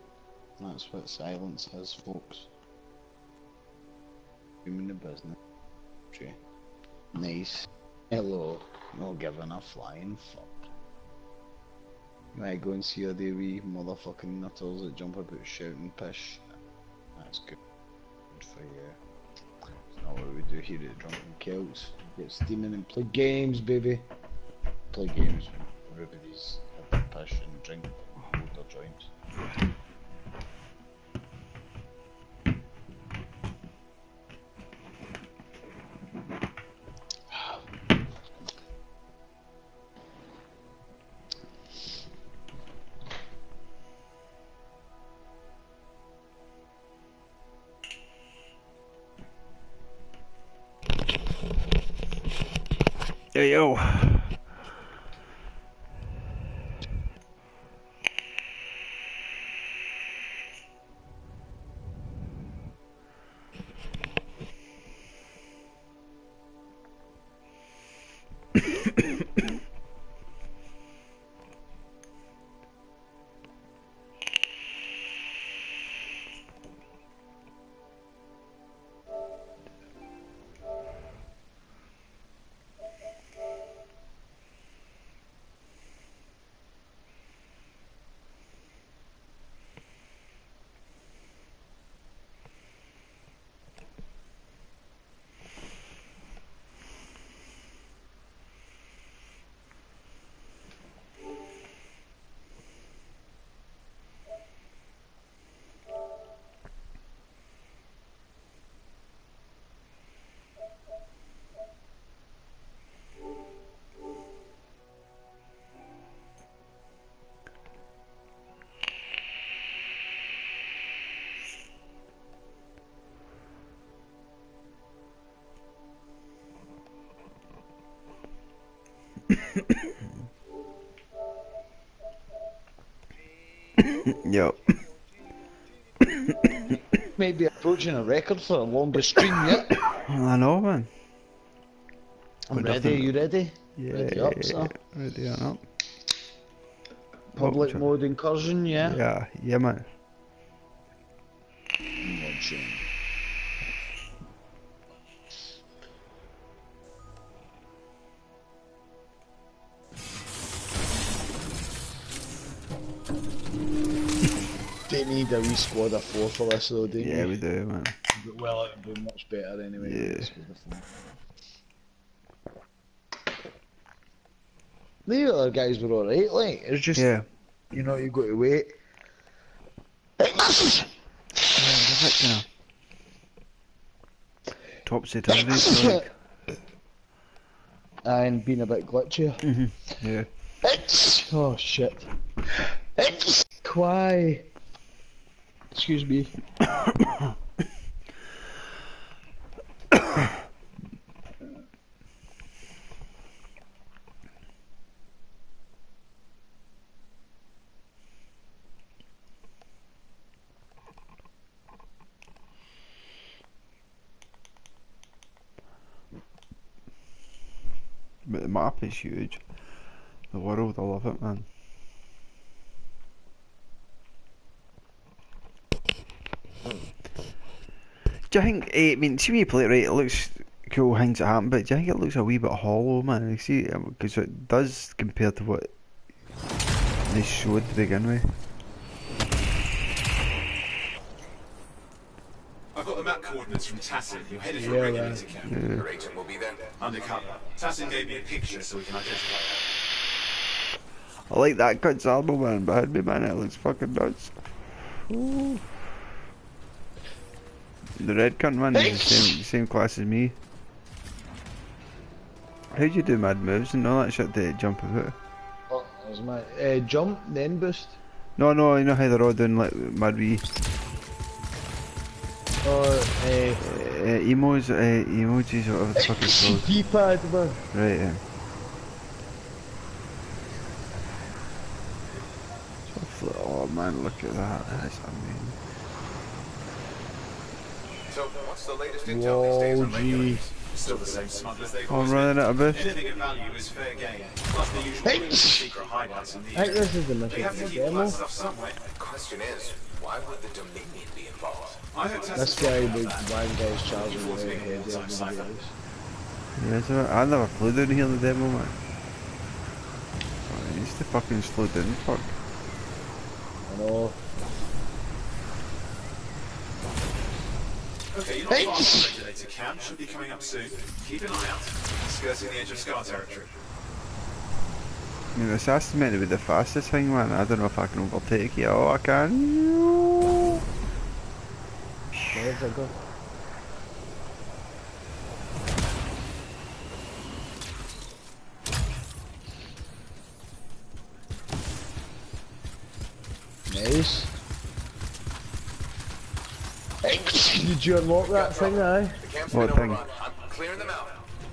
that's what silence is, folks. Human in business. Okay. Nice. Hello. No giving a flying fuck. You might go and see how they wee motherfucking nutters that jump about shouting pish. That's good. Good for you. It's not what we do here at Drunken Kelts. Get steaming and play games, baby. Play games. Everybody's a bit pish and drink. Hold their joints. Hey, yo. Yo. Maybe approaching a record for the longest stream yet. I know, man. I'm ready. You ready? Yeah. Ready up, sir. Ready or not? Public mode incursion, yeah. Yeah, yeah, man. Watching. They need a wee squad of 4 for this though, don't we? Yeah, we do, man. But, well, it would be much better anyway. Yeah. The other guys were alright, like, it's just, yeah, you know, you got to wait. Yeah, topsy-turvy, so like... And being a bit glitchy. Mm-hmm. Yeah. Oh, shit. Why? Excuse me. But the map is huge. The world, I love it, man. Do you think, I mean, see when you play it, right, it looks cool, things that happen, but do you think it looks a wee bit hollow, man? You see, because it does compare to what they showed to begin with. I've got the map coordinates from Tassin, who headed for a regulator camp. Her agent will be there, undercover. Tassin gave me a picture so we can identify her. I like that cunt's armor, man, behind me, man, it looks fucking nuts. Ooh. The red cunt, man, is the same class as me. How'd you do mad moves and all that shit to jump about? What was my jump, then boost? No, you know how they're all doing like mad wee. Emojis, whatever the fuck it's called. D-pad, man. Right, yeah. Oh man, look at that, that's amazing. So, what's the latest intel these days on regulators? Still the same smugglers they call. I'm running out of boost. Anything of value is fair game. Plus the usual secret highlights on the internet. This is the mission. Have to keep that stuff somewhere. The question is, why would the Dominion be involved? That's why the blind guys charging the head. Yeah, so I never flew down here in the demo, man. I used to fucking slow down, fuck. I know. Okay, you're not far from the regulator camp, should be coming up soon. Keep an eye out, skirting the edge of Scar territory. I mean, this is meant to be the fastest thing, man. I don't know if I can overtake you. Oh, I can. Where did I go? Nice. Did you unlock that thing, aye? What thing? I'm clearing them out.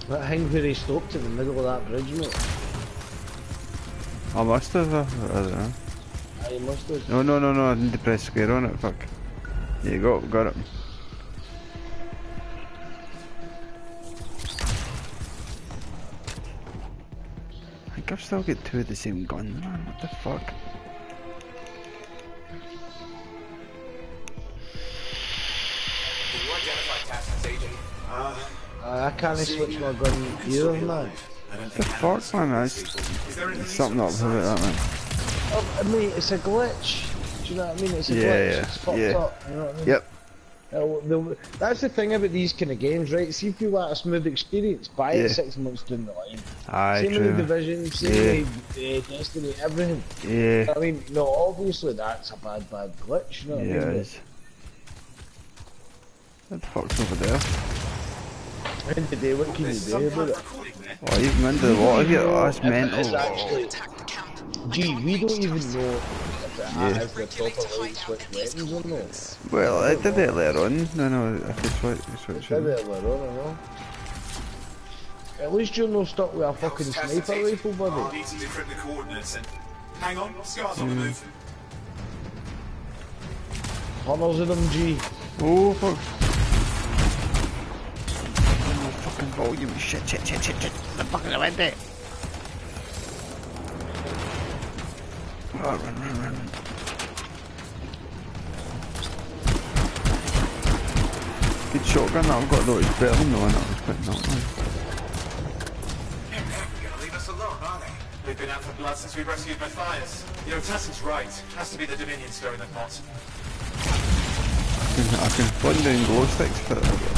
That thing where he stopped in the middle of that bridge, mate. I must have, I don't know. Aye, you must have. No, I need to press square on it, fuck. There you go, got it. I think I've still got 2 of the same gun, man, what the fuck? I can't switch my gun either, man. What the fuck, man? There's something up about that, man. Oh, I mean, it's a glitch. Do you know what I mean? It's a glitch. Yeah. It's fucked up. You know what I mean? Yep. That's the thing about these kind of games, right? See if you let us move experience, buy it 6 months down the line. Aye, same with Division, same with Destiny, everything. Yeah. I mean, no, obviously that's a bad glitch, you know what I mean? Yeah, it is. What the fuck's over there? End of day, what can you do about it? Oh, even into the water here, that's mental. Gee, we don't even know if it has the proper way to switch weapons or not. Well, I did it later on. No, I could switch it. I did it later on, I know. At least you're not stuck with a fucking sniper rifle, buddy. I'll need to decrypt the coordinates and... Hang on, Scar's on the move. Hunters in MG. Oh, fuck. Oh, fucking volume. Shit. The fucking I went there. Oh, run. Good shotgun that I've got though, it's better than the one that was putting up there. They're never gonna leave us alone, are they? They've been out for blood since we rescued Matthias. The assassin's right. Has to be the Dominion stirring the pot. I can fund down glow sticks for something.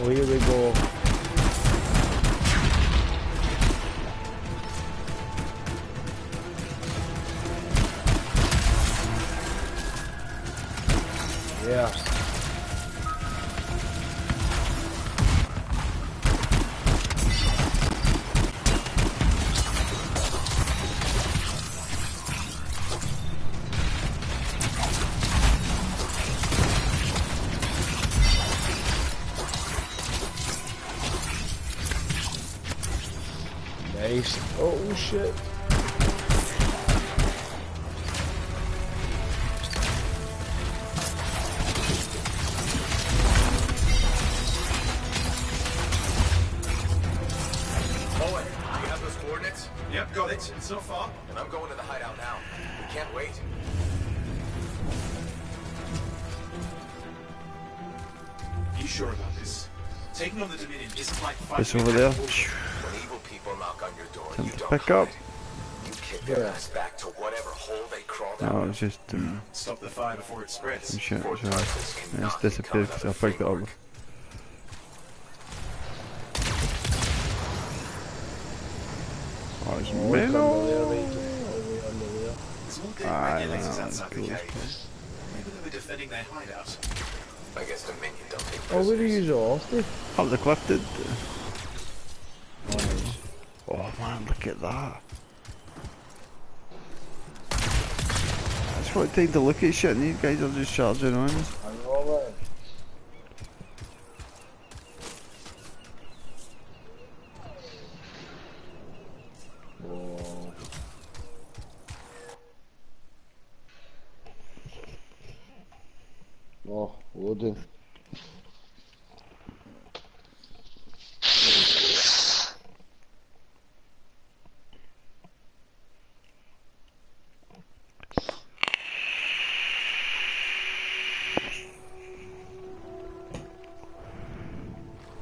Oh, here we go. Yeah. Nice. Oh shit. So far, and I'm going to the hideout now. We can't wait. You sure about this? Taking on the Dominion isn't like fighting. It's over there. When evil people knock on your door, you don't pick up. You kick their ass back to whatever hole they crawled out. No, it's just stop the fire before it spreads. Shit, it's disappeared because I picked it up. I guess Dominion don't take prisoners. Oh, where do you go off to? Up the cliff, did. Oh man, look at that. That's what it takes to look at shit, and these guys are just charging on us. I know that. Oh, loading.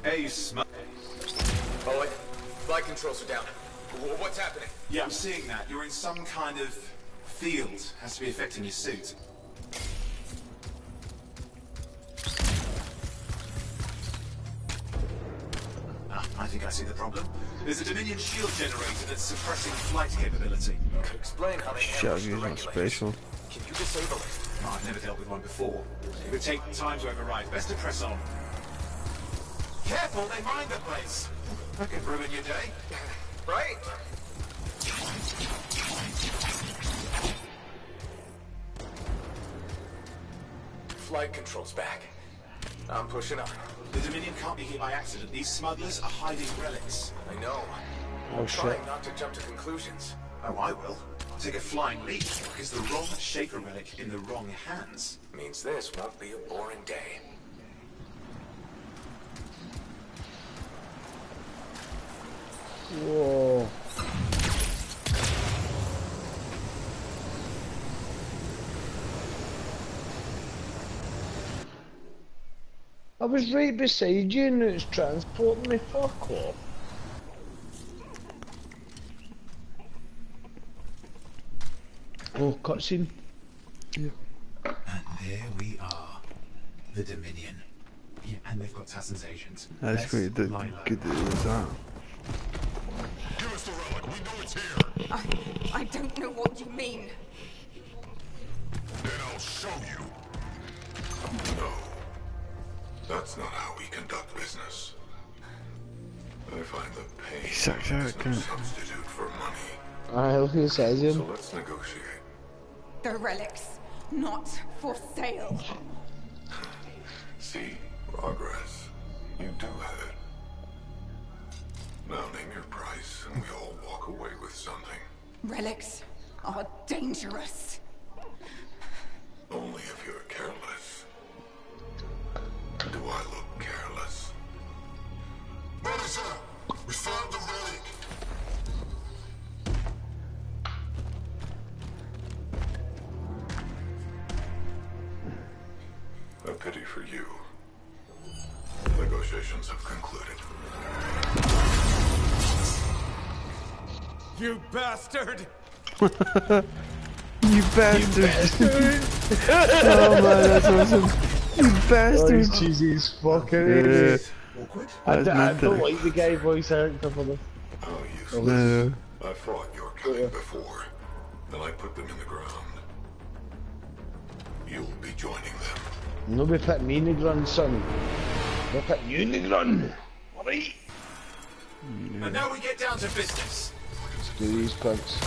Hey, you smell. Owen, flight controls are down. What's happening? Yeah, I'm seeing that. You're in some kind of field. Has to be affecting your suit. I think I see the problem. There's a Dominion shield generator that's suppressing flight capability. Could explain how they handle the regulators. Can you disable it? Oh, I've never dealt with one before. It would take time to override. Best to press on. Careful, they mind the place. That could ruin your day. Right? Flight control's back. I'm pushing up. The Dominion can't be here by accident. These smugglers are hiding relics. I know. I'm trying not to jump to conclusions. Oh, I will. I'll take a flying leap because the wrong Shaper relic in the wrong hands means this won't be a boring day. Whoa. I was right beside you and it's transporting me. Fuck off. Oh, cutscene. Yeah. And there we are. The Dominion. Yeah, and they've got Tassin's agents. That's great. Good as that. Give us the relic. We know it's here. I don't know what you mean. Then I'll show you. No. That's not how we conduct business. I find the pain is no substitute for money. I hope he says him. So let's negotiate. The relics, not for sale. See, progress. You do have it. Now name your price, and we all walk away with something. Relics are dangerous. Only if you're careless. Do I look careless? Officer, we found the relic. A pity for you. Negotiations have concluded. You bastard! You bastard! You bastard. Oh man, that's awesome. You bastard! He's cheesy as fuck, isn't he? I don't like the guy voice actor for this. Oh, useless. No. I fought your kind before, and I put them in the ground. You'll be joining them. Nobody put me in the ground, son. They'll put you in the ground. Alright? Yeah. And now we get down to business. Do these punks.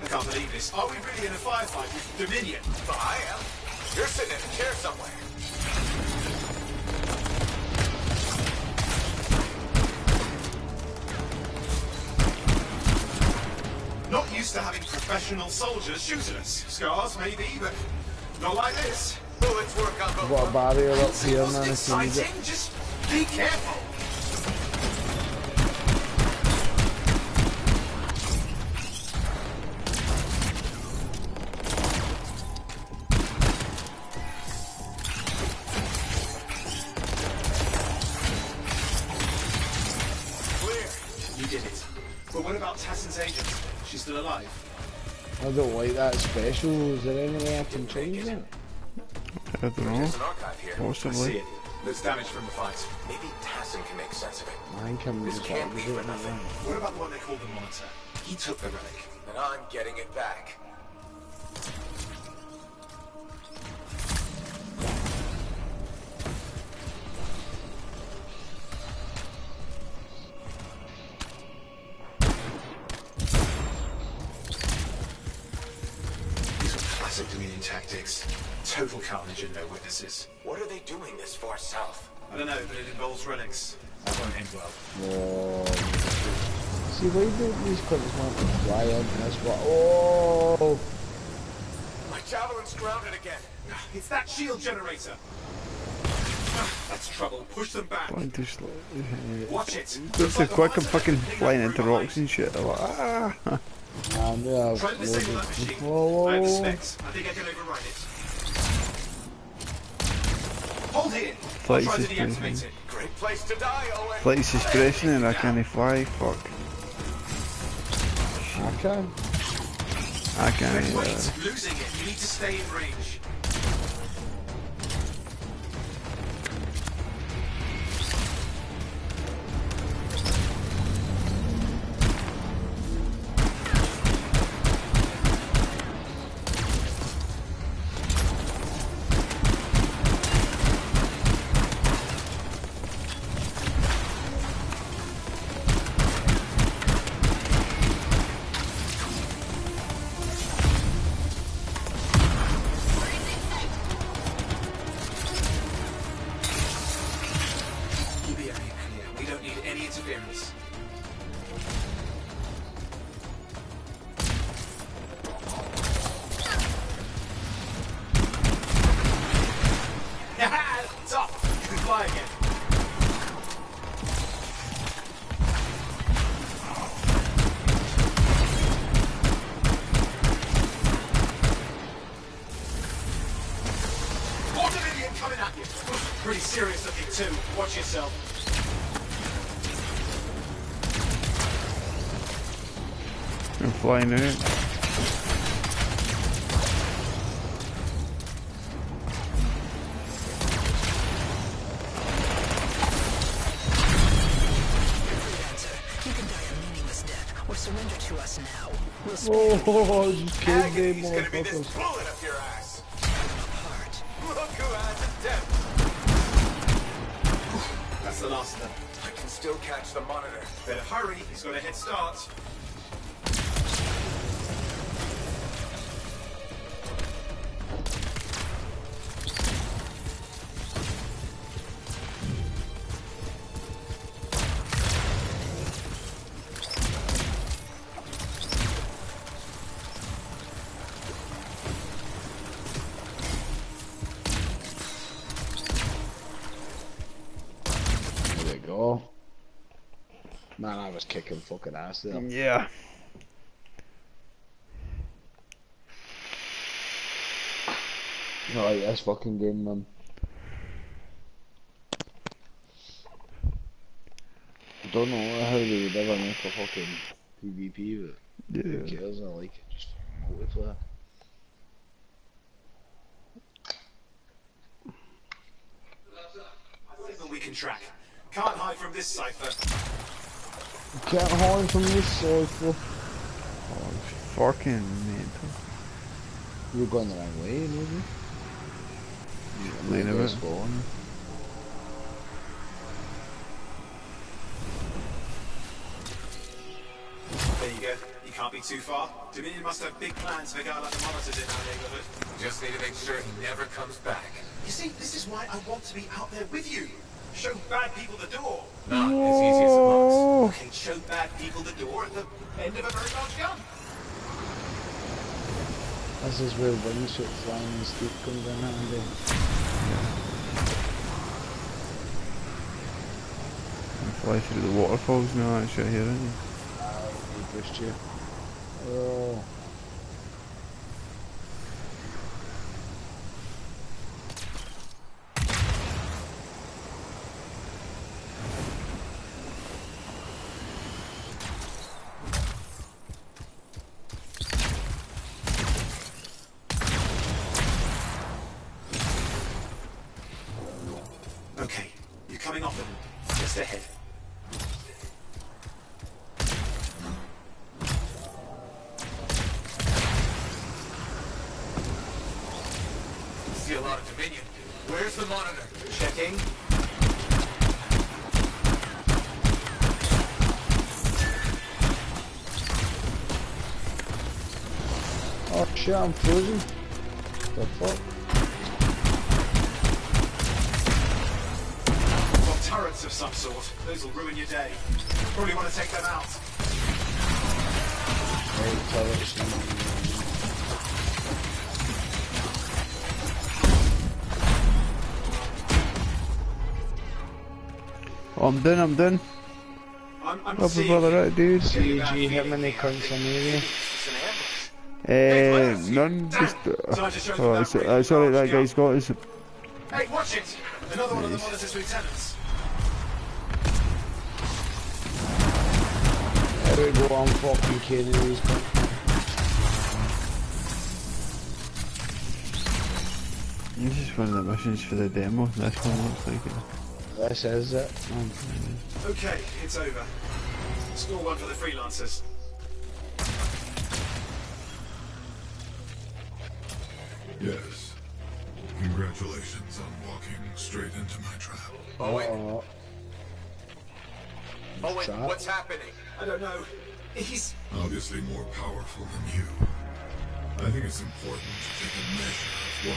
I can't believe this. Are we really in a firefight with Dominion? But I am. You're sitting in a chair somewhere. Not used to having professional soldiers shooting us. Scars, maybe, but not like this. Bullets work on both. Got a barrier up here, man. It's exciting. Just be careful. Clear. You did it. But what about Tassin's agent? She's still alive. I don't like that special. Is there any way I can change it? I don't know. Possibly. There's damage from the fights. Maybe Tassin can make sense of it. Mine can this can't be for nothing. What about the one they called the Monitor? He took the relic, and I'm getting it back. These are classic Dominion tactics. Total carnage and no witnesses. What are they doing this far south? I don't know, but it involves relics. That won't end well. Oh. See, why do these clips want to fly on this one? Oh! My javelin's grounded again. It's that shield generator. That's trouble. Push them back. Watch it. This is quick and fucking flying into rocks and shit. I'm like, ah! I know. Try to disable that machine. Oh. I have the specs. I think I can override it. Hold here! Flight is deactivate it. Great place to die, Owain! Flight is pressing and I can't fly, fuck. I can. I can't either. Wait, losing it, you need to stay in range. I knew it. Oh, you can't get more focus. That's the last of them. I can still catch the monitor. Better hurry, he's got a head start. Man, I was kicking fucking ass there. Yeah. I like this fucking game, man. I don't know how they would ever make a fucking PvP, but yeah. Who cares? I like it. Just multiplayer. We can track. Can't hide from this cipher. Can't hide from this cipher. Oh, fucking mental. You're going the wrong way, maybe. Lane of it. There you go. You can't be too far. Dominion must have big plans for Gala that monitors in our neighborhood. Just need to make sure he never comes back. You see, this is why I want to be out there with you. Show bad people the door. Not as easy as it looks. Okay, show bad people the door at the end of a very large gun. This is where wingsuit flying and stuff comes in handy. You fly through the waterfalls now, actually, here, aren't you? He pushed you. Oh. I'm frozen. The fuck? Got turrets of some sort. Those will ruin your day. Probably want to take them out. Hey, turrets. Oh, I'm done. I'm done. I'm not bothered, dude. CG, how many cunts are there? None, just... oh, it's all right, that guy's got us. Hey, watch it! Another one of the monitors' lieutenants. There we go, I'm fucking kidding these guys. This is one of the missions for the demo, this one looks like it. This is it. Okay, it's over. Score one for the freelancers. Yes. Congratulations on walking straight into my trap. Owain. Owain, what's happening? I don't know. He's obviously more powerful than you. I think it's important to take a measure of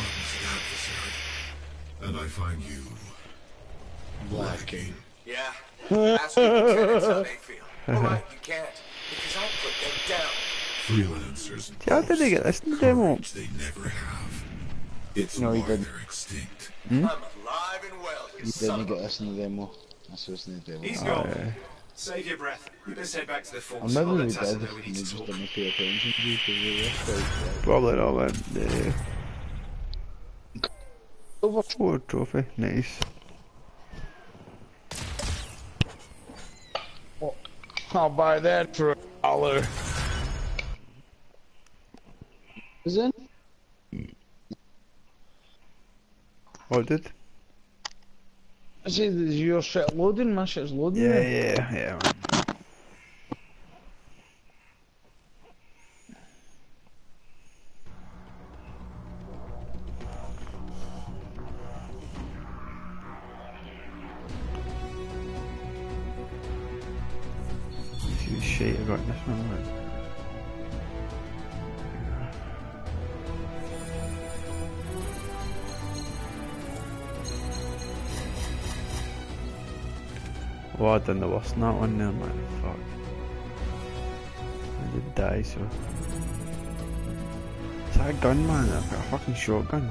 one's adversary. And I find you lacking. Yeah. Ask the lieutenants how they feel. Alright, you can't. Because I'll put them down. Freelancers. How did they get this in the demo? They never have. It's no, he didn't. Extinct. Hmm? I'm alive and well, he didn't get this in the demo. That's what's in the demo. He's gone. Save your breath. Let's head back to the force. I'm never dead if we just don't pay attention to you because we're probably not, man. Yeah. Overwatch trophy. Nice. Oh, I'll buy that for $1. Is it? Oh, it did. I see, is your shit loading? My shit's loading. Yeah, yeah, yeah, man. This is shit about this one, right? Oh, I done the worst in that one there, man. Fuck. I did die, so. Is that a gun, man? I've got a fucking shotgun.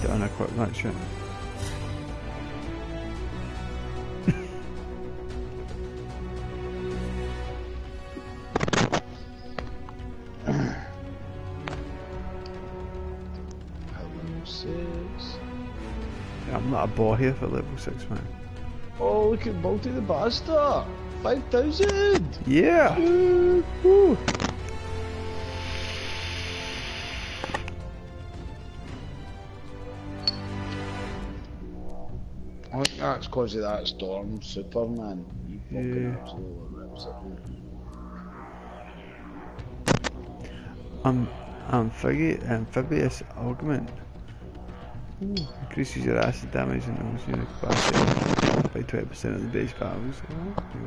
Did I unequip that shit? not a boar here for level 6, man. Oh, look at Balti the Bastard! 5,000! Yeah! Woo! I think that's because of that Storm Superman. You fucking absolutely rips it. Amphibious Augment. Ooh. Increases your acid damage and almost unique capacity by 20% of the base battles.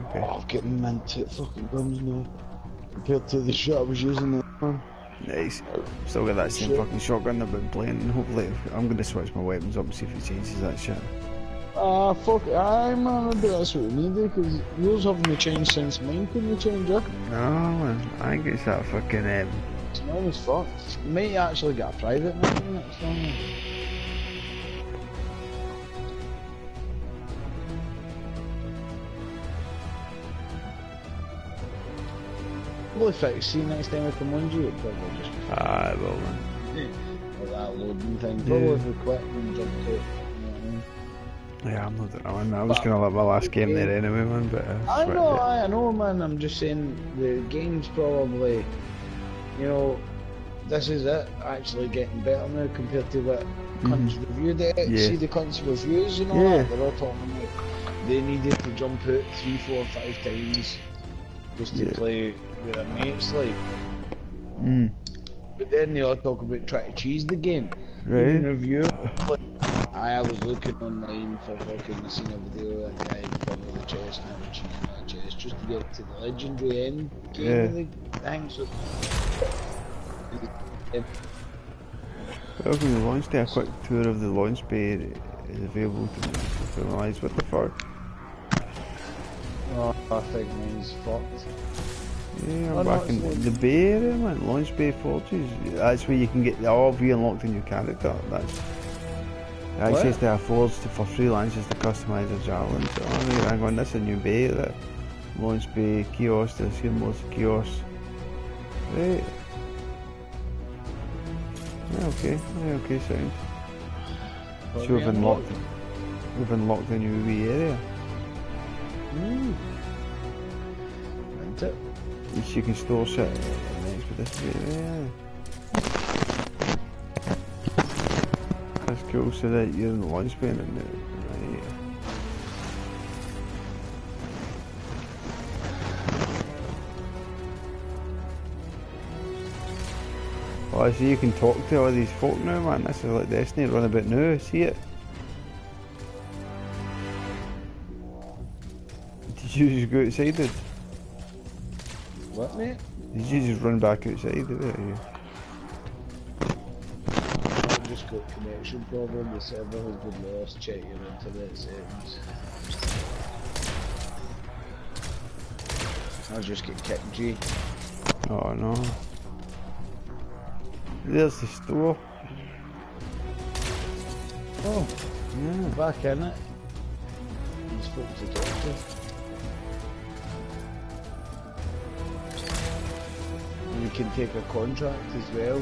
Okay. Oh, I've got mint at fucking guns now. Compared to the shit I was using that one. Nice. Still got that same fucking shotgun I've been playing, and hopefully I'm going to switch my weapons up and see if it changes that shit. Ah, fuck it. I remember that's what we needed, because yours haven't changed since mine couldn't change up. No, man. I think it's that fucking... Mine was fucked. You might actually get a private one next time. Well, if I see next time I come on you, it probably just... Ah, I will, man. Or that loading thing. Probably if we quit and jumped it. Yeah, I'm not that one. I was gonna let my last game there anyway, man. But I know, man. I'm just saying the game's probably, you know, this is it. Actually, getting better now compared to what cunts reviewed it. Yeah. See the cunts reviews and all that. They're all talking about they needed to jump out 3, 4, 5 times just to play with their mates, like. Mm. But then they all talk about trying to cheese the game. Right. Review. I was looking online for fucking seeing a video of a guy in front of the chest and I was cheating that chest just to get to the legendary end game of the thing, so... Well, from the launch day, a quick tour of the launch bay is available to finalise with the fuck. Oh, I think mine's fucked. Yeah, I'm back in the bay area, man. Launch bay forges. That's where you can get the RV unlocked in your character. That's... Access to our forge for freelancers to customise their javelins. So, I mean, hang on, that's a new bay, that launch bay, kiosk, there's here loads of kiosks. Right. Yeah, okay, sound. So we've unlocked a new wee area. Isn't it? Which you can store shit with this area. That's cool, so that you're in the launch bay and Oh, so you can talk to all these folk now, man. This is like Destiny run about now, see it? Did you just go outside, dude? What, mate? Did you just run back outside, dude? Connection problem, the server has been lost, check your internet settings. I'll just get kicked, G. Oh no. There's the store. Oh, yeah. Back in it. I spoke to the doctor. And you can take a contract as well.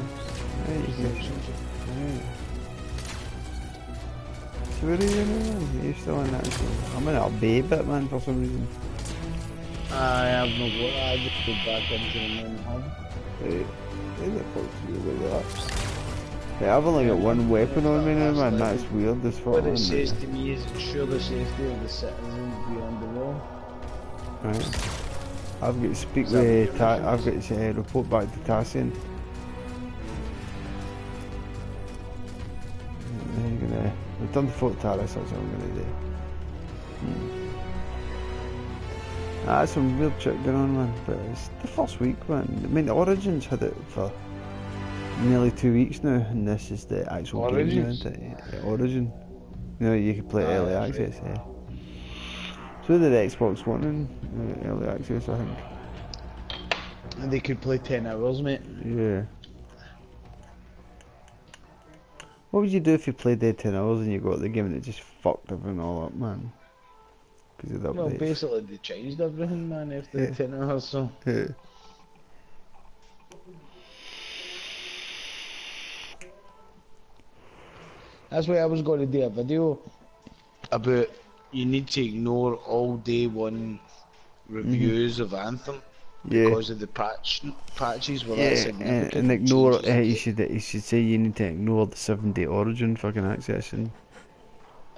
Right, so where are you now? Are you still in that? I'm in a bay bit, man, for some reason. I have no water, I just go back into the main hub. Right, where the fuck do you look at that? Hey, I've only got one weapon on me now, man, that's weird as fuck. What it says to me is ensure the safety of the citizens beyond the wall. Right. I've got to speak with... I've got to report back to Tassian. I've done the foot terrace, that's what I'm going to do. That's some weird shit going on, man, but it's the first week, man. I mean, the Origins had it for nearly 2 weeks now, and this is the actual game now, isn't it? Origin. You know, you can play early access, yeah. So did Xbox One in early access, I think. And they could play 10 hours, mate. Yeah. What would you do if you played there 10 hours and you got the game and it just fucked everything all up, man? Because of that. Well, basically they changed everything, man, after 10 hours, so... Yeah. That's why I was going to do a video about you need to ignore all day one reviews of Anthem because of the patches. Well, that's and ignore. You should say you need to ignore the 7-day origin fucking access. And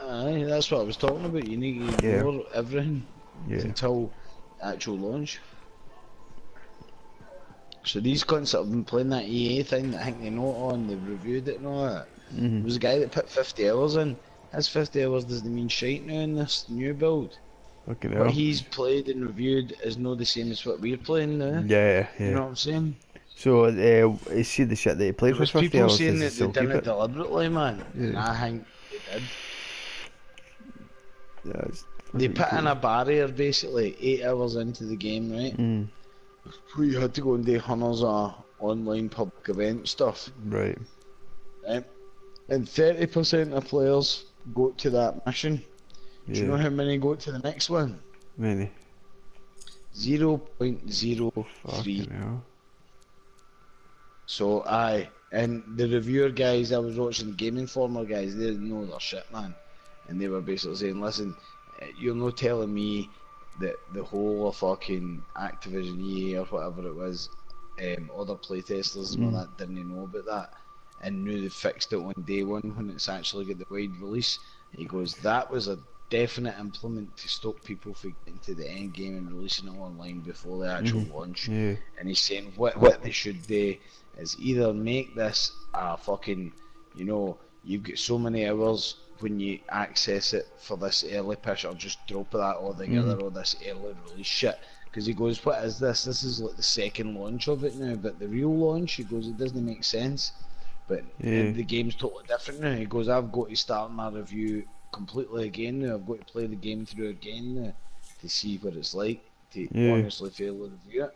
aye, that's what I was talking about. You need to ignore everything until actual launch. So these cunts that have been playing that EA thing that I think they know it on, they've reviewed it and all that. It was a guy that put 50 hours in. His 50 hours doesn't mean shite now in this new build. Fucking hell. What he's played and reviewed is not the same as what we're playing now. Yeah, yeah. You know what I'm saying? So, you see the shit that he played for 50 hours? People saying that they done it deliberately, man. And I think they did. Yeah, they put in a barrier, basically, 8 hours into the game, right? Where you had to go and do hundreds of online public event stuff. Right. And 30% of players go to that mission. Do you know how many go to the next one? Many. 0.03. So aye, and the reviewer guys, I was watching Game Informer guys, they didn't know their shit, man. And they were basically saying, listen, you're not telling me that the whole of fucking Activision, EA or whatever it was, other playtesters and all that didn't know about that and knew they fixed it on day one when it's actually got the wide release. He goes, that was a definite implement to stop people from getting to the end game and releasing it online before the actual launch. And he's saying what they should do is either make this a fucking, you know, you've got so many hours when you access it for this early push, or just drop that altogether, or this early release shit. Because he goes, what is this? This is like the second launch of it now, but the real launch, he goes, it doesn't make sense. But the game's totally different now. He goes, I've got to start my review completely again now. I've got to play the game through again now to see what it's like to honestly fail to review it.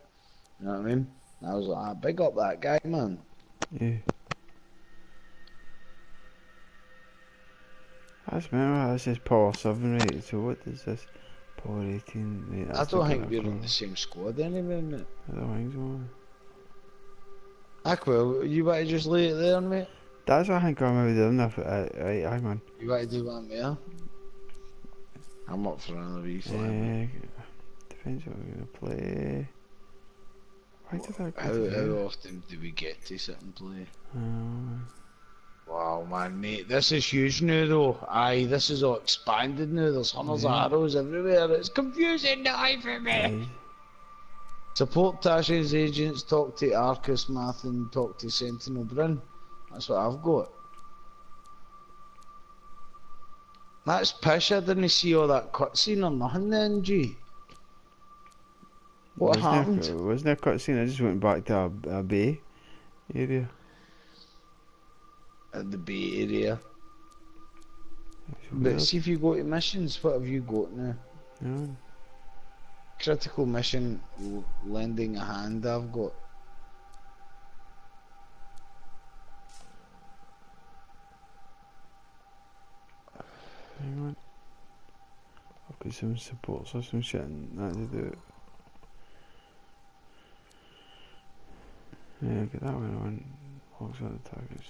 You know what I mean? And I was like, ah, big up that guy, man. Yeah. That's just Power 7, right? So what is this? Power 18? Right, I don't think we're on the same squad anyway, mate. I don't think so. Aqua, you want to just lay it there, mate? That's what I think I'm maybe doing. Aye, man. You want to do one there? I'm up for another refill. Depends what we're going to play. How often do we get to sit and play? Wow, man, mate, this is huge now, though. Aye, this is all expanded now. There's hundreds of arrows everywhere. It's confusing now for me. Support Tasha's agents, talk to Arcus Math, and talk to Sentinel Bryn. That's what I've got. That's pish. I didn't see all that cutscene or nothing then, G. What happened? There wasn't a cutscene, I just went back to a bay area. At the Bay Area. But see if you go to missions, what have you got now? Critical mission, lending a hand, I've got. Hang on. I've got some supports or some shit and that to do it. Yeah, get that one on. Locks on the targets.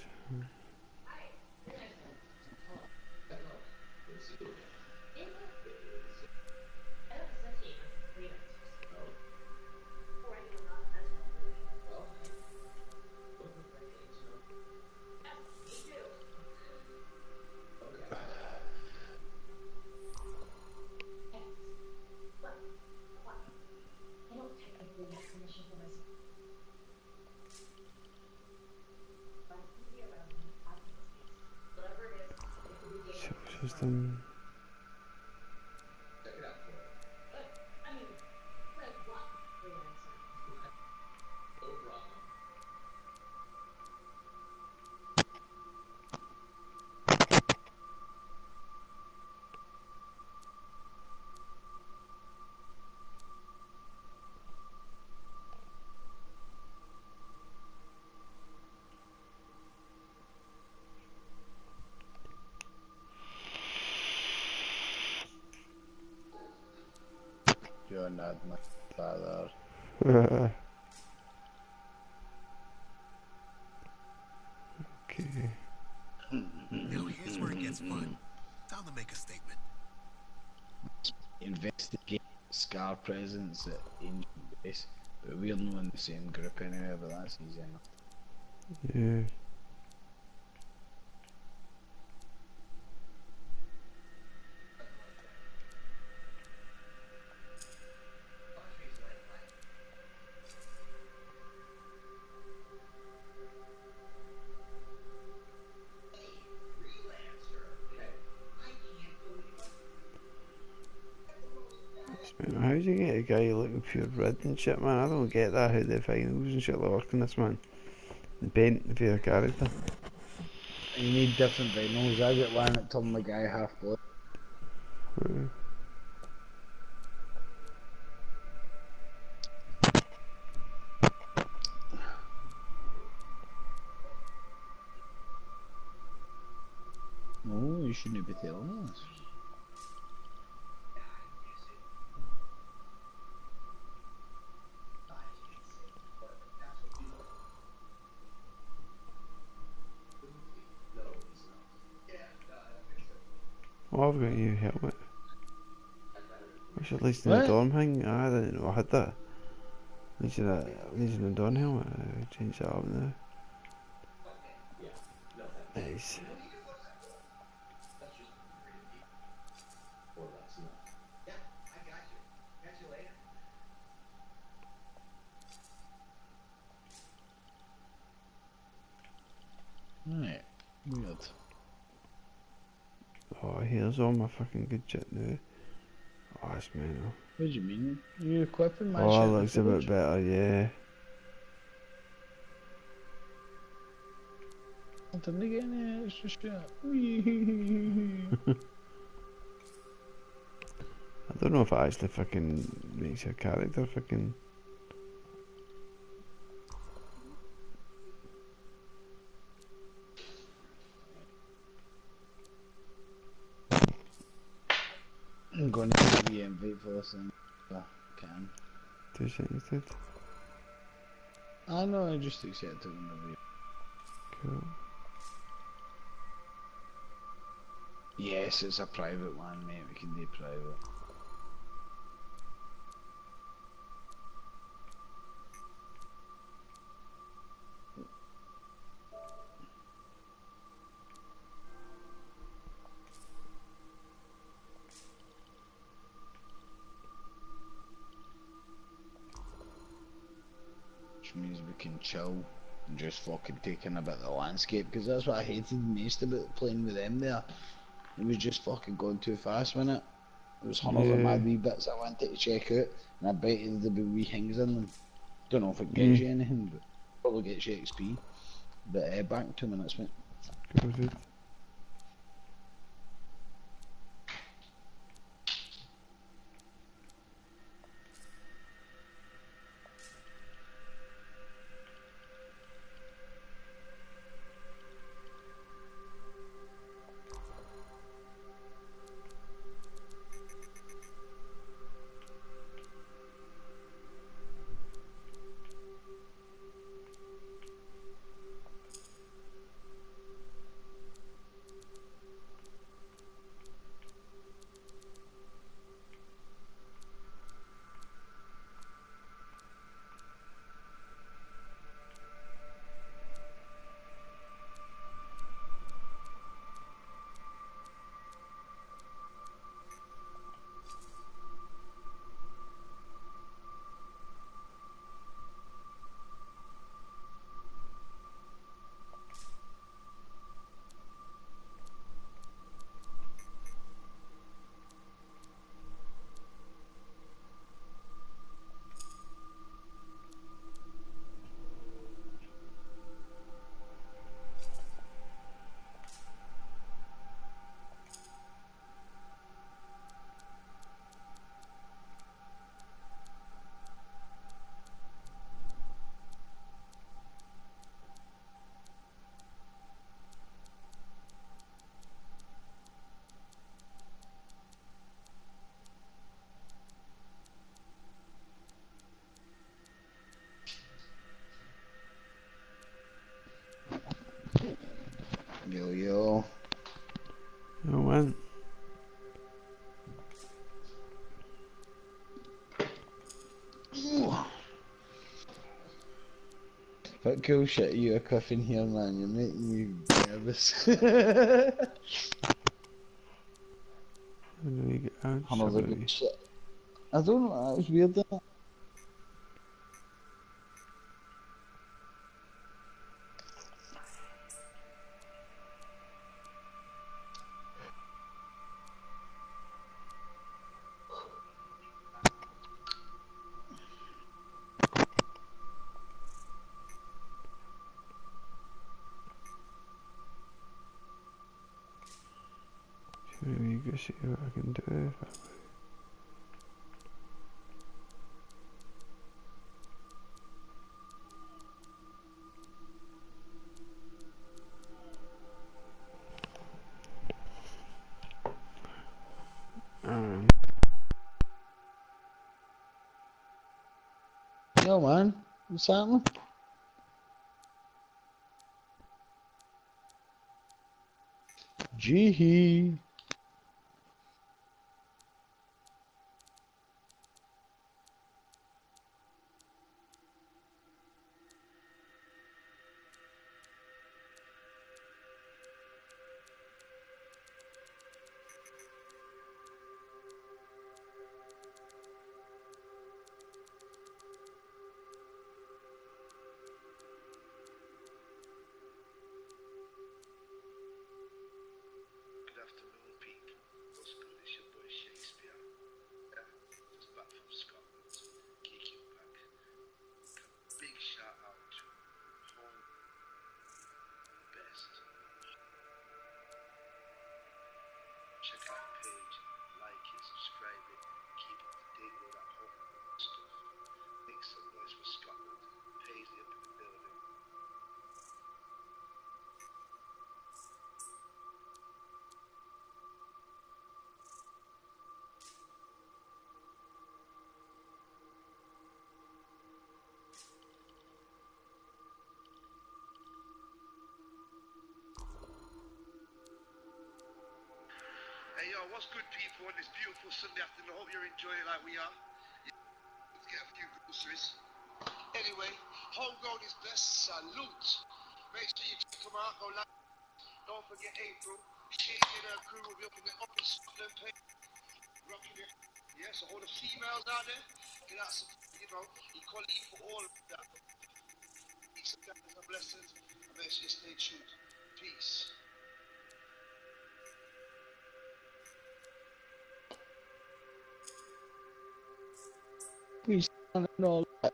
You're not my father. Okay. It'll use where it gets fun. Time to make a statement. investigate Scar presence at ancient base, but we're not in the same group anyway, but that's easy enough. Yeah. How do you get a guy looking pure red and shit, man? I don't get that, how the finals and shit like Arcanist, man. The bent for your character. You need different vinyls. I get one that turned the guy half blood. Oh, you shouldn't be telling us. Oh, I've got a new helmet. I should listen to the Dorm thing. I didn't know I had that. Legion of Dawn helmet. I'll change that up now. Nice. Alright, weird. Oh, here's all my fucking good shit now. Oh, that's mental. What do you mean? You equipping my shit? Oh, that looks a bit better, yeah. I didn't get any extra shit. I don't know if it actually fucking makes your character fucking... I'm going to the VMV for this and I can. Do you think you did? I know, I just accepted it on the VMV. Cool. Yes, it's a private one, mate, we can do private. Means we can chill and just fucking take in about the landscape, because that's what I hated most about playing with them there. It was just fucking going too fast, wasn't it? There was hundreds of my wee bits I wanted to check out, and I bet you there'd be wee things in them. Don't know if it gets you anything, but probably gets you XP. But back in 2 minutes, mate. Good. What cool shit are you equipping here, man? You're making me nervous. Good shit. I don't know, that was weird, didn't it? See what I can do. Yo man, what's happening? Jeehee. Hey yo, what's good people on this beautiful Sunday afternoon? I hope you're enjoying it like we are. Let's get a few groceries. Anyway, homegrown is best. Salute. Make sure you check them out. Go live. Don't forget April. She and her crew will be up in the office. Rocking it. Yeah, so all the females out there, get out some, you know, equality for all of that. Peace and blessings. And make sure you stay tuned. Peace. And all that.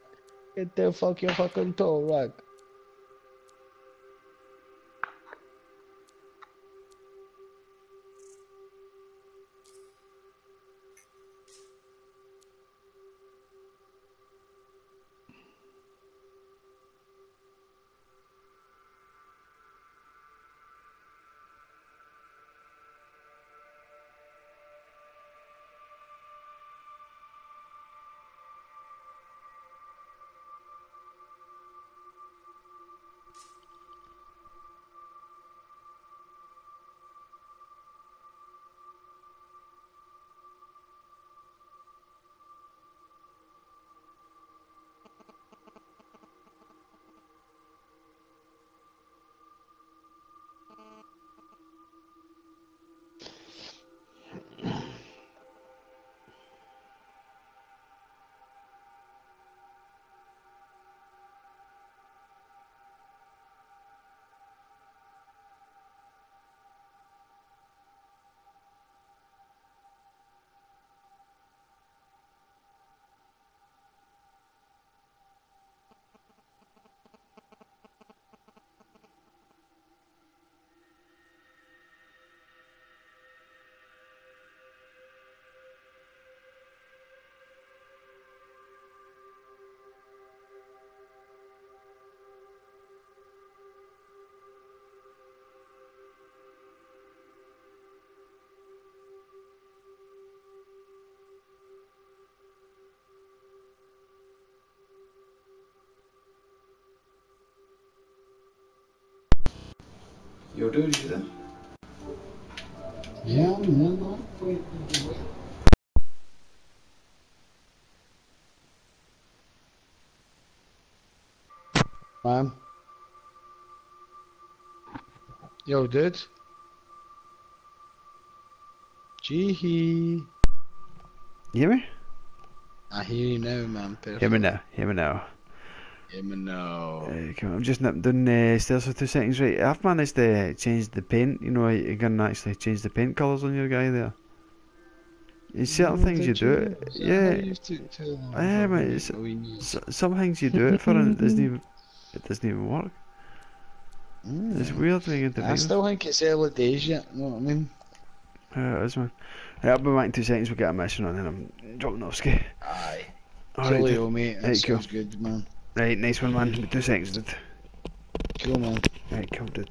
Get the fucking toe rag. You're doing it then? Yeah, man. Man. Yo, dude. Jeehee. You hear me? I hear you now, man. Perfect. Hear me now. Hear me now. Hear me now. Come on, I'm just nipping down the stairs for 2 seconds, right? I've managed to change the paint. You know, you can actually change the paint colours on your guy there. There's certain things you do it. Yeah, mate. Some things you do it for and it doesn't even work. It's weird when you get the I still think it's early days yet, you know what I mean? Yeah, it is, man. Right, I'll be back in 2 seconds, we'll get a mission on and I'm dropping off, Ski. Aye. Alright, cool, mate. That sounds good, man. Right, nice one, man. 2 seconds, dude. Cool, man. Right, cool, dude.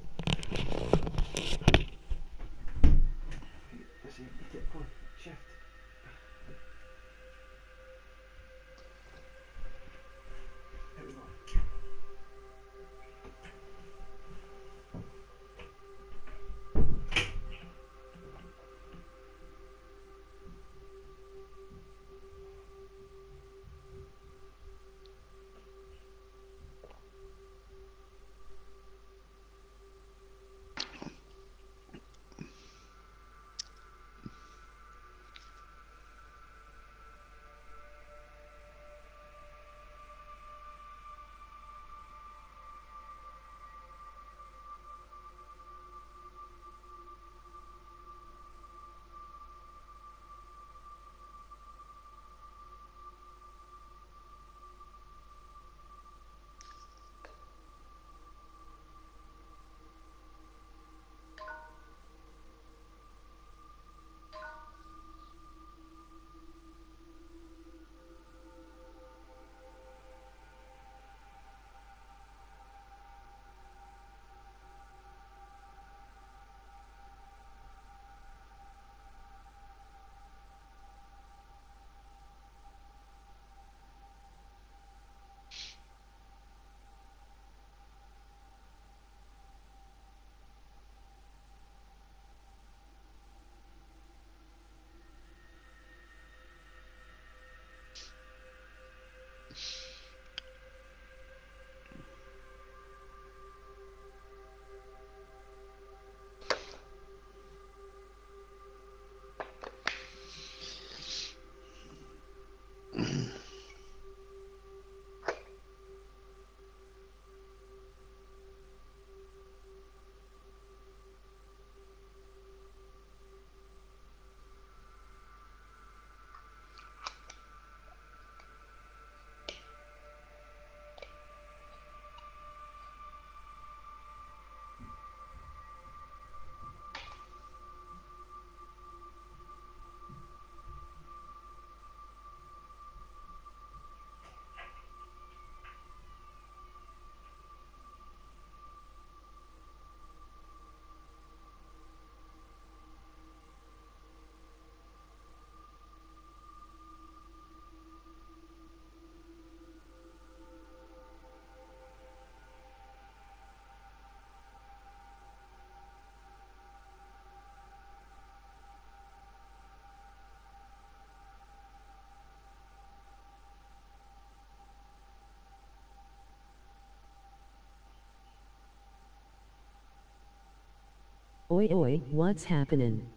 Oi, oi, what's happening?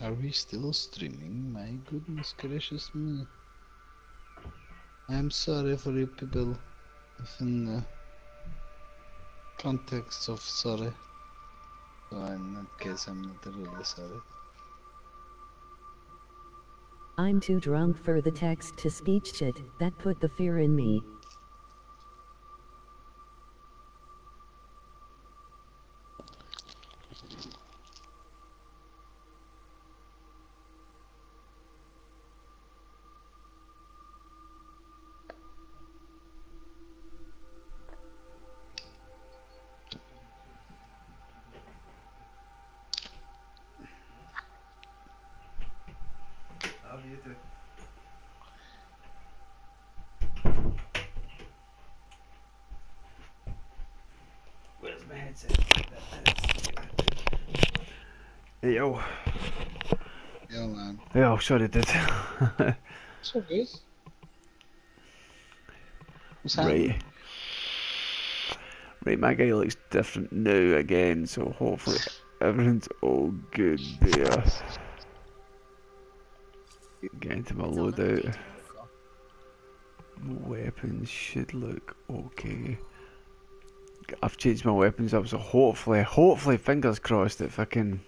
Are we still streaming? My goodness gracious me. I'm sorry for you people within the context of sorry. So in that case I'm not really sorry. I'm too drunk for the text to speech shit, that put the fear in me. mindset. Hey, yo. Yo, man. Ja, schau dir das. So good. What's happening? Right, my guy looks different now again, so hopefully everything's all good there. Get into my loadout. My weapons should look okay. I've changed my weapons up, so hopefully, fingers crossed, if I can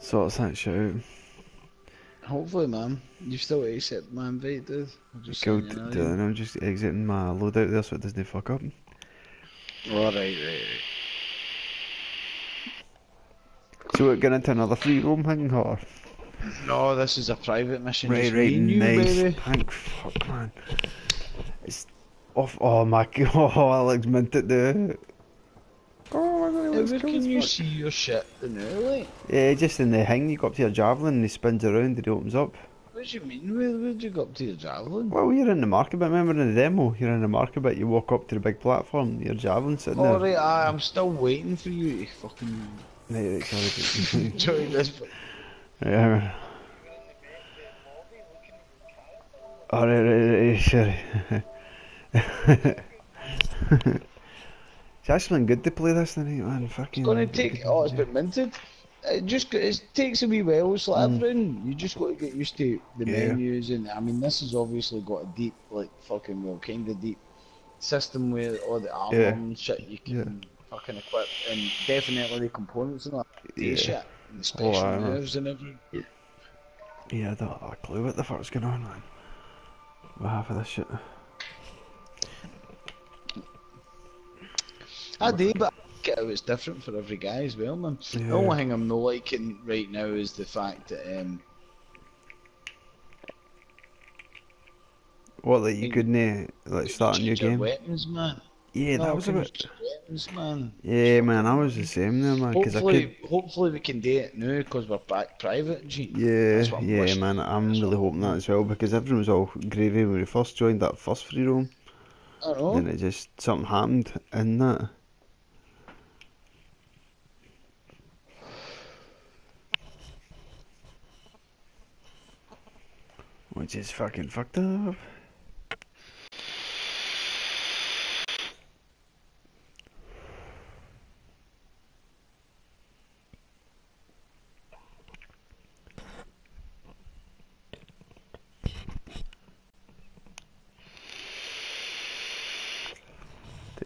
sort that shit out. Hopefully, man. You've still accepted my invite, dude. I'm just exiting my loadout there so it doesn't fuck up. Right. So we're going into another free roam thing, or? No, this is a private mission. Right, nice. You, thank fuck, man. It's off. Oh my god, I looked mint at the. Oh my god, where can you see your shit in early? Yeah, just in the hang. You go up to your javelin and he spins around and he opens up. What do you mean? Where did you go up to your javelin? Well, you're in the market bit, remember in the demo? You're in the market bit, you walk up to the big platform, your javelin's sitting there. Alright, I'm still waiting for you to fucking... Right, sorry. Join this bit. Yeah. Alright, sorry. It's actually been good to play this tonight, man. Fucking... It's gonna take... Oh, it's been minted. It takes a wee while, so everyone, you just got to get used to the menus, and I mean, this has obviously got a deep, like, fucking, well, kind of deep system with all the armor and shit you can fucking equip, and definitely the components and all that shit, and the special moves and everything. Yeah, I don't have a clue what the fuck's going on, man. What half of this shit? I do, but... It's different for every guy as well, man. Yeah. The only thing I'm not liking right now is the fact that that you couldn't like start a new game. Weapons, man. Yeah, that was a bit. Weapons, man. Yeah, man, I was the same there, man. Hopefully we can do it now because we're back private. Gee, yeah, man. I'm really hoping that as well because everyone was all gravy when we first joined that first free roam. I know. Then it just something happened in that. Which is fucking fucked up.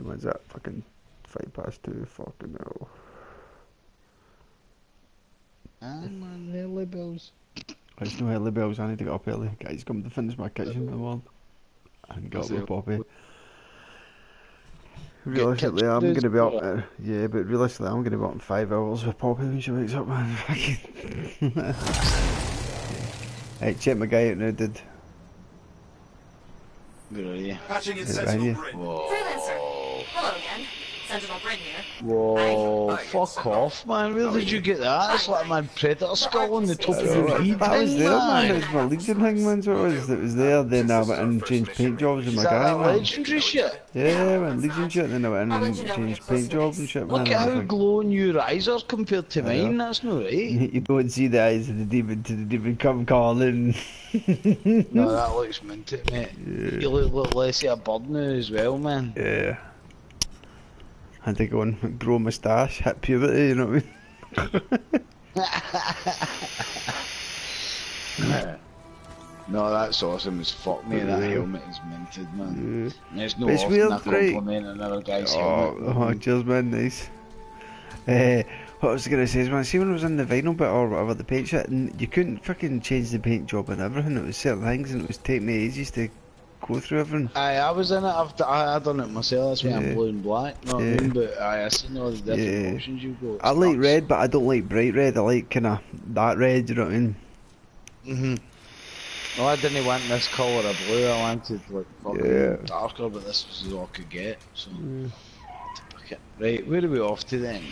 What's that? Fucking 2:05. Fucking hell. I'm on early bells. There's no early bells, I need to get up early. Guys, come to finish my kitchen in the morning. And get up with Poppy. Realistically, I'm going to be up... yeah, but realistically, I'm going to be up in 5 hours with Poppy when she wakes up, man. Fucking... Hey, check my guy out now, dude. Good idea. Patching in Sentinel Brin. Whoa. Hello again. Sentinel Brin here. Whoa, fuck off, man. Where did you get that? It's like my Predator skull on the top of the lead. That was there, man. It was my Legion hangman's what it was that was there. Then I went and changed paint jobs in my guy, man. Legendary shit? Yeah, I went Legion shit, then I went in and changed paint jobs and shit, man. Look at how glowing your eyes are compared to mine, that's not right. You don't see the eyes of the demon to the demon come calling. No, that looks minted, mate. You look less of a bird now as well, man. Yeah. I had to go and grow a moustache, hit puberty, you know what I mean? No, that's awesome as fuck, mate. That helmet is minted, man. Yeah. It's not often weird, I compliment another guy's helmet. Oh, cheers, man, nice. What I was going to say is, man, see when I was in the vinyl bit or whatever, the paint shit, and you couldn't fucking change the paint job and everything. It was certain things and it was taking me ages to go through everything. Aye, I was in it, I done it myself, that's why I'm blue and black, know what I mean? But aye, I seen all the different options you've got. I like red, but I don't like bright red, I like kind of that red, you know what I mean? Well, I didn't want this colour of blue, I wanted like fucking darker, but this was all I could get, so... Okay. Right, where are we off to then?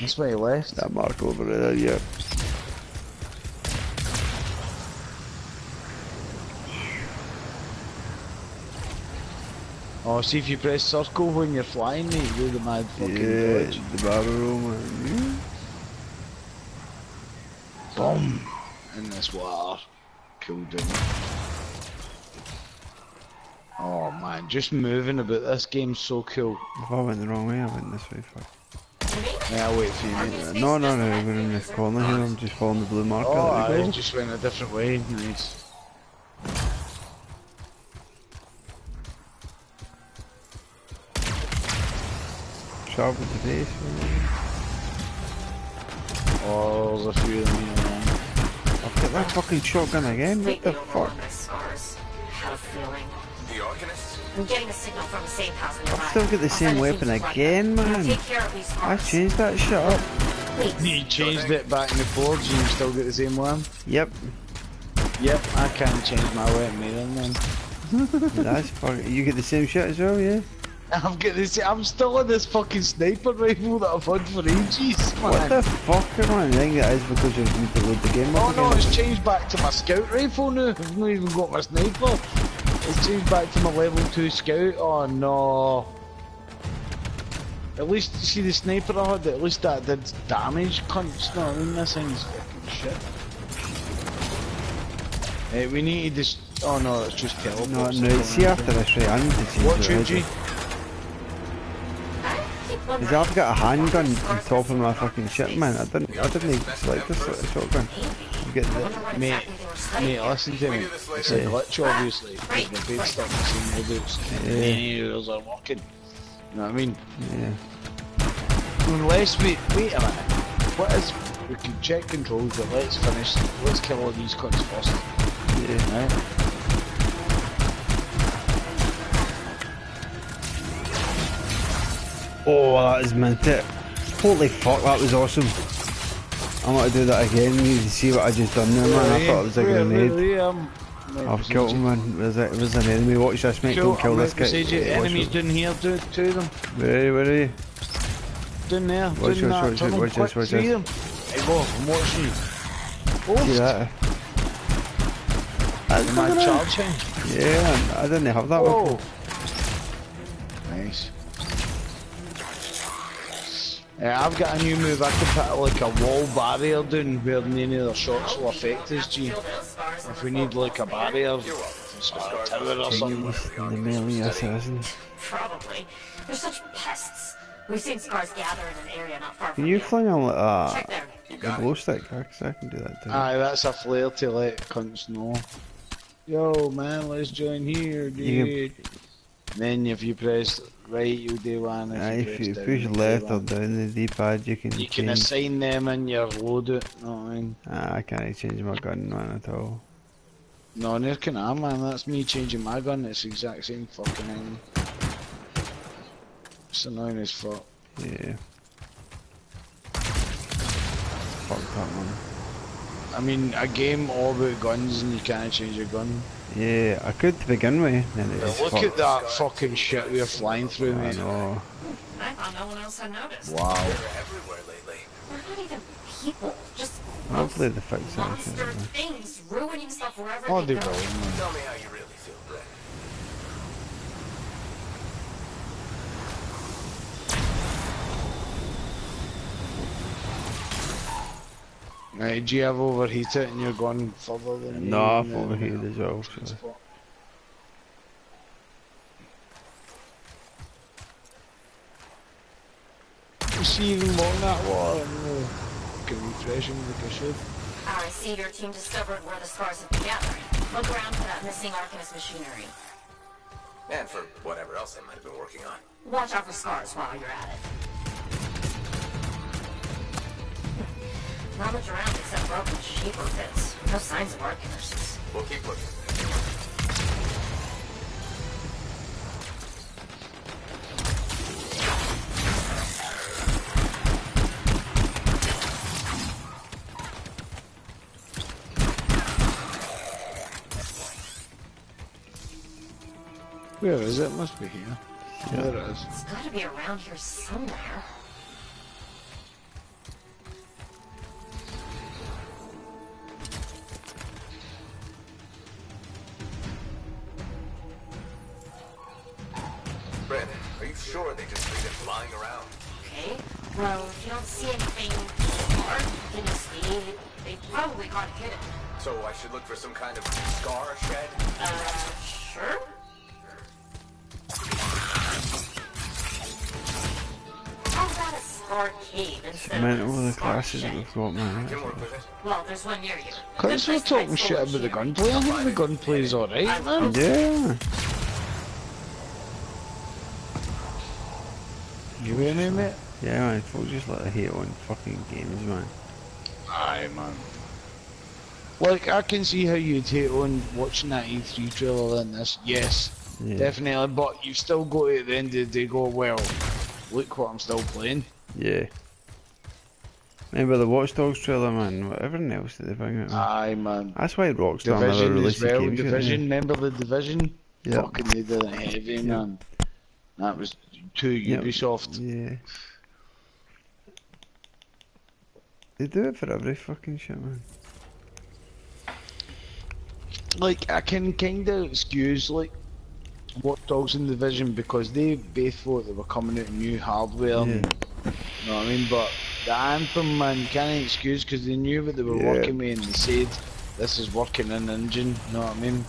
That's why he left. That mark over there, yeah. Oh, see if you press circle when you're flying, mate, you're the mad fucking glitch. Yeah, the barrel roll, man. Boom! In this water. Killed him. Oh man, just moving about this game's so cool. Oh, I went the wrong way, I went this way first. Yeah, I'll wait for you, mate. No, no, no, we're in this corner here, I'm just following the blue marker. Oh, I just went a different way, nice. Sharp with the base. Oh, there's a few of them here, man. I've got that fucking shotgun again, what the fuck? The Arcanist? I'm getting a signal from the safe house nearby. I've still got the same weapon again, man. I changed that shit up. You changed it back in the forge and you still got the same one? Yep. Yep, I can't change my weapon either, man. That's fucking... You get the same shit as well, yeah? I've got this... I'm still on this fucking sniper rifle that I've had for ages, man. What the fuck, man? I think that is because you need to load the game up again. No, it's changed back to my scout rifle now. I've not even got my sniper. It's changed back to my level 2 scout. Oh no. At least, see the sniper I had, at least that did damage, cunts. No, I mean, this thing's fucking shit. We need to just... Oh no, it's just teleport. No, no, see after this, right, I need to see. Watch it, G. Cause I've got a handgun on top of my fucking shit, man. I didn't select this sort of shotgun. You get the... Mate, listen to me. It's a glitch, obviously. Because my bait stuff is in the boots. Any of those are working. You know what I mean? Yeah. Unless we... Wait a minute. What is... We can check controls, but let's finish... Let's kill all these cunts first. Yeah. Right? Oh, that is mint it. Holy fuck, that was awesome. I'm gonna do that again. You need to see what I just done there, man. I thought it was a grenade. I've killed him, man. There's an enemy. Watch this, mate. Don't kill this guy. Enemies down here, dude. Two of them. Where are you? Down there. Watch this, watch this, watch this, watch this. Hey, go, I'm watching you. Oh! See that? Am I charging? Yeah, I didn't have that one. Nice. I've got a new move, I can put like a wall barrier down where none of the shots will affect us, G. If we need like a barrier, a tower or something. The melee assassins. Probably. They're such pests. We've seen Scars gather in an area not far from here. Can you fling on like a glow stick? Because I can do that too. Aye, that's a flare to let cunts know. Yo, man, let's join here, dude. Then if you press... Right, you'll do one. If you push left or down the D-pad, you can. You can assign them in your loadout. No, I mean. I can't change my gun, man, at all. No, neither can I, man. That's me changing my gun. It's the exact same fucking thing. It's annoying as fuck. Yeah. Fuck that, man. I mean, a game all about guns and you can't change your gun. Yeah, I could to begin with. Look at that fucking shit we are flying through, mate. I know. I thought no one else had noticed. Wow. They're everywhere lately. They're not even people, just hopefully the fix monster things ruining stuff wherever they go. Tell me how you really feel, Brett. Right, do you have overheat it and you're going further than no, I've overheated as well. So. You see even more on that wall, I'm really fucking refreshing like I should. Our receiver team discovered where the Scars have been gathering. Look around for that missing Arcanist machinery. And for whatever else they might have been working on. Watch out for Scars while you're at it. Not much around except broken Shaper bits. No signs of Arcanists. We'll keep looking. Where is it? Must be here. Yeah, there it is. It's gotta be around here somewhere. spread. Are you sure they just leave it lying around? Okay, well, if you don't see anything Arcanist, they probably got hidden. So I should look for some kind of scar shed? Sure. How about a scar cave instead of all the classes that we've got, man. Well, there's one near you. Cause we're talking shit about the gunplay. I think the gunplay's alright, man. Yeah. You hear me, mate? Yeah, man, folks just like to hate on fucking games, man. Aye, man. Like, I can see how you'd hate on watching that E3 trailer and this, yes, yeah, definitely, but you still go to the end of the day go, well, look what I'm still playing. Yeah. Remember the Watch Dogs trailer, man, everything else that they bring out, man. Aye, man. That's why Rockstar never released a game. Division, remember the Division? Yeah. Fucking they did it heavy, yeah, man. That was to Ubisoft. Yeah. They do it for every fucking shit, man. Like, I can kinda excuse, like, Watch Dogs and Division because they both thought they were coming out new hardware, yeah, and, you know what I mean? But the Anthem, man, can't excuse because they knew what they were, yeah, working with and they said, this is working in engine, you know what I mean?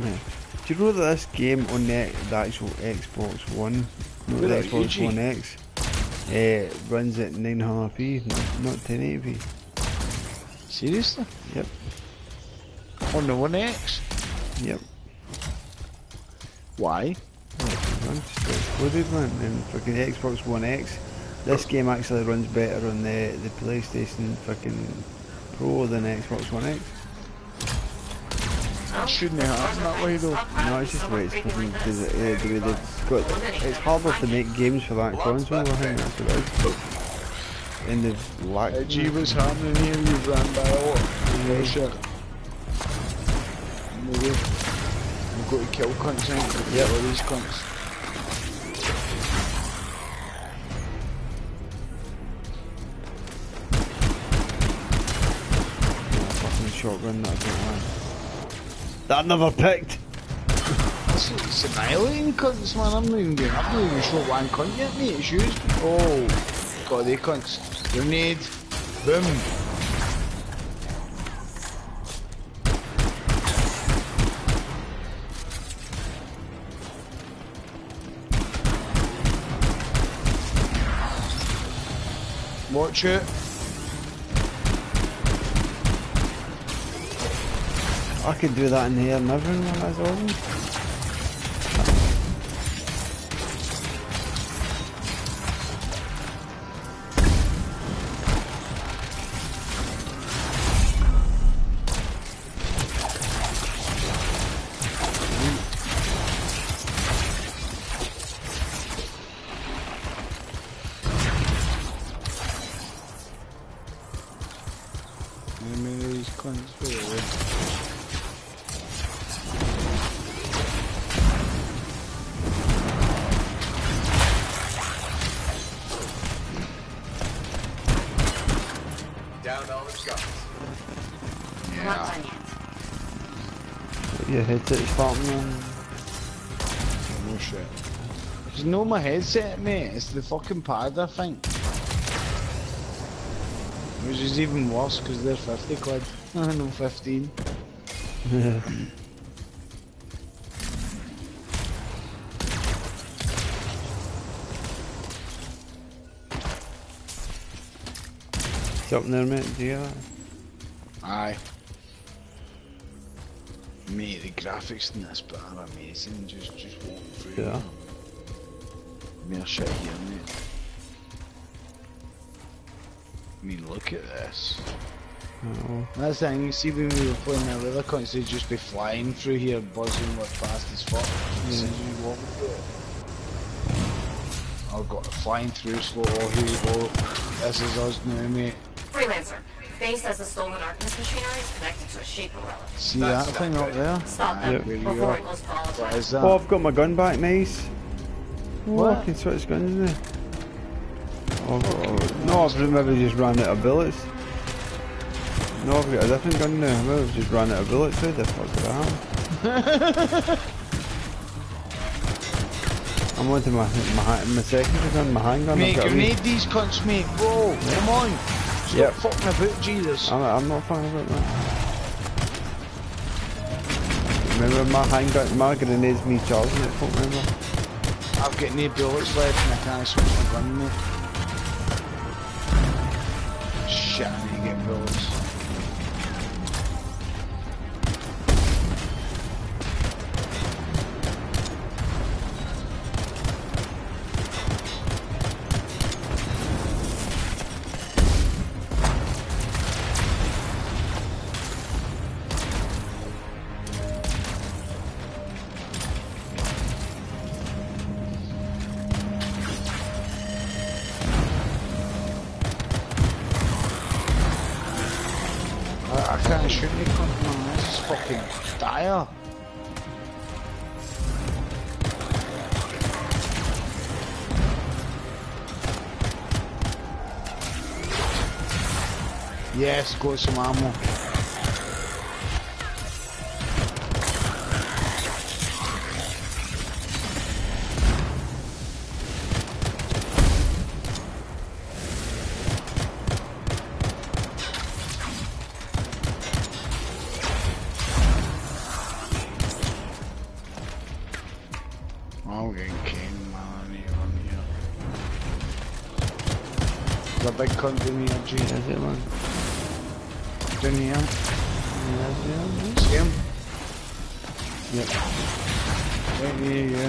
Yeah. Do you know that this game on the actual Xbox One, not the Xbox Uchi? One X, runs at 900p, not 1080p. Seriously? Yep. On the One X? Yep. Why? Oh, just exploded, man. And fucking Xbox One X, this game actually runs better on the PlayStation fucking Pro than Xbox One X. It shouldn't have happened that way though. No, it's just the way it's fucking, it's harder to make games for that console, I think that's what it is. And they've lacked... Gee, what's happening here? You've ran by a lot. No shit. No way. We've got to kill cunts, ain't we? Yep. All these cunts. Fucking shotgun that I don't like. That I never picked. It's annihilating cunts, man. I'm not even sure one cunt yet, mate. It's used. Oh, God, they cunts. Grenade. Boom. Watch it. I could do that in here and everything when I was on. No shit. It's not my headset, mate, it's the fucking pad, I think. Which is even worse because they're 50 quid. No, 15. Something there, mate, do you have that? Aye. Mate, the graphics in this bit are amazing, just walking through. Yeah. Mere shit here, mate. I mean, look at this. Oh. That's the thing, you see when we were playing that other console, they'd just be flying through here, buzzing like fast as fuck. As soon as you walk through it. I've got flying through slow, here you go. This is us now, mate. Freelancer. Base has a stolen Arcanist machinery connected to a Shaper relic. See that thing up there? Stop that before it goes to all the time. Oh, I've got my gun back, nice. What? I can switch guns, isn't it? Oh, no, I've maybe just ran out of bullets. No, I've got a different gun now. Maybe I've just ran out of bullets. How the fuck did that happen? I'm on to my second gun, my handgun. Mate, I've got grenade these cunts, mate. Whoa, come on. Stop fucking about, Jesus. I'm not fucking about that. Remember my handgun, my grenade's me charging it, fuck remember. I've got no bullets left and I can't switch my gun, mate. Shit, I need to get bullets. Yes, got some ammo. I'm getting king, man, here on here. There's a big cunt in here, G. Is it, man? In here. Yeah. See him? Yep. Right near you.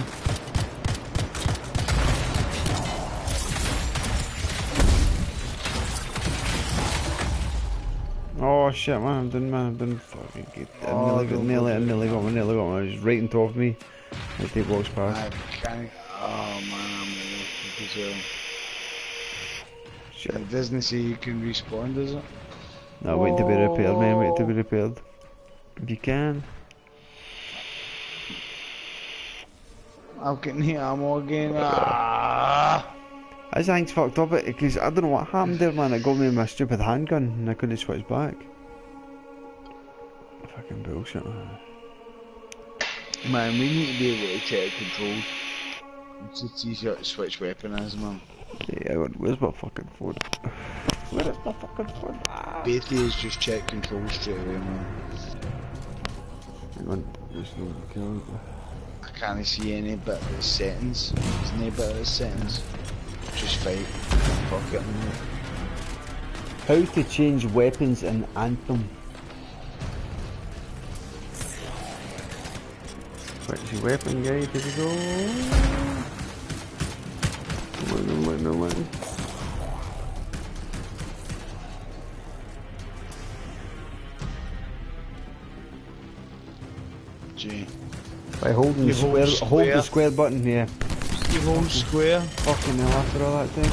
Oh shit, man, I'm done fucking good. I nearly got one, he's right on top of me. I take walks past. Oh man, I'm really shit. It doesn't say you can respawn, does it? No, wait to be repaired, man, wait to be repaired. If you can. I'm getting hit ammo again. Ah. This thing's fucked up, because I don't know what happened there, man. It got me in my stupid handgun, and I couldn't switch back. Fucking bullshit, man. Man, we need to be able to check controls. It's easier to switch weapon as, man. Yeah, where's my fucking phone? Where is my fucking phone? Ah. Bethy has just checked control straight away, man. Hang on, there's no account. I can't see any bit of the settings. There's no bit of the settings. Just fight. Fuck it. How to change weapons in Anthem. Where's your weapon guy? Did we go? No, G. By holding the square, hold the square button here. You hold square? Fucking hell after all that thing.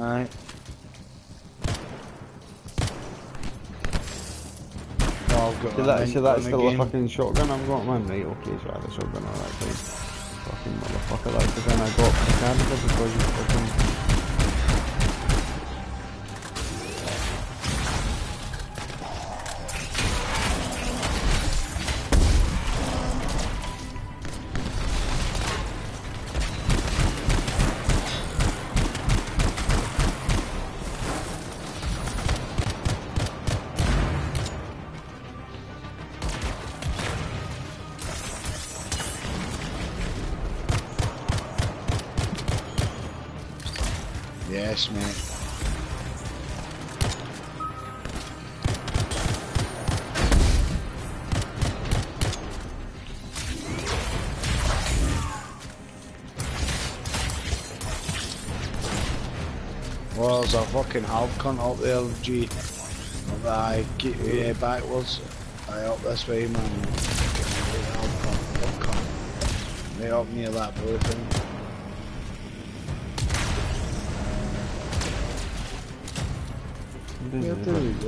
Alright. Oh, I've got that's still a fucking shotgun I've got, man. Right, okay, so I had a shotgun all that thing. Fucking motherfucker, like the gun I got from the camera because you fucking. Yes, mate. Well, there's a fucking half cunt up there, G. I get backwards. I up this way, man. Right up near that blue thing. Yeah, there we go.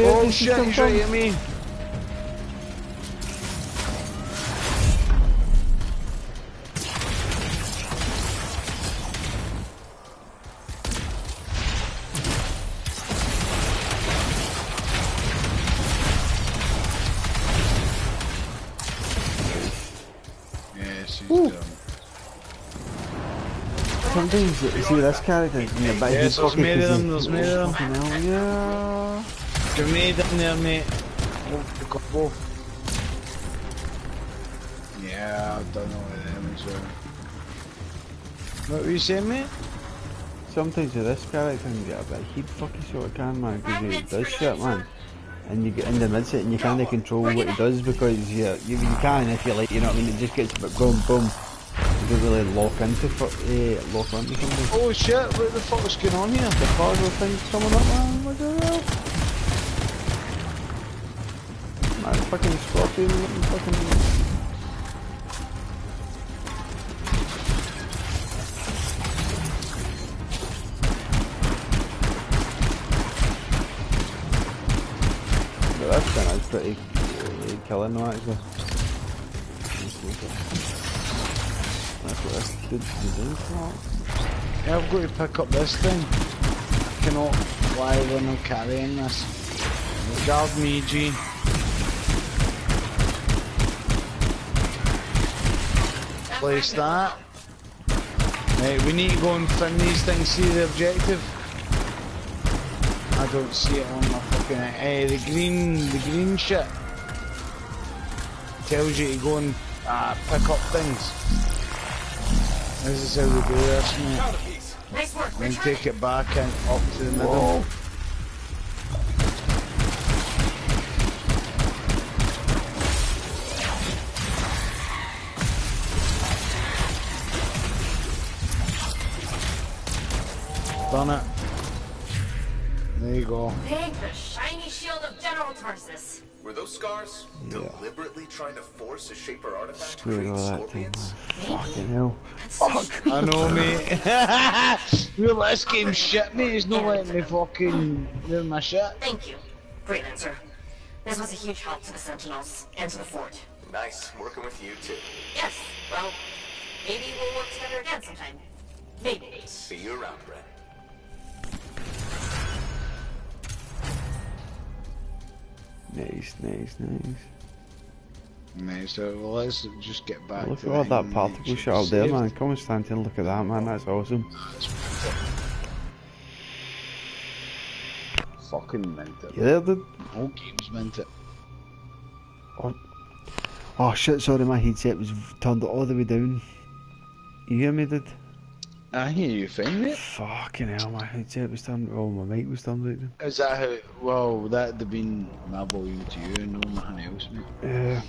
Oh shit, he's right at me. Ooh. Some things, see, that's characters. Yes, os mérem, os mérem. Que mérem, near me. Yeah, I don't know what damage there. What you say, mate? Sometimes this character can get a bit heat fucky sort of can, man, because he does shit, man. And you get in the midset and you kind of control what he does, because you can, if you like, you know what I mean? It just gets a bit boom, boom. You don't really lock into something. Oh shit, what the fuck was going on here? The cargo thing's coming up, man, what the hell? Man, fucking scorpion, fucking... That's pretty killing though, actually. That's what that's good to do for. Yeah, I've got to pick up this thing. I cannot fly when I'm carrying this. Guard me, G. Place that. Right, we need to go and find these things, see the objective. I don't see it on my fucking... the green shit tells you to go and pick up things. This is how we do this, mate. Then take it back and up to the middle. Whoa. Done it. There you go. Take the shiny shield of General Tarsis. Were those Scars deliberately trying to force a Shaper artifact to create scorpions? Fucking hell. Fuck. I know, mate. Your last game shit, mate. It's not letting me fucking do my shit. Thank you. Great answer. This was a huge help to the Sentinels and to the Fort. Nice. Working with you, too. Yes. Well, maybe we'll work together again sometime. Maybe. See you around, Brent. Nice, nice, nice. Nice, so let's just get back to that. Look at that particle shot out there, man. Come and stand here and look at that, man. That's awesome. Fucking mint it. Yeah, dude. All games mint it. Oh shit, sorry, my headset was turned all the way down. You hear me, dude? I hear you fine, it. Fucking hell, my headset was turned, well, my mic was turned out then. Is that how, well, that'd have been my volume to you and no one else, mate. Yeah.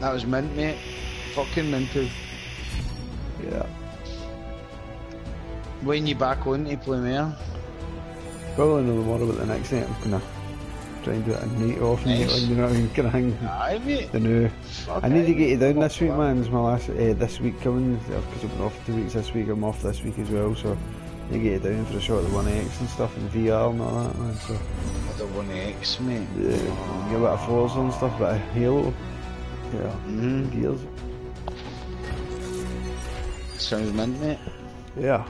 That was mint, mate. Fucking minted. Yeah. When you back on to play more? Probably know more about the next thing. I'm gonna try and do it a night off and nice. You know what I mean? Can I hang the new? Okay. I need to get you down this week, man. It's my last this week coming, because I've been off 2 weeks this week. I'm off this week as well, so I need to get you down for a shot of the 1X and stuff and VR and all that, man. So the 1X, mate. Yeah, get a bit of Forza and stuff, but Halo. Yeah, Gears. Sounds mint, mate. Yeah.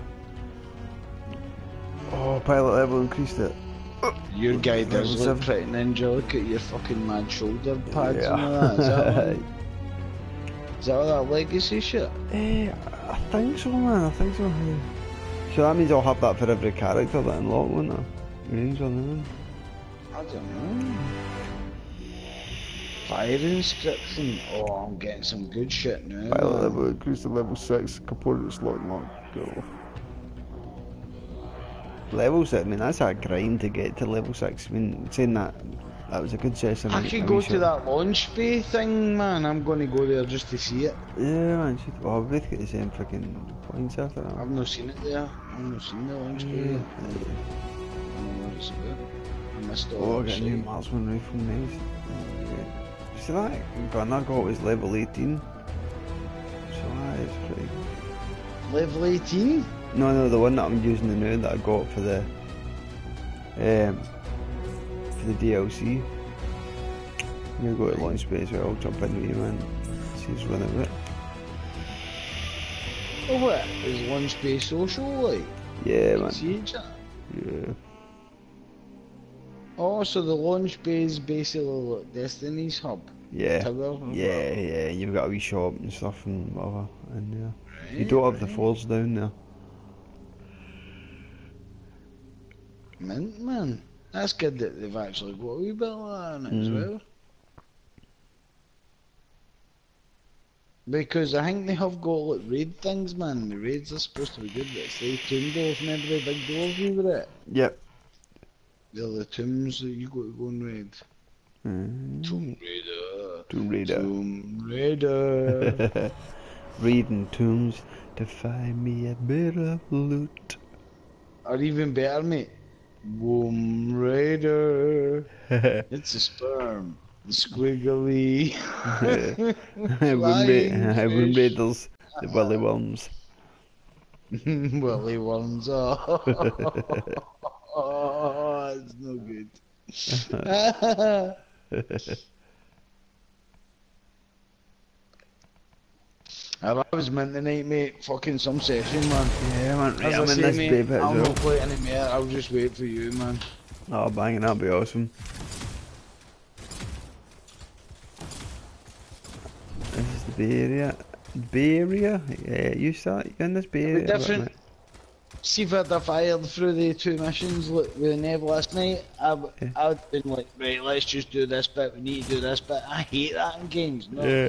Oh, pilot level increased it. Your guy does look pretty ninja, look at your fucking mad shoulder pads and all that, is that all that legacy shit? I think so, man, I think so. So that means I'll have that for every character that unlock, won't I? Ranger, then? I don't know. Firing scripts and... oh, I'm getting some good shit now. Pilot level, increase to level 6, component slot lock, go. Level 6, I mean, that's a grind to get to level 6, I mean, saying that, that was a good session. I could go to that launch bay thing, man, I'm going to go there just to see it. Yeah, man, well, we both get the same freaking points after that. I've not seen it there, I've not seen the launch bay there. I don't know what's there. I missed all that shit. Oh, I got a new marksman rifle, nice. Yeah. See that gun I got was level 18, so that is pretty good. Level 18? No, the one that I'm using now that I got for the DLC. I'm gonna go to launch bay as well, I'll jump in with you, man. See who's running with it. Oh, what? Is launch bay social, like? Yeah, man. See each other? Yeah. Oh, so the launch bay is basically like Destiny's hub. Yeah. Tower, yeah, yeah. You've got a wee shop and stuff and whatever in there. Right, you don't have the floors down there. Mint, man. That's good that they've actually got a wee bit on it as well. Because I think they have got like raid things, man. The raids are supposed to be good. It's the tomb doors. Remember the big doors we were at? Yep. They're the tombs that you got to go and raid. Tomb Raider. Tomb Raider. Tomb Raider. Raiding tombs to find me a bit of loot. Or even better, mate. Boom Raider. It's a sperm. Squiggly. Boom Raiders. The willy worms. Willy worms. Oh. Oh, it's no good. I was meant tonight, mate. Fucking some session, man. Yeah, man. Right, I'm in this baby. I'll not play anymore. I'll just wait for you, man. Oh, banging. That'd be awesome. This is the Bay Area. Bay Area? Yeah, you start in this Bay Area. Different. Cipher fired through the two missions with Nev last night. I've been like, right, let's just do this bit, we need to do this bit. I hate that in games, no? Yeah.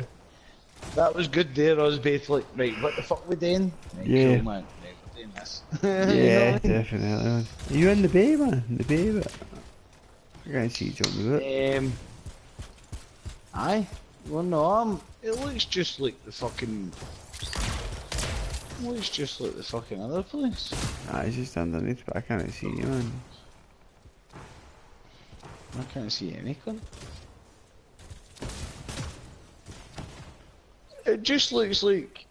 That was good there, I was basically like, right, what the fuck we doing? Right, yeah. Cool, man. Right, we're doing this. Yeah, you know, definitely. Are you in the bay, man? The bay bit? I can't see you talking about it. Aye. Well, no, it looks just like the fucking... Looks just like the fucking other place. Nah, it's just underneath, but I can't see you, man. I can't see anything. It just looks like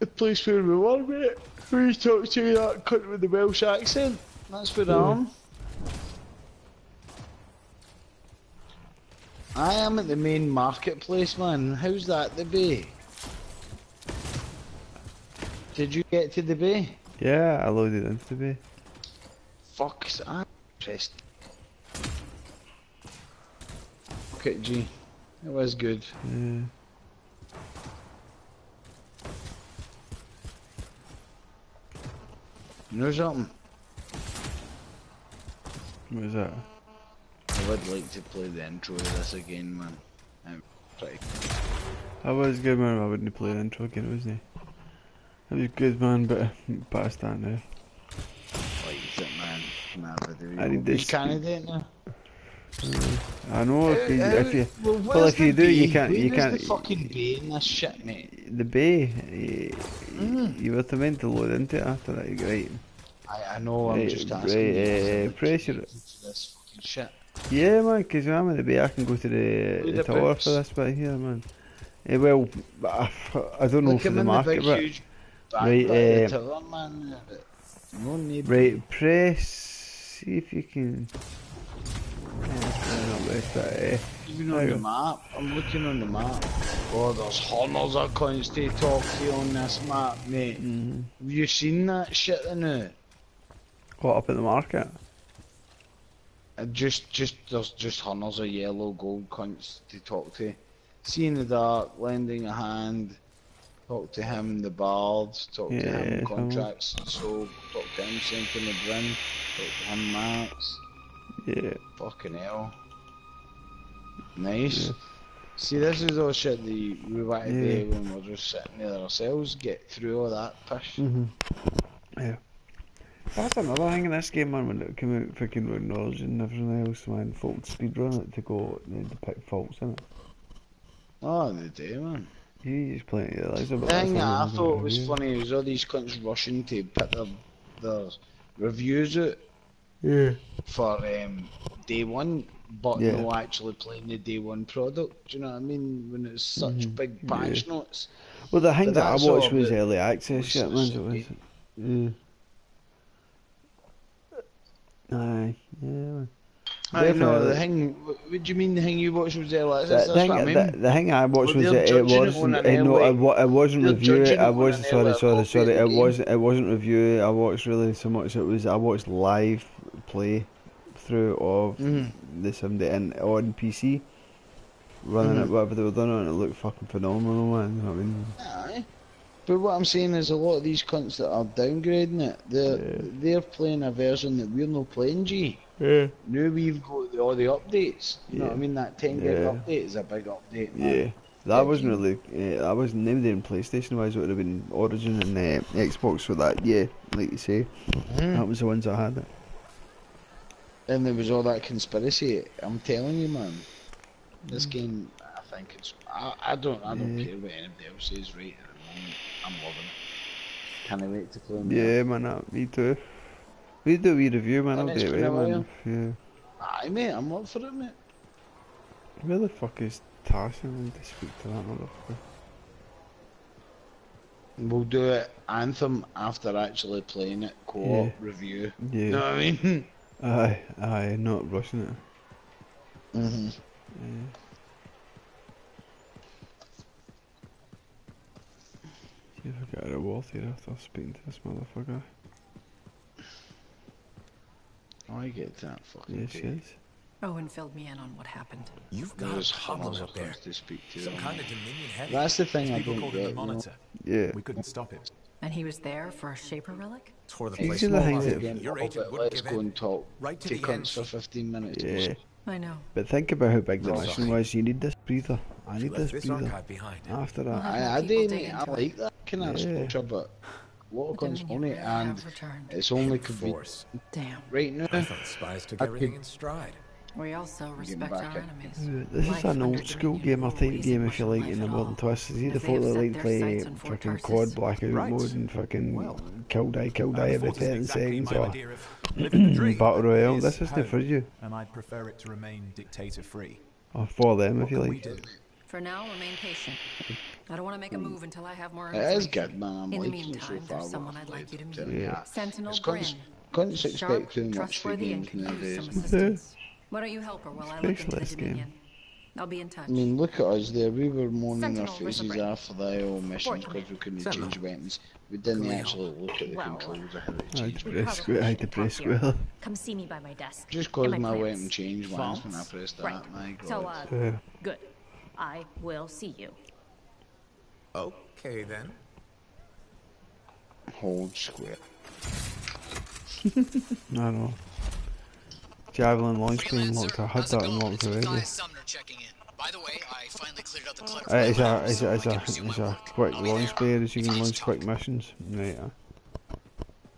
the place where we were, mate. We talked to that cunt with the Welsh accent. That's where I am. I am at the main marketplace, man. How's that the bay? Did you get to the bay? Yeah, I loaded into the bay. Fuck's I'm impressed. Okay, G. It was good. Yeah. You know something? What is that? I would like to play the intro of this again, man. I'm pretty cool. That was good, man. I wouldn't play the intro again, wasn't it? That was good, man, but I'm past that now. What is it, man? Nah, but do you need this. You can't do it now? I know, if you do, you can't... Where's the fucking bay in this shit, mate? The bay? You were meant to load into it after that, right? I know, I'm just asking you. Pressure it. This fucking shit. Yeah, man, because I'm in the bay, I can go to the tower for this bit here, man. Well, I don't know for the market, but... Right, right, press. See if you can. Even on the map, I'm looking on the map. Oh, there's hundreds of coins to talk to on this map, mate. Have you seen that shit in it? What, up at the market? There's just hundreds of yellow gold coins to talk to. See in the dark, lending a hand. Talk to him, the bards, talk to him, contracts and so, talk to him, sink in the brim, talk to him, Max. Yeah. Fucking hell. Nice. Yeah. See, this is all shit that we were at today when we were just sitting there ourselves, get through all that pish. Yeah. That's another thing in this game, man, when it came out, fucking road knowledge and everything else, man, folks speedrun it to go and depict faults in it. Oh, they do, man. You just playing it like the thing that I thought was funny was all these cunts rushing to put their reviews out for day one, but no actually playing the day one product. Do you know what I mean? When it's such big patch notes. Well, the thing that I watched was early access shit, wasn't it? Aye, yeah. I know, the thing, what do you mean the thing you watched was early access? That's what I mean. The thing I watched was that it wasn't, I wasn't reviewing, I wasn't, sorry, it wasn't review, I watched really so much, it was, I watched live play walkthrough of the 70 and on PC, running it, whatever they were doing on it, looked fucking phenomenal, man. You know what I mean? Aye. But what I'm saying is a lot of these cunts that are downgrading it, they're playing a version that we're not playing, G. Yeah. Now we've got all the updates. You know what I mean? That 10 gig update is a big update, man. Yeah. That wasn't really, that wasn't never in PlayStation wise, it would have been Origin and Xbox with that, yeah, like you say. That was the ones that had it. And there was all that conspiracy, I'm telling you, man. This game, I think it's, I don't care what anybody else says, right? I'm loving it. Can't wait to play them. Yeah, man, me too. We do a wee review, man, I'll get it, man. Yeah. Aye, mate, I'm up for it, mate. Where the fuck is Tarsis? I need to speak to that motherfucker. We'll do it Anthem after actually playing it, co-op review. Yeah. You know what I mean? Aye, aye, not rushing it. Yeah. See if I get a wall here after speaking to this motherfucker. I get that fucking shit. Owain filled me in on what happened. You've got problems up there. To speak to some kind of Dominion heavy. That's the thing I don't get, monitor. Yeah. We couldn't stop it. And he was there for a Shaper relic? Tore the place let's go and talk to cunts for 15 minutes. Yeah. I know. But think about how big the mission was. You need this breather. I need this breather. After that. I didn't. I like that kind of structure, but what comes on it and it's only convenient. Damn. Right now, I thought spies took everything in stride. We also respect our enemies. This is an old school game, I think, game if you like, in the modern twist. It's either thought they like playing fucking quad blackout mode and fucking kill die every 10 seconds or battle royale. This isn't for you. And I'd prefer it to remain dictator free. Or for them if you like. For now, remain patient. I don't want to make a move until I have more information. It is good, man. I'm liking so far. There's someone I'd like you to meet. Sentinel Bryn. Cunts expect too much from games nowadays. Why don't you help her while I look into the Dominion? I'll be in touch. I mean, look at us there. We were mourning our faces after the old mission because we couldn't change weapons. We didn't actually look at the controls. I had to press square. Come see me by my desk. Just cause my weapon changed once when I pressed that. My God. So, good. I will see you. Okay then. Hold square. I know. Javelin launch screen locked. I had that unlocked already. It's a quick launch player, so you can launch quick missions. Right. So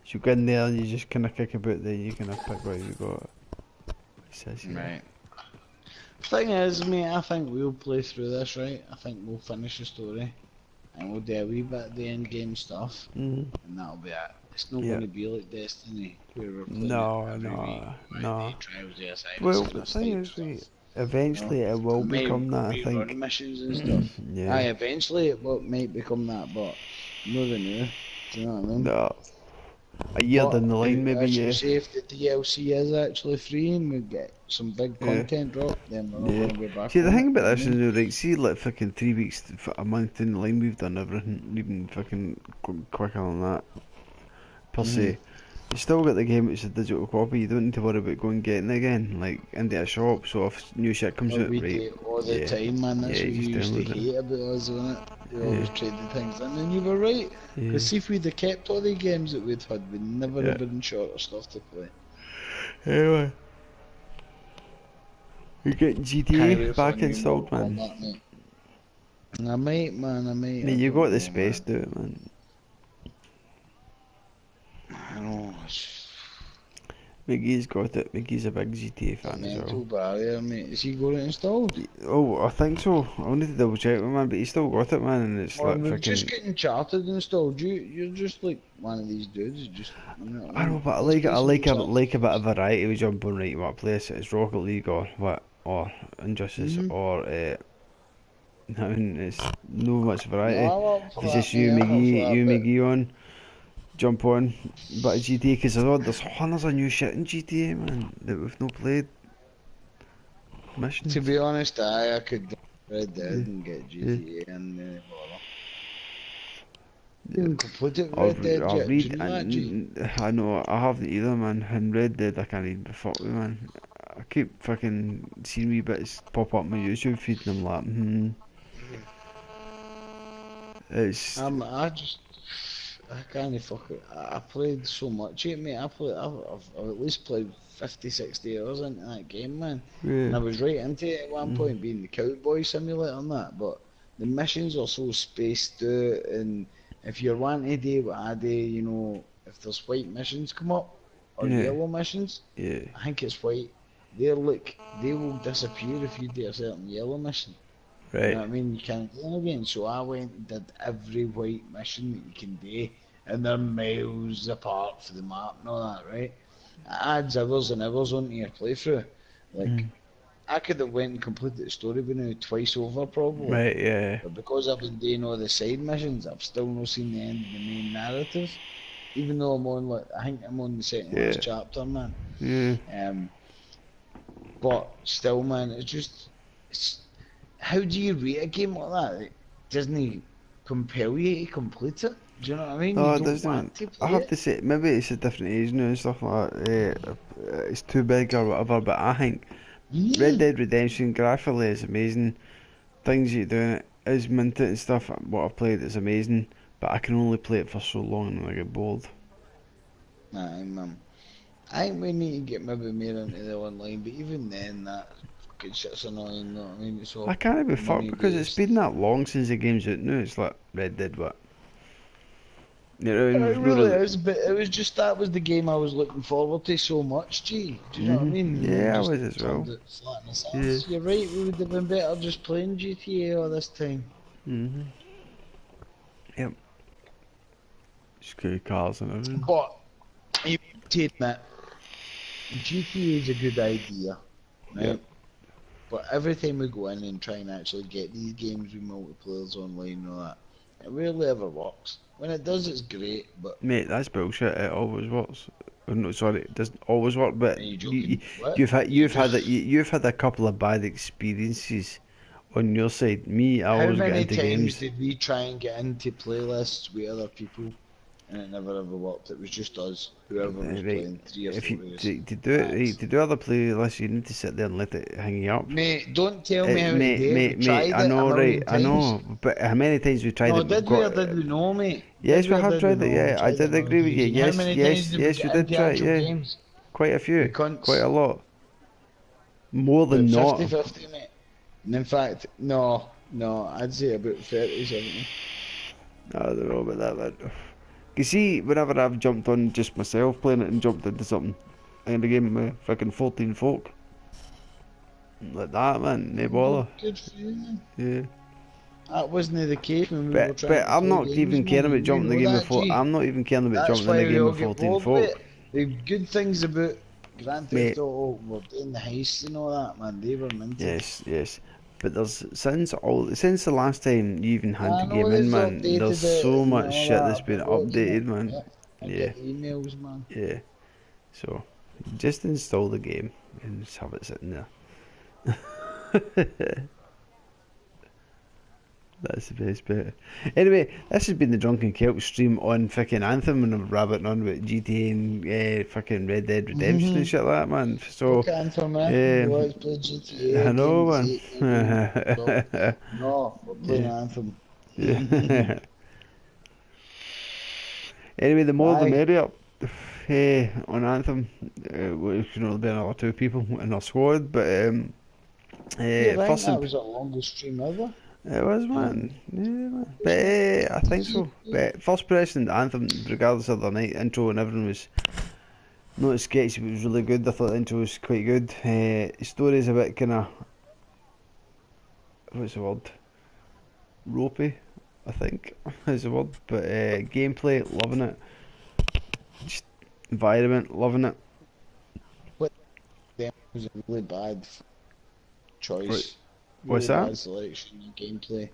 you go in there and you just kind of kick about there, you kind of pick what you got. It says here. Right. Thing is, mate, I think we'll play through this, right? I think we'll finish the story. And we'll do a wee bit of the end game stuff. And that'll be it. It's not going to be like Destiny, where we're playing every week. Well, the thing is, eventually it will become that, I think. Missions and stuff. Yeah. Aye, eventually it might become that, but more than now. Do you know what I mean? No. A year down the line, maybe, yeah. Say if the DLC is actually free and we get some big content drop, then we're all going to go back. See, the thing about this is, right, see, like, fucking 3 weeks, a month down the line, we've done everything, even fucking quicker than that. Per se, you still got the game. It's a digital copy. You don't need to worry about going and getting it again, like into a shop. So if new shit comes out, right? All the time, man. That's what you used to hate about us, wasn't it? We always traded things in, and you were right. Because see, if we'd have kept all the games that we'd had, we'd never have been short of stuff to play. Anyway, you're getting GTA back installed, man. I might, man. I might. You got the space to it, man. I know. McGee's got it. McGee's a big GTA fan as well. Mental barrier, mate. Has he got it installed? Oh, I think so. I'll need to double check with him, man, but he's still got it, man, and it's like fucking... just getting Charted installed. You're just like one of these dudes. Just, you know, I know, but I like it. I like a bit of variety. We jump on right to my place. It's Rocket League or what, or Injustice or... I mean, it's no much variety. It's just you, McGee on. Jump on, but GTA, because there's hundreds of new shit in GTA, man, that we've not played. Missions. To be honest, I could Red Dead and get GTA and Dude, I know, I haven't either, man. And Red Dead, I can't even fuck with, man. I keep fucking seeing wee bits pop up my YouTube feed and I'm like, It's... I can't fuck it. I played so much it, mate. I've at least played 50, 60 hours into that game, man. Yeah. And I was right into it at one point, being the cowboy simulator and that, but the missions are so spaced out, and if you're wanting to do what I do, you know, if there's white missions come up, or yellow missions, I think it's white, they will disappear if you do a certain yellow mission. Right. You know what I mean? You can't do them again. So I went and did every white mission that you can do, and they're miles apart for the map and all that, right? It adds hours and hours onto your playthrough. Like, I could have went and completed the story by now twice over, probably. Right, yeah. But because I've been doing all the side missions, I've still not seen the end of the main narrative. Even though I'm on, like, I think I'm on the second last chapter, man. Yeah. But still, man, it's just... how do you rate a game like that? It doesn't compel you to complete it. Do you know what I mean? No, it doesn't. I have to say, maybe it's a different age now and stuff like that. It's too big or whatever, but I think Red Dead Redemption graphically is amazing. Things you do in it is minted and stuff. What I've played is amazing, but I can only play it for so long and I get bored. I think we need to get maybe more into the online, but even then, that. Shit's annoying, I mean, it's all I can't be fucked because it's been that long since the game's out now. It's like Red Dead, what? You know, it really is, but it was just that was the game I was looking forward to so much, do you know what I mean? Yeah, I was as well. You're right, we would have been better just playing GTA all this time. Yep. Screw cars and everything. But, you take that. GTA's a good idea, right? Yep. But every time we go in and try and actually get these games with multiplayers online and all that, it rarely ever works. When it does, it's great, but... Mate, that's bullshit. It always works. Oh, no, sorry, it doesn't always work, but... You've had a couple of bad experiences on your side. Me, I always get into games. How many times did we try and get into playlists with other people? And it never ever worked. It was just us, whoever was playing 3 or 4 hours. To do other playlists, you need to sit there and let it hang you up. Mate, don't tell me how many times we tried it. I know, but how many times we tried it? Did we know, mate? Yes, we have tried it, yeah. I did agree with you. Yes, we did try it, yeah. Quite a few. Quite a lot. More than not. 50-50, mate. And in fact, no, I'd say about 30, 70. I don't know about that, man. You see, whenever I've jumped on just myself playing it and jumped into something, and the game with fucking 14 folk, like that, man, no bother. Good for you, man. Yeah. That wasn't the case when we were trying to play games. But I'm not even caring about jumping the game with 14. I'm not even caring about jumping the game with 14 folk. The good things about Grand Theft Auto were doing the heists and all that, man. They were minted. Yes. But there's since the last time you even had the game in, man, there's so much shit that's been updated, man. Yeah. Emails, man. Yeah. So just install the game and just have it sitting there. That's the best bit. Anyway, this has been the Drunken Kelts stream on fucking Anthem, and I'm rabbiting on about GTA and fucking Red Dead Redemption and shit like that, man. So, Anthem, always play GTA. I know, man. No, we're playing Anthem. Yeah. Anyway, the more the merrier. On Anthem, we can only be another 2 people in our squad, but first that was the longest stream ever. It was, man. Yeah, man. But I think so. But first person Anthem, regardless of the night intro and everything, was not sketchy, but it was really good. I thought the intro was quite good. The story's a bit kind of, what's the word? Ropey, I think is the word. But gameplay, loving it. Just environment, loving it. What? That was a really bad choice. Right. What's that? Selection and gameplay.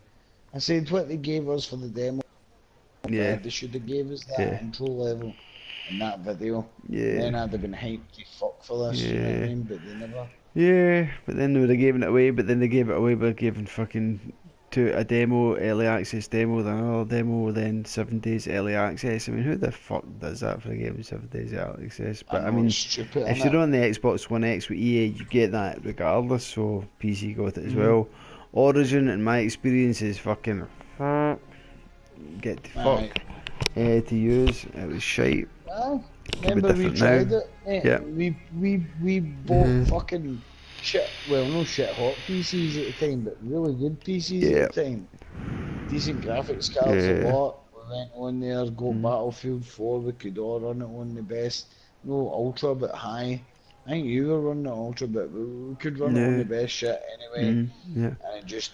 I said what they gave us for the demo. Yeah. They should have gave us that intro level and that video. Yeah. Then I'd have been hyped to fuck for this. Yeah. You know what I mean? But they never. Yeah. But then they would have given it away. But then they gave it away by giving fucking to a demo, early access demo, then another demo, then 7 days early access. I mean, who the fuck does that for a game, 7 days early access? But I mean, stupid, if you're on the Xbox One X with EA, you get that regardless, so PC got it as well. Origin, in my experience, is fucking get to fuck to use. It was shite. Well, remember we tried it? Yeah. We bought fucking shit, well, no shit hot PCs at the time, but really good PCs at the time. Decent graphics cards a lot. We went on there, got Battlefield 4, we could all run it on the best. No ultra, but high. I think you were running the ultra, but we could run it on the best shit anyway. And it just,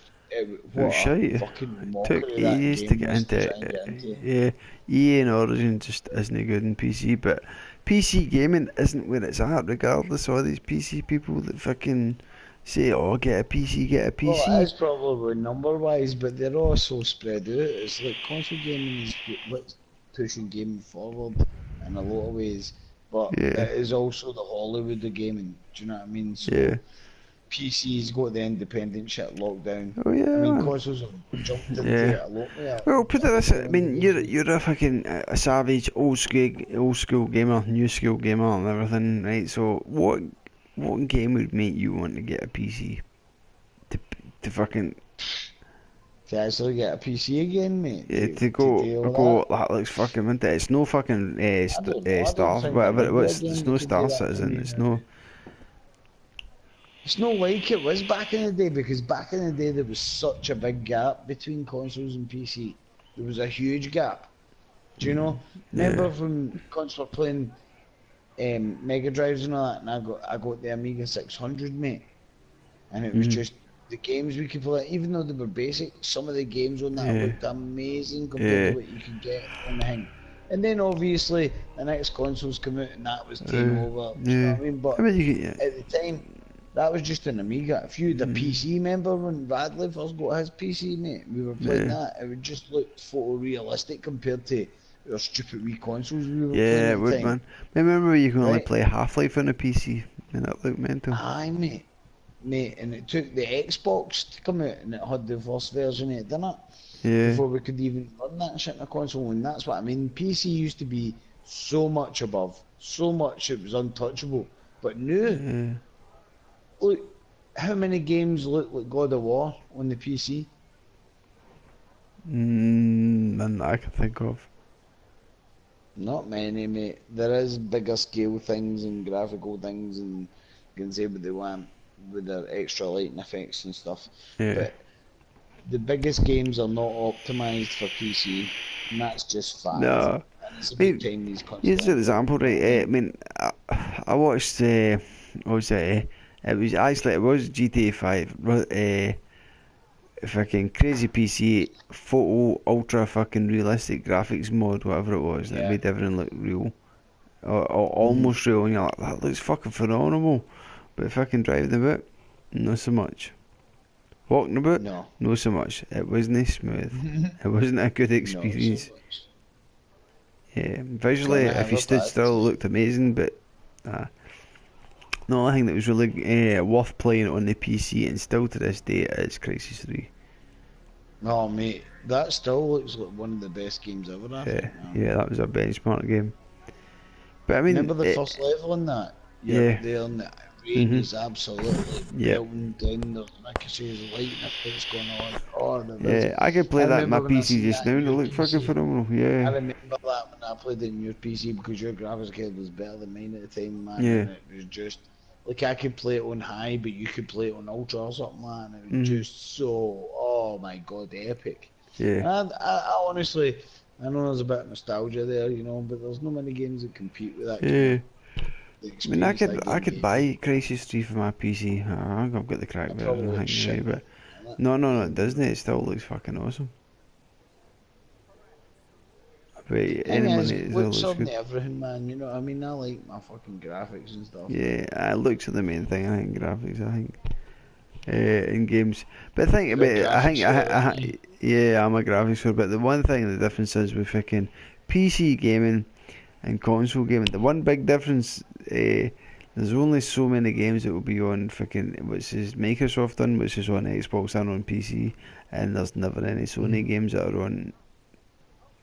what a fucking mockery took that years game to get into. EA and Origin just isn't good in PC, but PC gaming isn't where it's at, regardless of all these PC people that fucking say, oh, get a PC, get a PC. Well, that's probably number-wise, but they're all so spread out. It's like console gaming is pushing gaming forward in a lot of ways, but it is also the Hollywood of gaming, do you know what I mean? So PC's got the independent shit locked down. Oh yeah. I mean, consoles have jumped into it a lot. Well, put it this way, I mean, you're a fucking a savage old school gamer, new school gamer, and everything, right? So what game would make you want to get a PC? To fucking. To actually get a PC again, mate. Yeah, to go. That looks fucking winter. It's no fucking Star, whatever. It's no Star Citizen. It's no. It's not like it was back in the day, because back in the day there was such a big gap between consoles and PC. There was a huge gap. Do you know? Remember from console playing Mega Drives and all that, and I got the Amiga 600, mate. And it was just the games we could play, even though they were basic, some of the games on that looked amazing compared to what you could get on the thing. And then obviously the next consoles come out and that was game over. Do you know what I mean? But at the time, that was just an Amiga. If you had a PC, member when Radley first got his PC, mate, we were playing that, it would just look photorealistic compared to our stupid wee consoles we were playing. Yeah, it would, man. Remember you can only play Half-Life on a PC, and that looked mental. Aye, mate. Mate, and it took the Xbox to come out, and it had the first version of it, didn't it? Yeah. Before we could even run that shit in a console, and that's what I mean. PC used to be so much above, so much it was untouchable, but now... Yeah. Look, how many games look like God of War on the PC? None that I can think of. Not many, mate. There is bigger scale things and graphical things and you can say what they want with their extra lighting effects and stuff. Yeah. But the biggest games are not optimised for PC, and that's just fact. No. And it's a big time these countries. Here's an example, right? I mean, I watched, what was it? It was GTA 5, fucking crazy PC, photo, ultra fucking realistic graphics mod, whatever it was, that made everything look real, or almost real, and you're like, that looks fucking phenomenal, but fucking driving about, not so much. Walking about, not so much. It wasn't smooth, it wasn't a good experience. No, yeah, visually, if you stood still, it looked amazing, but... No, I think that was really worth playing on the PC, and still to this day it's Crisis 3. Oh mate, that still looks like one of the best games ever, I think. Yeah, that was a benchmark game. But I mean... Remember the first level in that? There and the rain is absolutely melting down, there's ricochets, lightning effects going on. I could play that on my PC just now and it looked fucking phenomenal, I remember that when I played it on your PC because your graphics card was better than mine at the time, man. And it was just... Like, I could play it on high, but you could play it on ultra or something, man. It was just so, oh my god, epic. Yeah. And I honestly, I know there's a bit of nostalgia there, you know, but there's not many games that compete with that game. I mean, I could buy Crisis 3 for my PC. I've got the crack version, I think, anyway, but no, it doesn't. It still looks fucking awesome. It looks good. Everything, man, you know what I mean? I like my fucking graphics and stuff. Yeah, it looks at the main thing, I think, graphics, I think, in games. But think about it, I'm a graphics fan, but the one thing, the difference is with fucking PC gaming and console gaming, the one big difference There's only so many games that will be on fucking, which is Microsoft done, which is on Xbox and on PC, and there's never any Sony games that are on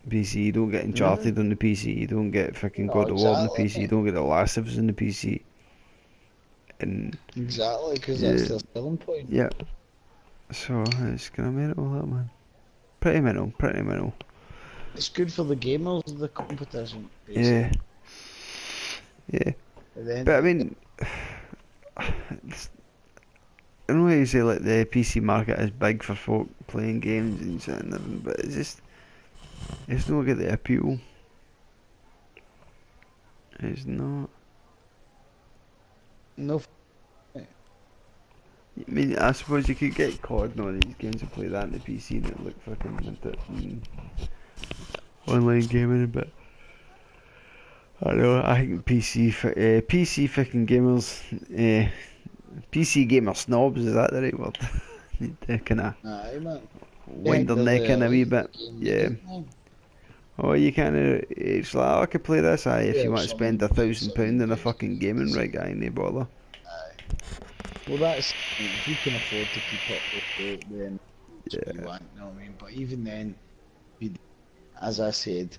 PC. You don't get Uncharted on the PC, you don't get fucking God of War on the PC, you don't get The Last of Us on the PC. And exactly, because that's their selling point. Yep. So, it's gonna make it all that, man. Pretty mental, pretty mental. It's good for the gamers, the competition, basically. Yeah. Then, but I mean, I know how you say like the PC market is big for folk playing games and shit and everything, but it's just, it's not got the appeal. It's not. No. I mean, I suppose you could get COD and all these games and play that on the PC and it look fucking online gaming, but I don't know, I think PC fucking gamers, PC gamer snobs, is that the right word? They kinda wind their neck in a wee bit, Oh, you kinda, it's like, oh, I could play this, if you want to spend £1,000 on a fucking gaming rig, no bother. Well, that's, if you can afford to keep up with it, then you want, you know what I mean? But even then, as I said,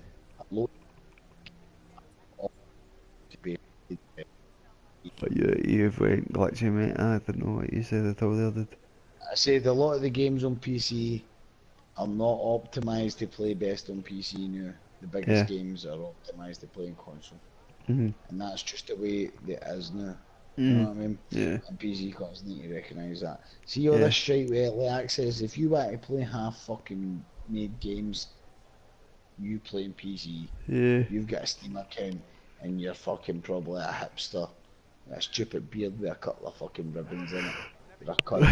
but you've glitched me, mate. I don't know what you said at all there, did. I said a lot of the games on PC are not optimised to play best on PC now. The biggest games are optimised to play on console. And that's just the way it is now. You know what I mean? Yeah. And PC guys need to recognise that. See all this shit with early access, if you want to play half fucking made games, you playing PC, you've got a Steam account, and you're fucking probably a hipster. That stupid beard with a couple of fucking ribbons in it. You're a cunt.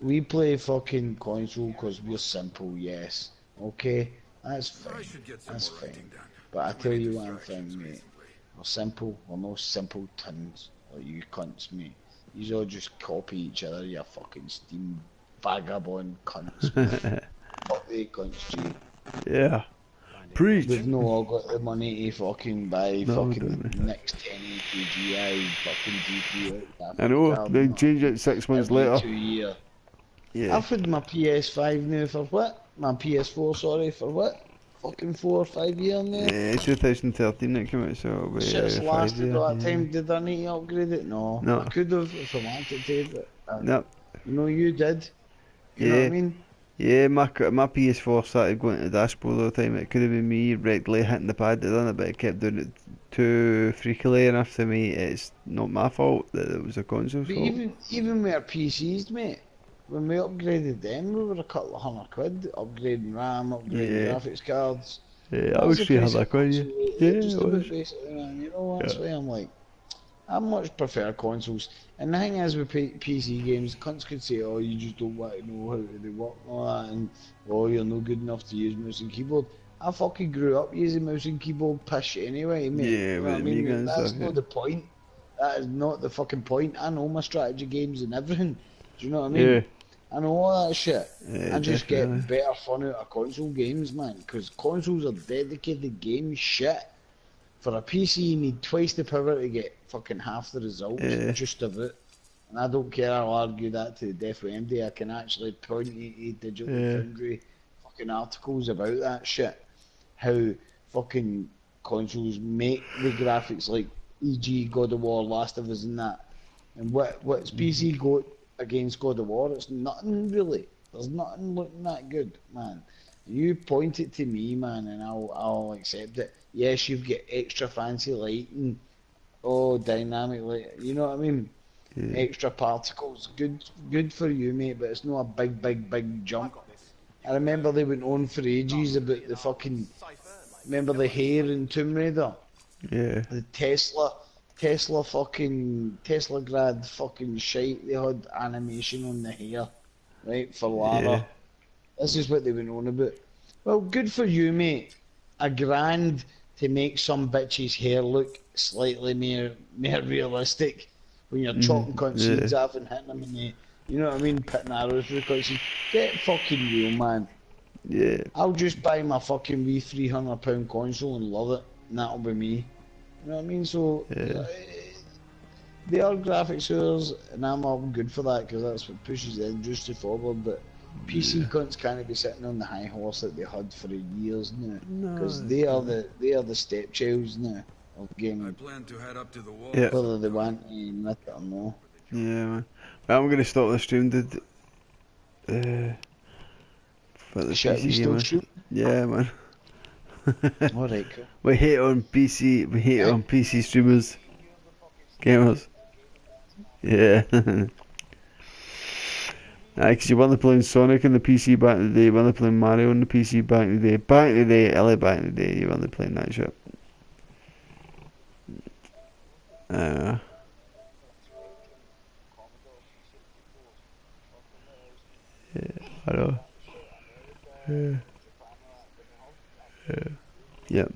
We play fucking console because we're simple, yes. Okay? That's fine. That's fine. But I tell you one thing, mate. We're simple. We're no simple tins. Like you cunts, mate. You all just copy each other, you fucking Steam vagabond cunts. Fuck they cunts to you. Yeah. Preach. We've not all got the money to fucking buy fucking next 1080 Ti fucking GPU. I know, then change it 6 months later. 2 year. Yeah. I've had my PS5 now for what? My PS4, sorry, for what? Fucking 4 or 5 years now? Yeah, 2013 it came out, so it'll be shit's lasted all that time. Did I need to upgrade it? No. I could have if I wanted to, but no. You know, you did. You know what I mean? Yeah, my PS4 started going to the dashboard all the time. It could have been me regularly hitting the pad, but it kept doing it too freakily enough to me. It's not my fault that it was a console's fault. Even with our PCs, mate, when we upgraded them, we were a couple of £100 upgrading RAM, upgrading graphics cards. Yeah, I wish we had that quite. Yeah, just a bit basic, you know, that's why I'm like, I much prefer consoles, and the thing is with PC games, cunts could say, oh, you just don't want to know how they work and all that, and oh, you're no good enough to use mouse and keyboard. I fucking grew up using mouse and keyboard pish anyway, mate. Yeah, you know what I mean? That's not the point. That is not the fucking point. I know my strategy games and everything. Do you know what I mean? Yeah. I know all that shit. Yeah, I just get better fun out of console games, man, because consoles are dedicated game shit. For a PC, you need twice the power to get fucking half the results, just about. And I don't care, I'll argue that to the death with MD, I can actually point at Digital Foundry fucking articles about that shit. How fucking consoles make the graphics, like e.g. God of War, Last of Us and that. And what's PC got against God of War? It's nothing really. There's nothing looking that good, man. You point it to me, man, and I'll accept it. Yes, you've got extra fancy lighting, dynamic light, you know what I mean? Yeah. Extra particles, good for you, mate, but it's not a big jump. I remember they went on for ages about the fucking, remember the hair in Tomb Raider? Yeah. The Tesla grad fucking shite, they had animation on the hair, right, for lava. Yeah. This is what they went on about. Well, good for you, mate. A grand to make some bitch's hair look slightly more realistic when you're chopping seeds off and hitting them in the, you know what I mean, putting arrows through cutscenes. Get fucking real, man. Yeah. I'll just buy my fucking wee £300 console and love it, and that'll be me. You know what I mean? So yeah. They are graphics errors, and I'm all good for that because that's what pushes the industry forward. But PC cunts can't be sitting on the high horse that they had for years now, because they are the stepchilds now of gaming. I plan to head up to the wall. Yeah. Whether they want to admit it or not. Yeah, man. Well, I'm gonna stop the stream. Did for the shit, PC, we still shoot? Yeah, man. Alright, cool. We hate on PC. We hate on PC streamers, gamers. Yeah. Because you weren't playing Sonic on the PC back in the day, you weren't playing Mario on the PC back in the day, you weren't playing that shit. Yeah, I know. Yeah. Yeah.